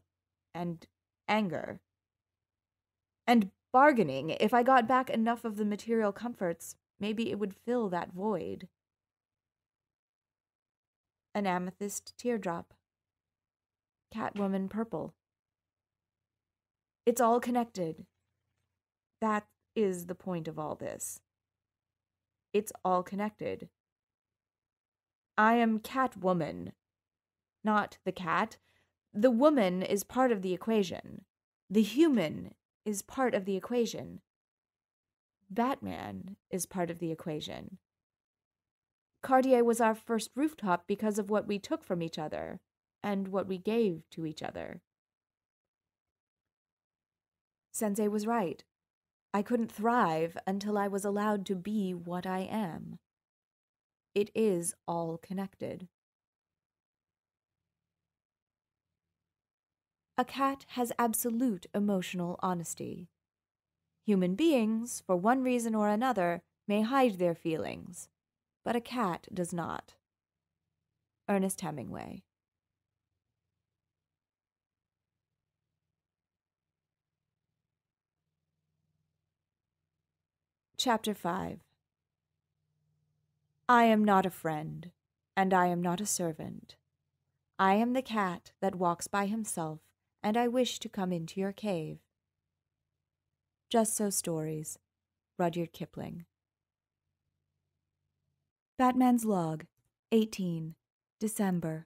And anger. And bargaining. If I got back enough of the material comforts, maybe it would fill that void. An amethyst teardrop. Catwoman purple. It's all connected. That is the point of all this. It's all connected. I am Catwoman, not the cat. The woman is part of the equation. The human is part of the equation. Batman is part of the equation. Cartier was our first rooftop because of what we took from each other and what we gave to each other. Sensei was right. I couldn't thrive until I was allowed to be what I am. It is all connected. A cat has absolute emotional honesty. Human beings, for one reason or another, may hide their feelings, but a cat does not. Ernest Hemingway. Chapter 5. I am not a friend, and I am not a servant. I am the cat that walks by himself, and I wish to come into your cave. Just So Stories, Rudyard Kipling. Batman's Log, 18, December.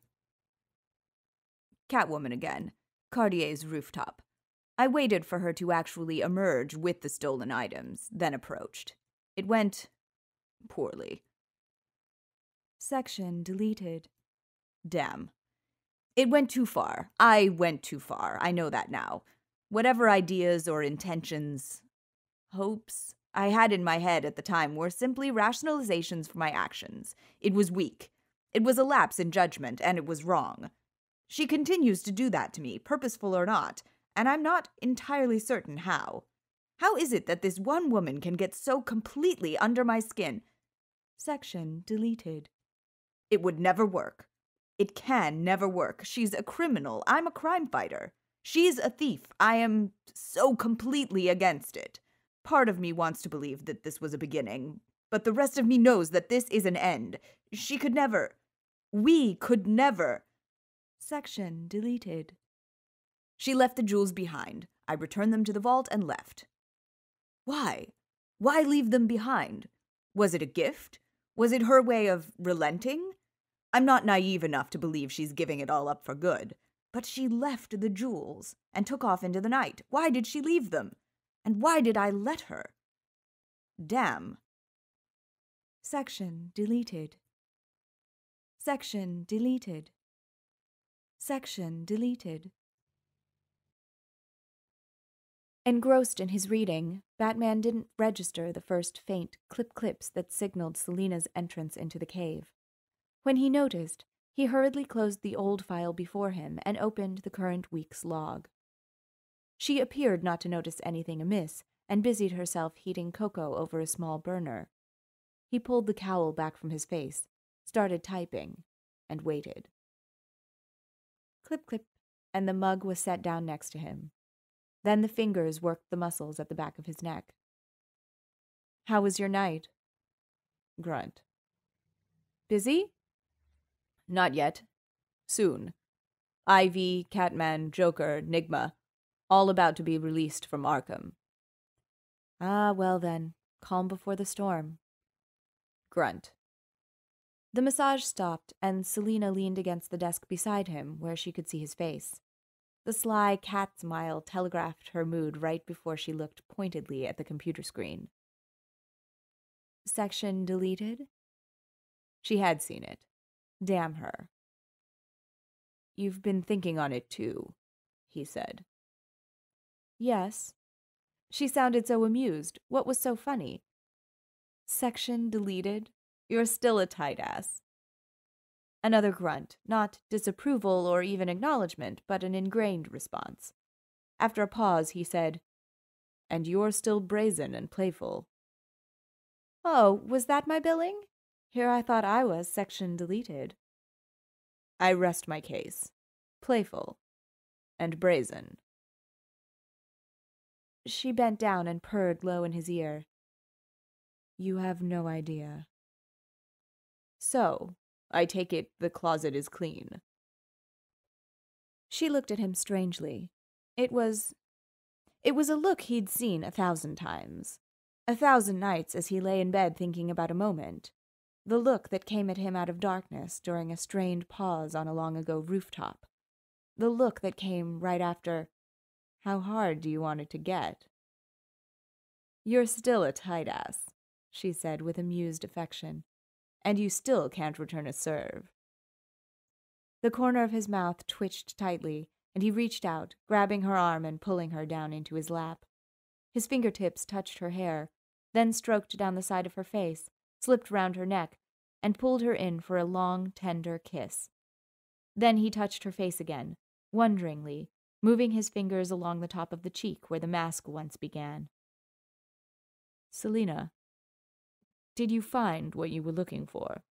Catwoman again, Cartier's rooftop. I waited for her to actually emerge with the stolen items, then approached. It went poorly. Section deleted. Damn. It went too far. I went too far. I know that now. Whatever ideas or intentions, hopes, I had in my head at the time were simply rationalizations for my actions. It was weak. It was a lapse in judgment, and it was wrong. She continues to do that to me, purposeful or not, and I'm not entirely certain how. How is it that this one woman can get so completely under my skin? Section deleted. It would never work. It can never work. She's a criminal. I'm a crime fighter. She's a thief. I am so completely against it. Part of me wants to believe that this was a beginning, but the rest of me knows that this is an end. She could never. We could never. Section deleted. She left the jewels behind. I returned them to the vault and left. Why? Why leave them behind? Was it a gift? Was it her way of relenting? I'm not naive enough to believe she's giving it all up for good. But she left the jewels and took off into the night. Why did she leave them? And why did I let her? Damn. Section deleted. Section deleted. Section deleted. Engrossed in his reading, Batman didn't register the first faint clip-clips that signaled Selena's entrance into the cave. When he noticed, he hurriedly closed the old file before him and opened the current week's log. She appeared not to notice anything amiss and busied herself heating cocoa over a small burner. He pulled the cowl back from his face, started typing, and waited. Clip-clip, and the mug was set down next to him. Then the fingers worked the muscles at the back of his neck. How was your night? Grunt. Busy? Not yet. Soon. Ivy, Catman, Joker, Nigma, all about to be released from Arkham. Ah, well then, calm before the storm. Grunt. The massage stopped, and Selina leaned against the desk beside him, where she could see his face. The sly cat smile telegraphed her mood right before she looked pointedly at the computer screen. Section deleted? She had seen it. Damn her. You've been thinking on it, too, he said. Yes. She sounded so amused. What was so funny? Section deleted? You're still a tight ass. Another grunt, not disapproval or even acknowledgement, but an ingrained response. After a pause, he said, And you're still brazen and playful. Oh, was that my billing? Here I thought I was section deleted. I rest my case. Playful. And brazen. She bent down and purred low in his ear. You have no idea. So, I take it the closet is clean. She looked at him strangely. It was a look he'd seen 1,000 times. 1,000 nights as he lay in bed thinking about a moment. The look that came at him out of darkness during a strained pause on a long-ago rooftop. The look that came right after, How hard do you want it to get? You're still a tight ass, she said with amused affection, and you still can't return a serve. The corner of his mouth twitched tightly, and he reached out, grabbing her arm and pulling her down into his lap. His fingertips touched her hair, then stroked down the side of her face, slipped round her neck, and pulled her in for a long, tender kiss. Then he touched her face again, wonderingly, moving his fingers along the top of the cheek where the mask once began. Selina, did you find what you were looking for?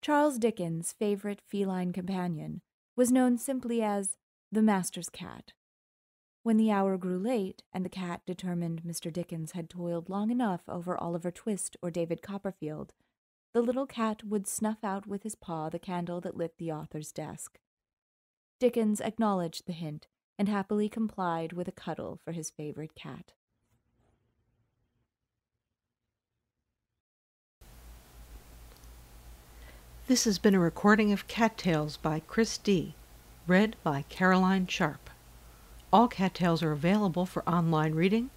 Charles Dickens' favorite feline companion was known simply as the master's cat. When the hour grew late, and the cat determined Mr. Dickens had toiled long enough over Oliver Twist or David Copperfield, the little cat would snuff out with his paw the candle that lit the author's desk. Dickens acknowledged the hint, and happily complied with a cuddle for his favorite cat. This has been a recording of Cattails by Chris D., read by Caroline Sharp. All Cattails are available for online reading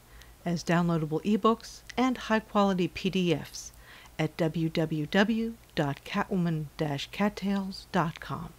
as downloadable ebooks and high-quality PDFs at www.catwoman-cattails.com.